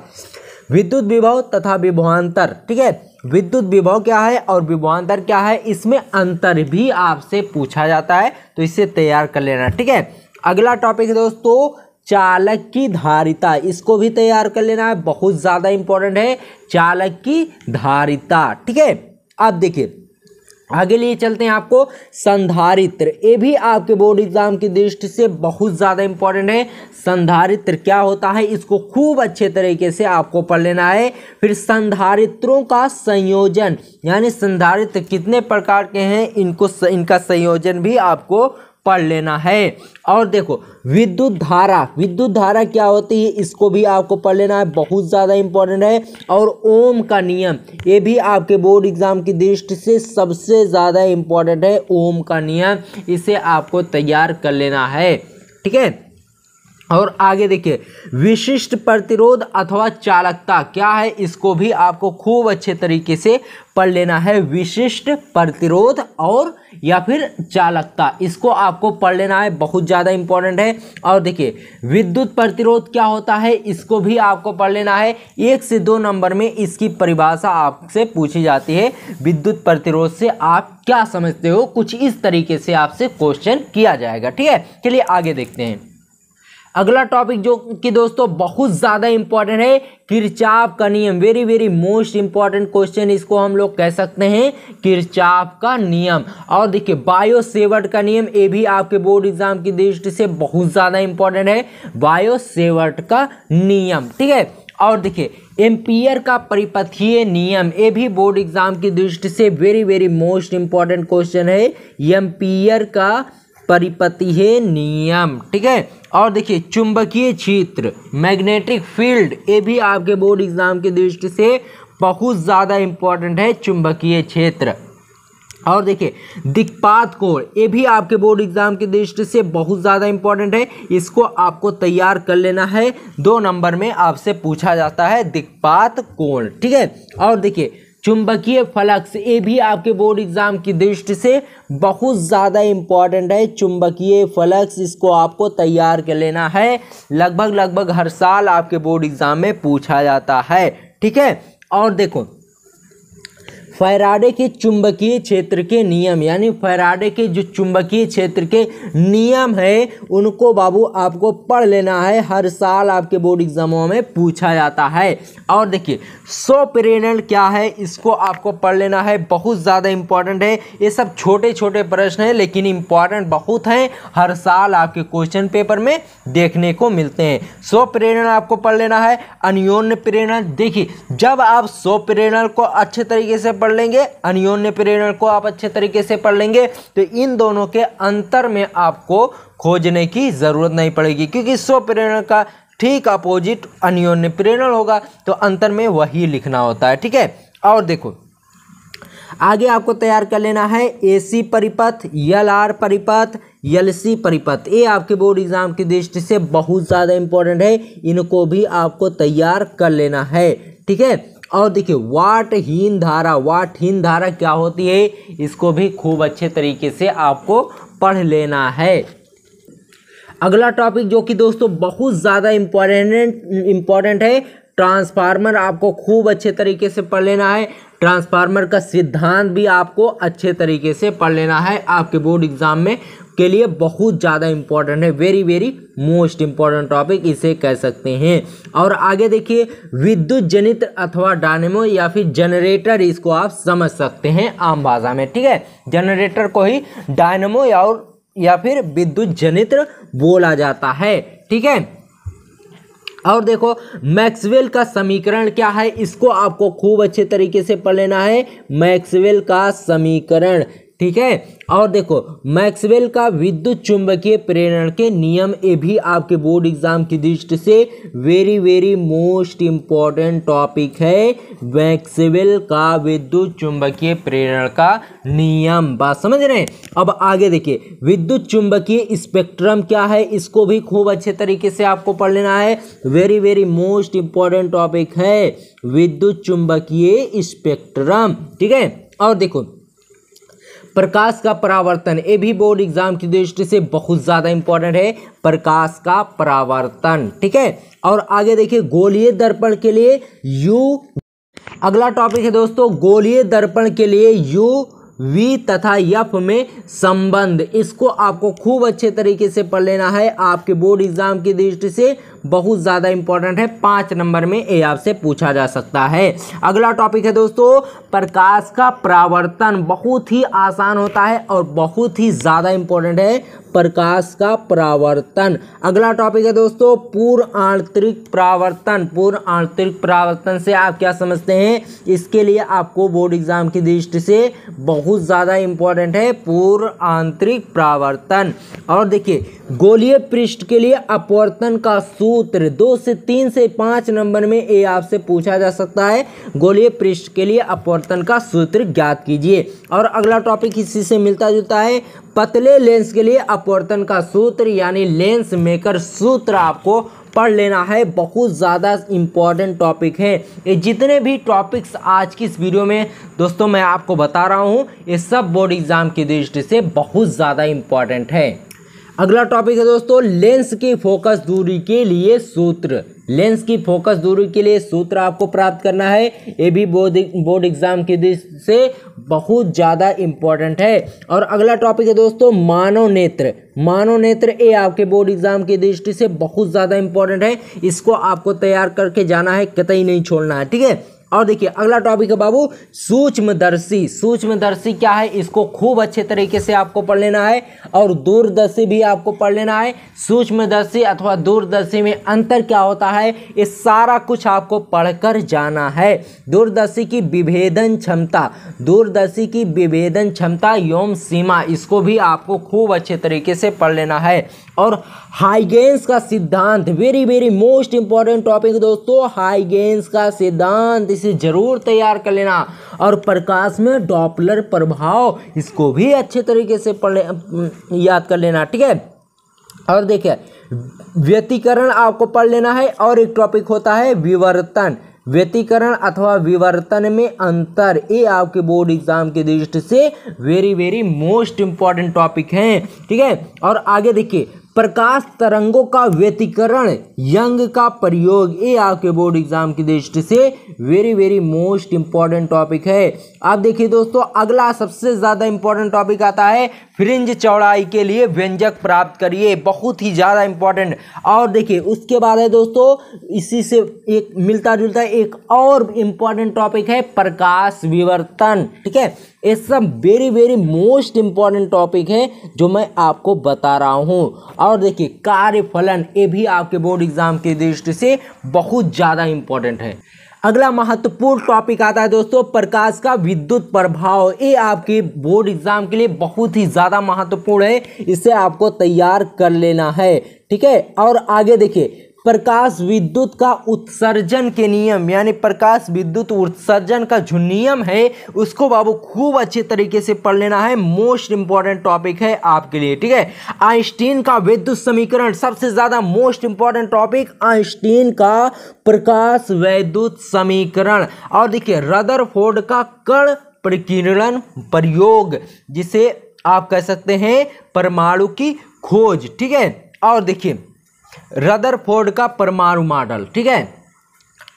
विद्युत विभव तथा विभवांतर, ठीक है, विद्युत विभव क्या है और विभवांतर क्या है, इसमें अंतर भी आपसे पूछा जाता है, तो इसे तैयार कर लेना, ठीक है। अगला टॉपिक है दोस्तों चालक की धारिता, इसको भी तैयार कर लेना है, बहुत ज़्यादा इम्पोर्टेंट है चालक की धारिता, ठीक है। अब देखिए आगे लिए चलते हैं आपको संधारित्र, ये भी आपके बोर्ड एग्जाम की दृष्टि से बहुत ज़्यादा इम्पोर्टेंट है। संधारित्र क्या होता है, इसको खूब अच्छे तरीके से आपको पढ़ लेना है। फिर संधारित्रों का संयोजन, यानी संधारित्र कितने प्रकार के हैं, इनका संयोजन भी आपको पढ़ लेना है। और देखो विद्युत धारा, विद्युत धारा क्या होती है, इसको भी आपको पढ़ लेना है, बहुत ज़्यादा इम्पोर्टेंट है। और ओम का नियम, ये भी आपके बोर्ड एग्ज़ाम की दृष्टि से सबसे ज़्यादा इम्पोर्टेंट है, ओम का नियम, इसे आपको तैयार कर लेना है, ठीक है। और आगे देखिए विशिष्ट प्रतिरोध अथवा चालकता क्या है, इसको भी आपको खूब अच्छे तरीके से पढ़ लेना है। विशिष्ट प्रतिरोध और या फिर चालकता, इसको आपको पढ़ लेना है, बहुत ज़्यादा इम्पोर्टेंट है। और देखिए विद्युत प्रतिरोध क्या होता है, इसको भी आपको पढ़ लेना है, 1 से 2 नंबर में इसकी परिभाषा आपसे पूछी जाती है, विद्युत प्रतिरोध से आप क्या समझते हो, कुछ इस तरीके से आपसे क्वेश्चन किया जाएगा, ठीक है। चलिए आगे देखते हैं अगला टॉपिक जो कि दोस्तों बहुत ज़्यादा इम्पॉर्टेंट है, किरचाप का नियम, वेरी मोस्ट इम्पॉर्टेंट क्वेश्चन इसको हम लोग कह सकते हैं, किरचाप का नियम। और देखिए बायोसेवर्ट का नियम, ये भी आपके बोर्ड एग्जाम की दृष्टि से बहुत ज़्यादा इम्पोर्टेंट है, बायोसेवर्ट का नियम, ठीक है। और देखिए एम्पियर का परिपथीय नियम, ये भी बोर्ड एग्जाम की दृष्टि से वेरी मोस्ट इम्पॉर्टेंट क्वेश्चन है, एम्पियर का परिपथीय नियम, ठीक है। और देखिए चुंबकीय क्षेत्र, मैग्नेटिक फील्ड, ये भी आपके बोर्ड एग्जाम की दृष्टि से बहुत ज़्यादा इम्पोर्टेंट है, चुंबकीय क्षेत्र। और देखिए दिक्पात कोण, ये भी आपके बोर्ड एग्जाम की दृष्टि से बहुत ज़्यादा इम्पोर्टेंट है, इसको आपको तैयार कर लेना है, 2 नंबर में आपसे पूछा जाता है दिक्पात कोण, ठीक है। और देखिए चुंबकीय फ्लक्स, ये भी आपके बोर्ड एग्ज़ाम की दृष्टि से बहुत ज़्यादा इम्पॉर्टेंट है, चुंबकीय फ्लक्स, इसको आपको तैयार कर लेना है, लगभग हर साल आपके बोर्ड एग्ज़ाम में पूछा जाता है, ठीक है। और देखो फैराडे के चुंबकीय क्षेत्र के नियम, यानी फैराडे के जो चुंबकीय क्षेत्र के नियम है उनको बाबू आपको पढ़ लेना है, हर साल आपके बोर्ड एग्जामों में पूछा जाता है। और देखिए स्वप्रेरण क्या है, इसको आपको पढ़ लेना है, बहुत ज़्यादा इंपॉर्टेंट है। ये सब छोटे छोटे प्रश्न हैं लेकिन इंपॉर्टेंट बहुत हैं, हर साल आपके क्वेश्चन पेपर में देखने को मिलते हैं। स्वप्रेरण आपको पढ़ लेना है। अन्योन्य प्रेरण, देखिए जब आप स्वप्रेरण को अच्छे तरीके से पढ़ लेंगे, अन्योन्य प्रेरण को आप अच्छे तरीके से पढ़ लेंगे तो इन दोनों के अंतर में आपको खोजने की ज़रूरत नहीं पड़ेगी, क्योंकि स्वप्रेरण का ठीक अपोजिट अन्योन्य प्रेरण होगा तो अंतर में वही लिखना होता है। ठीक है, और देखो आगे आपको तैयार कर लेना है एसी परिपथ, एलआर परिपथ, एलसी परिपथ। ये आपके बोर्ड एग्जाम की दृष्टि से बहुत ज़्यादा इंपॉर्टेंट है, इनको भी आपको तैयार कर लेना है। ठीक है, और देखिए वाटहीन धारा, वाटहीन धारा क्या होती है इसको भी खूब अच्छे तरीके से आपको पढ़ लेना है। अगला टॉपिक जो कि दोस्तों बहुत ज़्यादा इम्पॉर्टेंट है, ट्रांसफार्मर आपको खूब अच्छे तरीके से पढ़ लेना है। ट्रांसफार्मर का सिद्धांत भी आपको अच्छे तरीके से पढ़ लेना है, आपके बोर्ड एग्जाम में के लिए बहुत ज़्यादा इम्पॉर्टेंट है, very very most important topic इसे कह सकते हैं। और आगे देखिए विद्युत जनित्र अथवा डायनेमो या फिर जनरेटर, इसको आप समझ सकते हैं आम भाषा में। ठीक है, जनरेटर को ही डायनेमो या फिर विद्युत जनित्र बोला जाता है। ठीक है, और देखो मैक्सवेल का समीकरण क्या है, इसको आपको खूब अच्छे तरीके से पढ़ लेना है, मैक्सवेल का समीकरण। ठीक है, और देखो मैक्सवेल का विद्युत चुंबकीय प्रेरण के नियम, ये भी आपके बोर्ड एग्जाम की दृष्टि से very very most important topic है, मैक्सवेल का विद्युत चुंबकीय प्रेरण का नियम। बात समझ रहे हैं। अब आगे देखिए विद्युत चुंबकीय स्पेक्ट्रम क्या है, इसको भी खूब अच्छे तरीके से आपको पढ़ लेना है, very very most important topic है विद्युत चुंबकीय स्पेक्ट्रम। ठीक है, और देखो प्रकाश का परावर्तन, ये भी बोर्ड एग्जाम की दृष्टि से बहुत ज़्यादा इम्पोर्टेंट है, प्रकाश का परावर्तन। ठीक है, और आगे देखिए गोलीय दर्पण के लिए अगला टॉपिक है दोस्तों गोलीय दर्पण के लिए यू, वी तथा यफ में संबंध, इसको आपको खूब अच्छे तरीके से पढ़ लेना है, आपके बोर्ड एग्जाम की दृष्टि से बहुत ज़्यादा इंपॉर्टेंट है, 5 नंबर में ये आपसे पूछा जा सकता है। अगला टॉपिक है दोस्तों प्रकाश का परावर्तन, बहुत ही आसान होता है और बहुत ही ज़्यादा इंपॉर्टेंट है प्रकाश का परावर्तन। अगला टॉपिक है दोस्तों पूर्ण आंतरिक परावर्तन, पूर्ण आंतरिक परावर्तन से आप क्या समझते हैं, इसके लिए आपको बोर्ड एग्जाम की दृष्टि से बहुत ज़्यादा इंपॉर्टेंट है पूर्ण आंतरिक परावर्तन। और देखिए गोलीय पृष्ठ के लिए अपवर्तन का सूत्र, 2 से 3 से 5 नंबर में ये आपसे पूछा जा सकता है, गोलीय पृष्ठ के लिए अपवर्तन का सूत्र ज्ञात कीजिए। और अगला टॉपिक इसी से मिलता जुलता है पतले लेंस के लिए अपवर्तन का सूत्र, यानी लेंस मेकर सूत्र आपको पढ़ लेना है, बहुत ज़्यादा इम्पॉर्टेंट टॉपिक है। ये जितने भी टॉपिक्स आज की इस वीडियो में दोस्तों मैं आपको बता रहा हूँ, ये सब बोर्ड एग्ज़ाम की दृष्टि से बहुत ज़्यादा इम्पॉर्टेंट है। अगला टॉपिक है दोस्तों लेंस की फोकस दूरी के लिए सूत्र, लेंस की फोकस दूरी के लिए सूत्र आपको प्राप्त करना है, ये भी बोर्ड एग्जाम की दृष्टि से बहुत ज़्यादा इम्पॉर्टेंट है। और अगला टॉपिक है दोस्तों मानव नेत्र, मानव नेत्र ये आपके बोर्ड एग्जाम की दृष्टि से बहुत ज़्यादा इम्पॉर्टेंट है, इसको आपको तैयार करके जाना है, कतई नहीं छोड़ना है। ठीक है, और देखिए अगला टॉपिक है बाबू सूक्ष्मदर्शी, सूक्ष्मदर्शी क्या है इसको खूब अच्छे तरीके से आपको पढ़ लेना है, और दूरदर्शी भी आपको पढ़ लेना है। सूक्ष्मदर्शी अथवा दूरदर्शी में अंतर क्या होता है, ये सारा कुछ आपको पढ़कर जाना है। दूरदर्शी की विभेदन क्षमता, दूरदर्शी की विभेदन क्षमता एवं सीमा, इसको भी आपको खूब अच्छे तरीके से पढ़ लेना है। और हाइगेंस का सिद्धांत, very very most important topic दोस्तों, हाइगेंस का सिद्धांत इसे जरूर तैयार कर लेना। और प्रकाश में डॉपलर प्रभाव, इसको भी अच्छे तरीके से याद कर लेना। ठीक है, और देखिए व्यतिकरण आपको पढ़ लेना है। और एक टॉपिक होता है विवर्तन, व्यतिकरण अथवा विवर्तन में अंतर, ये आपके बोर्ड एग्जाम की दृष्टि से very very most important topic हैं। ठीक है, और आगे देखिए प्रकाश तरंगों का व्यतिकरण यंग का प्रयोग, ये आपके बोर्ड एग्जाम की दृष्टि से very very most important topic है। आप देखिए दोस्तों, अगला सबसे ज़्यादा इंपॉर्टेंट टॉपिक आता है फ्रिंज चौड़ाई के लिए व्यंजक प्राप्त करिए, बहुत ही ज़्यादा इंपॉर्टेंट। और देखिए उसके बाद है दोस्तों, इसी से एक मिलता जुलता एक और इम्पॉर्टेंट टॉपिक है प्रकाश विवर्तन, ठीक है। ये सब very very most important topic है जो मैं आपको बता रहा हूँ। और देखिए कार्यफलन, ये भी आपके बोर्ड एग्जाम की दृष्टि से बहुत ज़्यादा इम्पॉर्टेंट है। अगला महत्वपूर्ण टॉपिक आता है दोस्तों प्रकाश का विद्युत प्रभाव, ये आपके बोर्ड एग्जाम के लिए बहुत ही ज़्यादा महत्वपूर्ण है, इसे आपको तैयार कर लेना है, ठीक है। और आगे देखिए प्रकाश विद्युत का उत्सर्जन के नियम, यानी प्रकाश विद्युत उत्सर्जन का जो नियम है उसको बाबू खूब अच्छे तरीके से पढ़ लेना है, मोस्ट इम्पॉर्टेंट टॉपिक है आपके लिए, ठीक है। आइंस्टीन का विद्युत समीकरण, सबसे ज़्यादा मोस्ट इम्पॉर्टेंट टॉपिक आइंस्टीन का प्रकाश विद्युत समीकरण। और देखिए रदरफोर्ड का कण प्रकीर्णन प्रयोग, जिसे आप कह सकते हैं परमाणु की खोज, ठीक है। और देखिए रदरफोर्ड का परमाणु मॉडल, ठीक है।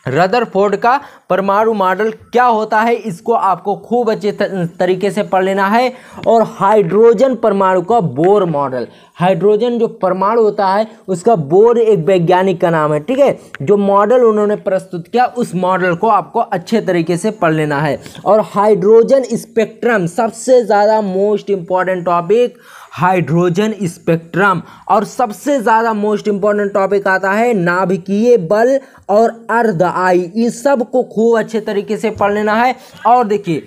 रदरफोर्ड का परमाणु मॉडल क्या होता है, इसको आपको खूब अच्छे तरीके से पढ़ लेना है। और हाइड्रोजन परमाणु का बोर मॉडल, हाइड्रोजन जो परमाणु होता है उसका बोर एक वैज्ञानिक का नाम है, ठीक है। जो मॉडल उन्होंने प्रस्तुत किया उस मॉडल को आपको अच्छे तरीके से पढ़ लेना है। और हाइड्रोजन स्पेक्ट्रम, सबसे ज़्यादा most important topic hydrogen spectrum. और सबसे ज़्यादा मोस्ट इम्पॉर्टेंट टॉपिक आता है नाभिकीय बल और अर्धआयु, इस सब को खूब अच्छे तरीके से पढ़ लेना है। और देखिए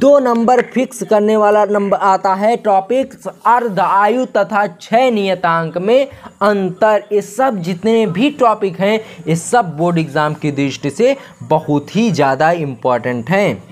2 नंबर फिक्स करने वाला नंबर आता है टॉपिक अर्धआयु तथा 6 नियतांक में अंतर, ये सब जितने भी टॉपिक हैं ये सब बोर्ड एग्ज़ाम की दृष्टि से बहुत ही ज़्यादा इम्पॉर्टेंट हैं।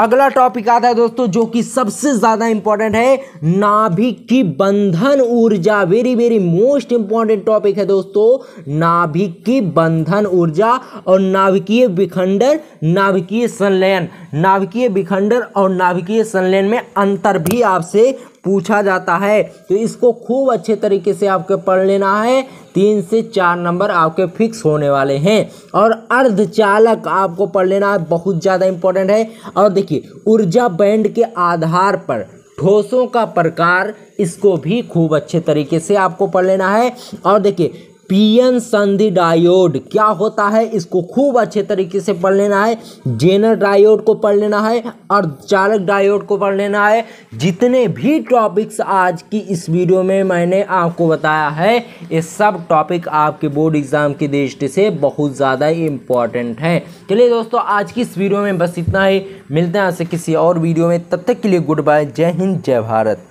अगला टॉपिक आता है दोस्तों जो कि सबसे ज़्यादा इम्पॉर्टेंट है नाभिक की बंधन ऊर्जा, very very most important topic है दोस्तों नाभिक की बंधन ऊर्जा। और नाभिकीय विखंडन, नाभिकीय संलयन, नाभिकीय विखंडन और नाभिकीय संलयन में अंतर भी आपसे पूछा जाता है, तो इसको खूब अच्छे तरीके से आपके पढ़ लेना है। 3 से 4 नंबर आपके फिक्स होने वाले हैं। और अर्धचालक आपको पढ़ लेना है, बहुत ज़्यादा इम्पोर्टेंट है। और देखिए ऊर्जा बैंड के आधार पर ठोसों का प्रकार, इसको भी खूब अच्छे तरीके से आपको पढ़ लेना है। और देखिए पीएन संधि डायोड क्या होता है, इसको खूब अच्छे तरीके से पढ़ लेना है। जेनर डायोड को पढ़ लेना है और चालक डायोड को पढ़ लेना है। जितने भी टॉपिक्स आज की इस वीडियो में मैंने आपको बताया है ये सब टॉपिक आपके बोर्ड एग्ज़ाम की दृष्टि से बहुत ज़्यादा इम्पॉर्टेंट है। चलिए दोस्तों, आज की इस वीडियो में बस इतना ही, मिलते हैं आपसे किसी और वीडियो में, तब तक के लिए गुड बाय, जय हिंद, जय भारत।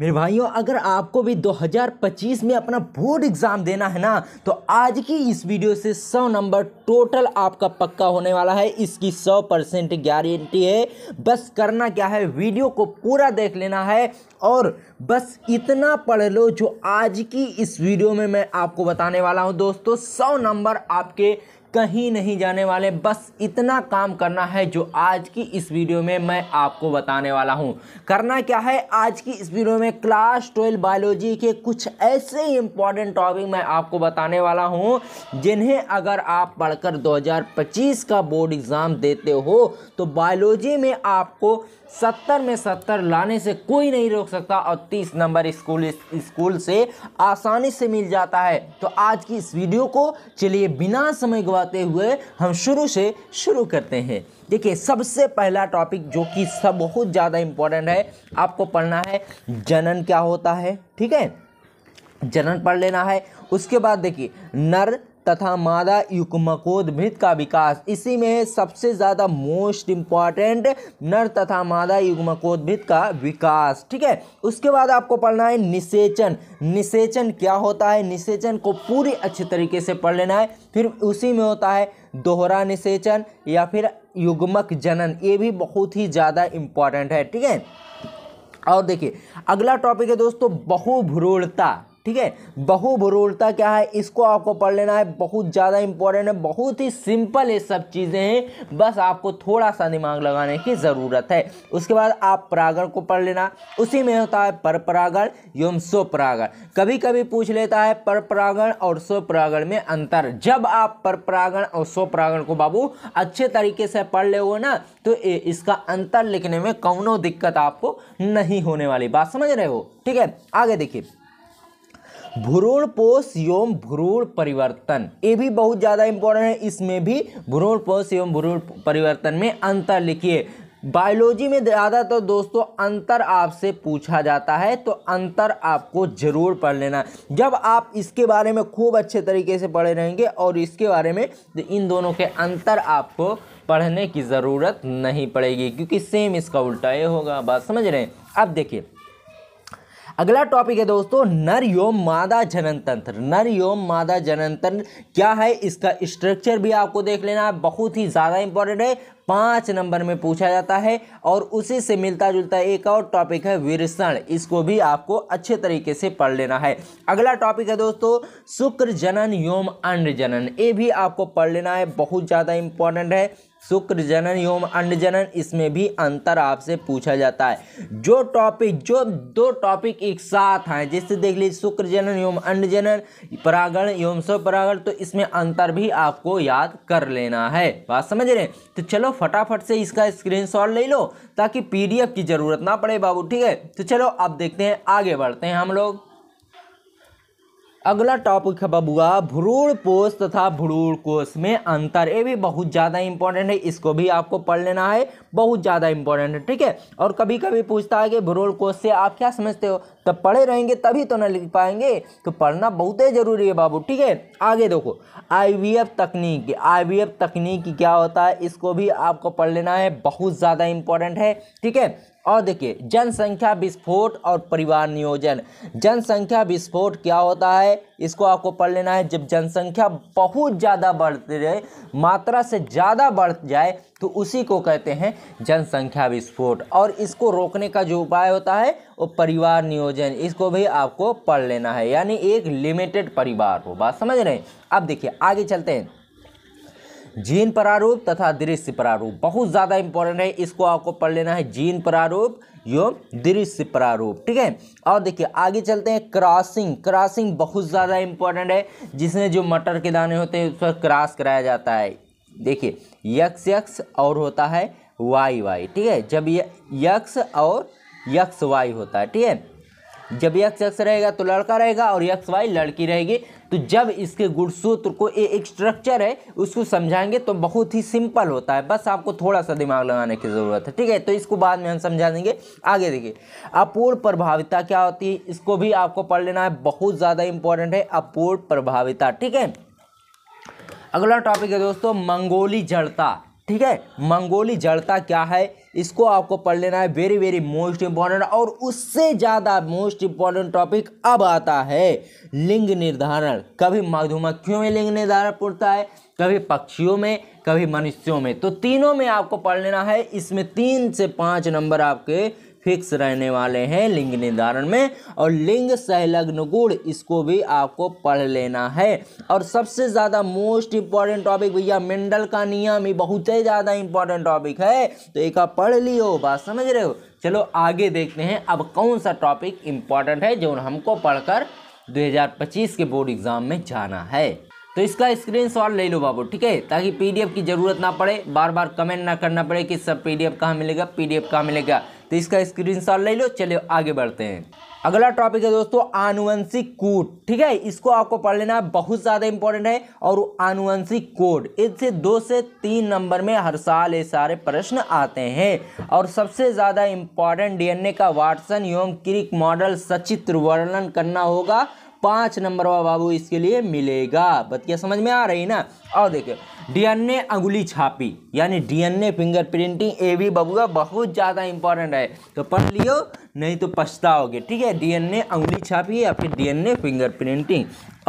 मेरे भाइयों, अगर आपको भी 2025 में अपना बोर्ड एग्ज़ाम देना है ना, तो आज की इस वीडियो से 100 नंबर टोटल आपका पक्का होने वाला है, इसकी 100% गारंटी है। बस करना क्या है, वीडियो को पूरा देख लेना है और बस इतना पढ़ लो जो आज की इस वीडियो में मैं आपको बताने वाला हूं। दोस्तों 100 नंबर आपके कहीं नहीं जाने वाले, बस इतना काम करना है जो आज की इस वीडियो में मैं आपको बताने वाला हूं। करना क्या है, आज की इस वीडियो में क्लास 12 बायोलॉजी के कुछ ऐसे इंपॉर्टेंट टॉपिक मैं आपको बताने वाला हूं, जिन्हें अगर आप पढ़कर 2025 का बोर्ड एग्ज़ाम देते हो तो बायोलॉजी में आपको 70 में 70 लाने से कोई नहीं रोक सकता और 30 नंबर स्कूल से आसानी से मिल जाता है। तो आज की इस वीडियो को चलिए बिना समय गवाते हुए हम शुरू करते हैं। देखिए सबसे पहला टॉपिक जो कि सब बहुत ज़्यादा इम्पोर्टेंट है, आपको पढ़ना है जनन क्या होता है, ठीक है, जनन पढ़ लेना है। उसके बाद देखिए नर तथा मादा युग्मकोद्भिद का विकास, इसी में सबसे ज़्यादा मोस्ट इम्पॉर्टेंट नर तथा मादा युग्मकोद्भिद का विकास, ठीक है। उसके बाद आपको पढ़ना है निषेचन, निषेचन क्या होता है, निषेचन को पूरी अच्छे तरीके से पढ़ लेना है। फिर उसी में होता है दोहरा निषेचन या फिर युग्मक जनन, ये भी बहुत ही ज़्यादा इम्पॉर्टेंट है, ठीक है। और देखिए अगला टॉपिक है दोस्तों बहुभ्रूणता, ठीक है। बहुभुरूलता क्या है, इसको आपको पढ़ लेना है, बहुत ज़्यादा इंपॉर्टेंट है, बहुत ही सिंपल ये सब चीज़ें हैं, बस आपको थोड़ा सा दिमाग लगाने की ज़रूरत है। उसके बाद आप परागण को पढ़ लेना, उसी में होता है परपरागण एवं स्वपरागण। कभी कभी पूछ लेता है परपरागण और स्वपरागण में अंतर। जब आप परपरागण और स्वपरागण को बाबू अच्छे तरीके से पढ़ लोगे ना तो इसका अंतर लिखने में कौनो दिक्कत आपको नहीं होने वाली, बात समझ रहे हो, ठीक है। आगे देखिए भ्रूणपोष एवं भ्रूण परिवर्तन, ये भी बहुत ज़्यादा इंपॉर्टेंट है, इसमें भी भ्रूणपोष एवं भ्रूण परिवर्तन में अंतर लिखिए। बायोलॉजी में ज़्यादातर तो दोस्तों अंतर आपसे पूछा जाता है, तो अंतर आपको जरूर पढ़ लेना। जब आप इसके बारे में खूब अच्छे तरीके से पढ़े रहेंगे और इसके बारे में, तो इन दोनों के अंतर आपको पढ़ने की ज़रूरत नहीं पड़ेगी, क्योंकि सेम इसका उल्टा ये होगा, बात समझ रहे हैं। अब देखिए अगला टॉपिक है दोस्तों नर एवं मादा जनन तंत्र। नर एवं मादा जनन तंत्र क्या है, इसका स्ट्रक्चर भी आपको देख लेना है, बहुत ही ज़्यादा इंपॉर्टेंट है, 5 नंबर में पूछा जाता है। और उसी से मिलता जुलता एक और टॉपिक है विरसण, इसको भी आपको अच्छे तरीके से पढ़ लेना है। अगला टॉपिक है दोस्तों शुक्र जनन एवं अंड जनन, ये भी आपको पढ़ लेना है, बहुत ज़्यादा इंपॉर्टेंट है। शुक्र जनन एवं अंड जनन, इसमें भी अंतर आपसे पूछा जाता है। जो दो टॉपिक एक साथ हैं, जिससे देख लीजिए शुक्र जनन एवं अंड जनन, परागण एवं स्वपरागण, तो इसमें अंतर भी आपको याद कर लेना है, बात समझ रहे हैं। तो चलो फटाफट से इसका स्क्रीनशॉट ले लो ताकि पीडीएफ की जरूरत ना पड़े बाबू, ठीक है। तो चलो अब देखते हैं, आगे बढ़ते हैं हम लोग। अगला टॉपिक है बबुआ भ्रूण पोष तथा भ्रूण कोष में अंतर, ये भी बहुत ज़्यादा इंपॉर्टेंट है, इसको भी आपको पढ़ लेना है, बहुत ज़्यादा इंपॉर्टेंट है, ठीक है। और कभी कभी पूछता है कि भ्रूण कोष से आप क्या समझते हो, तब पढ़े रहेंगे तभी तो ना लिख पाएंगे, तो पढ़ना बहुत ही ज़रूरी है बाबू, ठीक है। आगे देखो आईवीएफ तकनीक, आईवीएफ तकनीक क्या होता है, इसको भी आपको पढ़ लेना है, बहुत ज़्यादा इंपॉर्टेंट है, ठीक है। और देखिए जनसंख्या विस्फोट और परिवार नियोजन, जनसंख्या विस्फोट क्या होता है, इसको आपको पढ़ लेना है। जब जनसंख्या बहुत ज़्यादा बढ़ती रहे, मात्रा से ज़्यादा बढ़ जाए, तो उसी को कहते हैं जनसंख्या विस्फोट, और इसको रोकने का जो उपाय होता है वो परिवार नियोजन, इसको भी आपको पढ़ लेना है, यानी एक लिमिटेड परिवार हो, बात समझ रहे हैं। अब देखिए आगे चलते हैं जीन प्रारूप तथा दृश्य प्रारूप, बहुत ज़्यादा इंपॉर्टेंट है, इसको आपको पढ़ लेना है, जीन प्रारूप एवं दृश्य प्रारूप, ठीक है। और देखिए आगे चलते हैं क्रॉसिंग, क्रॉसिंग बहुत ज़्यादा इंपॉर्टेंट है, जिसमें जो मटर के दाने होते हैं उस पर क्रॉस कराया जाता है। देखिए यक्स यक्स और होता है वाई वाई, ठीक है। जब ये यक्स और यक्स वाई होता है, ठीक है, जब यक्स यक्स रहेगा तो लड़का रहेगा और यक्स वाई लड़की रहेगी। तो जब इसके गुणसूत्र को एक स्ट्रक्चर है उसको समझाएंगे तो बहुत ही सिंपल होता है, बस आपको थोड़ा सा दिमाग लगाने की ज़रूरत है, ठीक है। तो इसको बाद में हम समझा देंगे। आगे देखिए अपूर्ण प्रभाविता क्या होती है, इसको भी आपको पढ़ लेना है, बहुत ज़्यादा इंपॉर्टेंट है अपूर्ण प्रभाविता, ठीक है। अगला टॉपिक है दोस्तों मंगोली जड़ता, ठीक है। मंगोली जड़ता क्या है, इसको आपको पढ़ लेना है, वेरी वेरी मोस्ट इंपॉर्टेंट। और उससे ज़्यादा मोस्ट इंपॉर्टेंट टॉपिक अब आता है लिंग निर्धारण, कभी मधुमक्खियों में लिंग निर्धारण पूछता है, कभी पक्षियों में, कभी मनुष्यों में, तो तीनों में आपको पढ़ लेना है। इसमें 3 से 5 नंबर आपके फिक्स रहने वाले हैं लिंग निर्धारण में। और लिंग सहलग्न गुण, इसको भी आपको पढ़ लेना है। और सबसे ज़्यादा मोस्ट इम्पॉर्टेंट टॉपिक भैया मेंडल का नियम, ये बहुत ही ज़्यादा इंपॉर्टेंट टॉपिक है, तो एक आप पढ़ लियो, बात समझ रहे हो। चलो आगे देखते हैं अब कौन सा टॉपिक इम्पॉर्टेंट है जो हमको पढ़कर 2025 के बोर्ड एग्ज़ाम में जाना है। तो इसका स्क्रीनशॉट ले लो बाबू, ठीक है, ताकि पीडीएफ की ज़रूरत ना पड़े, बार बार कमेंट ना करना पड़े कि सब पीडीएफ कहाँ मिलेगा, पीडीएफ कहाँ मिलेगा। तो इसका स्क्रीनशॉट ले लो। चलिए आगे बढ़ते हैं। अगला टॉपिक है दोस्तों आनुवंशिक कोड, ठीक है, इसको आपको पढ़ लेना, बहुत ज़्यादा इंपॉर्टेंट है। और आनुवंशिक कोड, इससे 2 से 3 नंबर में हर साल ये सारे प्रश्न आते हैं। और सबसे ज़्यादा इंपॉर्टेंट डीएनए का वाटसन एवं क्रिक मॉडल सचित्र वर्णन करना होगा, 5 नंबर बाबू इसके लिए मिलेगा, बतिया समझ में आ रही ना। और देखिए डीएनए अंगुली छापी यानी डीएनए फिंगर प्रिंटिंग, ये भी बाबू का बहुत ज़्यादा इंपॉर्टेंट है, तो पढ़ लियो नहीं तो पछताओगे, ठीक है। डीएनए अंगुली छापी या फिर डीएनए फिंगर प्रिंटिंग।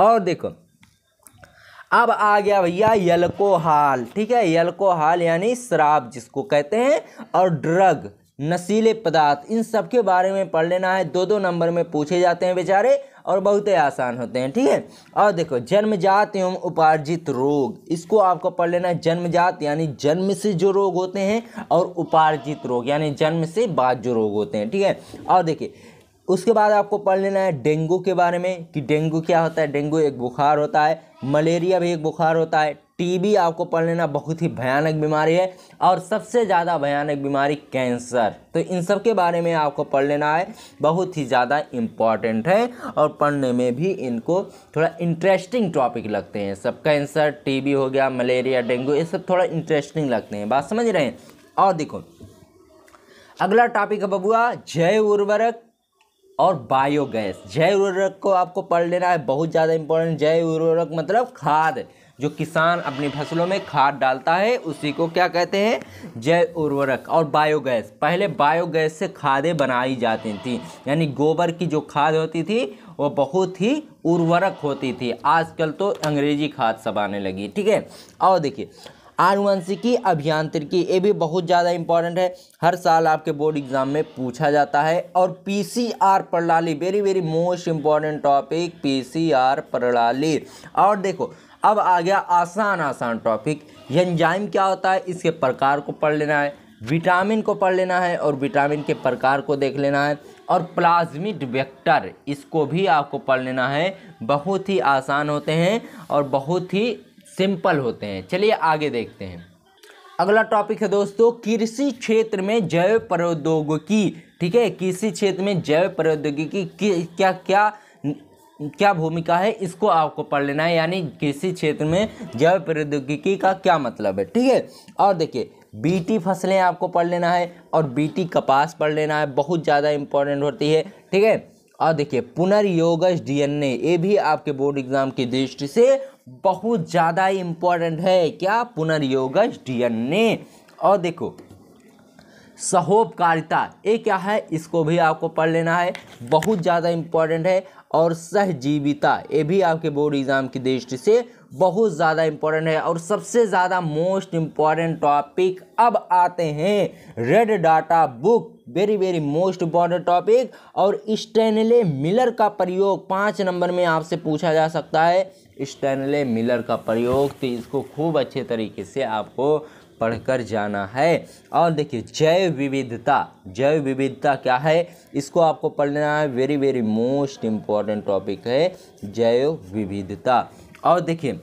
और देखो अब आ गया भैया एल्कोहल, ठीक है, एल्कोहल यानी शराब जिसको कहते हैं, और ड्रग नशीले पदार्थ, इन सब के बारे में पढ़ लेना है, 2 नंबर में पूछे जाते हैं बेचारे। और बहुत ही आसान होते हैं, ठीक है। और देखो जन्मजात एवं उपार्जित रोग, इसको आपको पढ़ लेना है। जन्मजात यानी जन्म से जो रोग होते हैं, और उपार्जित रोग यानी जन्म से बाद जो रोग होते हैं, ठीक है। और देखिए उसके बाद आपको पढ़ लेना है डेंगू के बारे में कि डेंगू क्या होता है। डेंगू एक बुखार होता है, मलेरिया भी एक बुखार होता है, टीबी आपको पढ़ लेना, बहुत ही भयानक बीमारी है, और सबसे ज़्यादा भयानक बीमारी कैंसर। तो इन सब के बारे में आपको पढ़ लेना है, बहुत ही ज़्यादा इम्पॉर्टेंट है और पढ़ने में भी इनको थोड़ा इंटरेस्टिंग टॉपिक लगते हैं सब। कैंसर, टीबी हो गया, मलेरिया, डेंगू, ये सब थोड़ा इंटरेस्टिंग लगते हैं, बात समझ रहे हैं। और देखो अगला टॉपिक है बबुआ जैव उर्वरक और बायोगैस। जैव उर्वरक को आपको पढ़ लेना है, बहुत ज़्यादा इंपॉर्टेंट। जैव उर्वरक मतलब खाद, जो किसान अपनी फसलों में खाद डालता है उसी को क्या कहते हैं, जैव उर्वरक। और बायोगैस, पहले बायोगैस से खादें बनाई जाती थी, यानी गोबर की जो खाद होती थी वो बहुत ही उर्वरक होती थी। आजकल तो अंग्रेजी खाद सब आने लगी, ठीक है। और देखिए आनुवंशिकी अभियांत्रिकी, ये भी बहुत ज़्यादा इंपॉर्टेंट है, हर साल आपके बोर्ड एग्जाम में पूछा जाता है। और पीसीआर प्रणाली, very very most important topic PCR प्रणाली। और देखो अब आ गया आसान आसान टॉपिक, एंजाइम क्या होता है, इसके प्रकार को पढ़ लेना है, विटामिन को पढ़ लेना है और विटामिन के प्रकार को देख लेना है, और प्लाज्मिड वेक्टर, इसको भी आपको पढ़ लेना है, बहुत ही आसान होते हैं और बहुत ही सिंपल होते हैं। चलिए आगे देखते हैं। अगला टॉपिक है दोस्तों कृषि क्षेत्र में जैव प्रौद्योगिकी, ठीक है। कृषि क्षेत्र में जैव प्रौद्योगिकी की क्या क्या क्या भूमिका है, इसको आपको पढ़ लेना है, यानी कृषि क्षेत्र में जैव प्रौद्योगिकी का क्या मतलब है, ठीक है। और देखिए बीटी फसलें आपको पढ़ लेना है, और बीटी कपास पढ़ लेना है, बहुत ज़्यादा इंपॉर्टेंट होती है, ठीक है। और देखिए पुनर्योगज डीएनए, ये भी आपके बोर्ड एग्जाम की दृष्टि से बहुत ज़्यादा इम्पोर्टेंट है, क्या, पुनर्योगज डीएनए। और देखो सहोपकारिता, ये क्या है, इसको भी आपको पढ़ लेना है, बहुत ज़्यादा इम्पोर्टेंट है। और सहजीविता, ये भी आपके बोर्ड एग्ज़ाम की दृष्टि से बहुत ज़्यादा इम्पोर्टेंट है। और सबसे ज़्यादा मोस्ट इम्पॉर्टेंट टॉपिक अब आते हैं red data book, very very most important topic. और स्टैनले मिलर का प्रयोग 5 नंबर में आपसे पूछा जा सकता है, स्टैनले मिलर का प्रयोग, तो इसको खूब अच्छे तरीके से आपको पढ़कर जाना है। और देखिए जैव विविधता, जैव विविधता क्या है, इसको आपको पढ़ना है, very very most important topic है जैव विविधता। और देखिए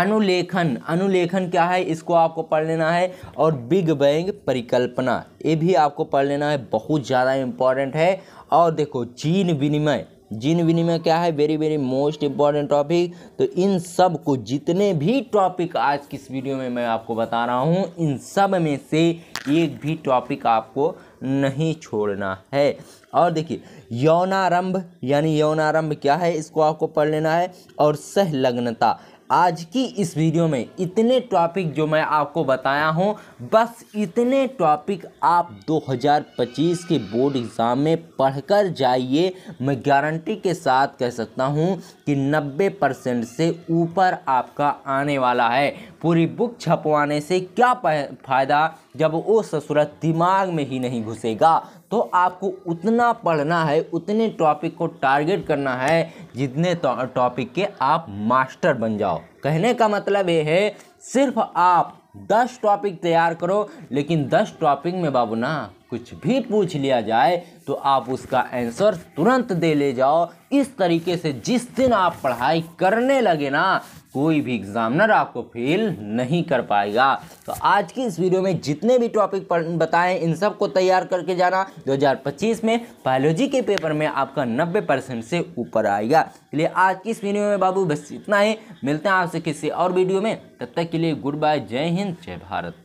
अनुलेखन, अनुलेखन क्या है, इसको आपको पढ़ लेना है। और बिग बैंग परिकल्पना, ये भी आपको पढ़ लेना है, बहुत ज़्यादा इम्पॉर्टेंट है। और देखो जीन विनिमय, जीन विनिमय क्या है, very very most important topic. तो इन सब को, जितने भी टॉपिक आज किस वीडियो में मैं आपको बता रहा हूँ, इन सब में से एक भी टॉपिक आपको नहीं छोड़ना है। और देखिए यौनारंभ, यानी यौनारंभ क्या है, इसको आपको पढ़ लेना है। और सहलग्नता, आज की इस वीडियो में इतने टॉपिक जो मैं आपको बताया हूँ, बस इतने टॉपिक आप 2025 के बोर्ड एग्ज़ाम में पढ़कर जाइए। मैं गारंटी के साथ कह सकता हूँ कि 90% से ऊपर आपका आने वाला है। पूरी बुक छपवाने से क्या फ़ायदा जब वो ससुराल दिमाग में ही नहीं घुसेगा। तो आपको उतना पढ़ना है, उतने टॉपिक को टारगेट करना है जितने टॉपिक के आप मास्टर बन जाओ। कहने का मतलब ये है, सिर्फ आप 10 टॉपिक तैयार करो, लेकिन 10 टॉपिक में बाबू ना कुछ भी पूछ लिया जाए तो आप उसका आंसर तुरंत दे ले जाओ। इस तरीके से जिस दिन आप पढ़ाई करने लगे ना, कोई भी एग्जामिनर आपको फेल नहीं कर पाएगा। तो आज की इस वीडियो में जितने भी टॉपिक बताएं, इन सब को तैयार करके जाना। 2025 में बायोलॉजी के पेपर में आपका 90% से ऊपर आएगा। इसलिए आज की इस वीडियो में बाबू बस इतना ही। मिलते हैं आपसे किसी और वीडियो में, तब तक के लिए गुड बाय, जय हिंद, जय भारत।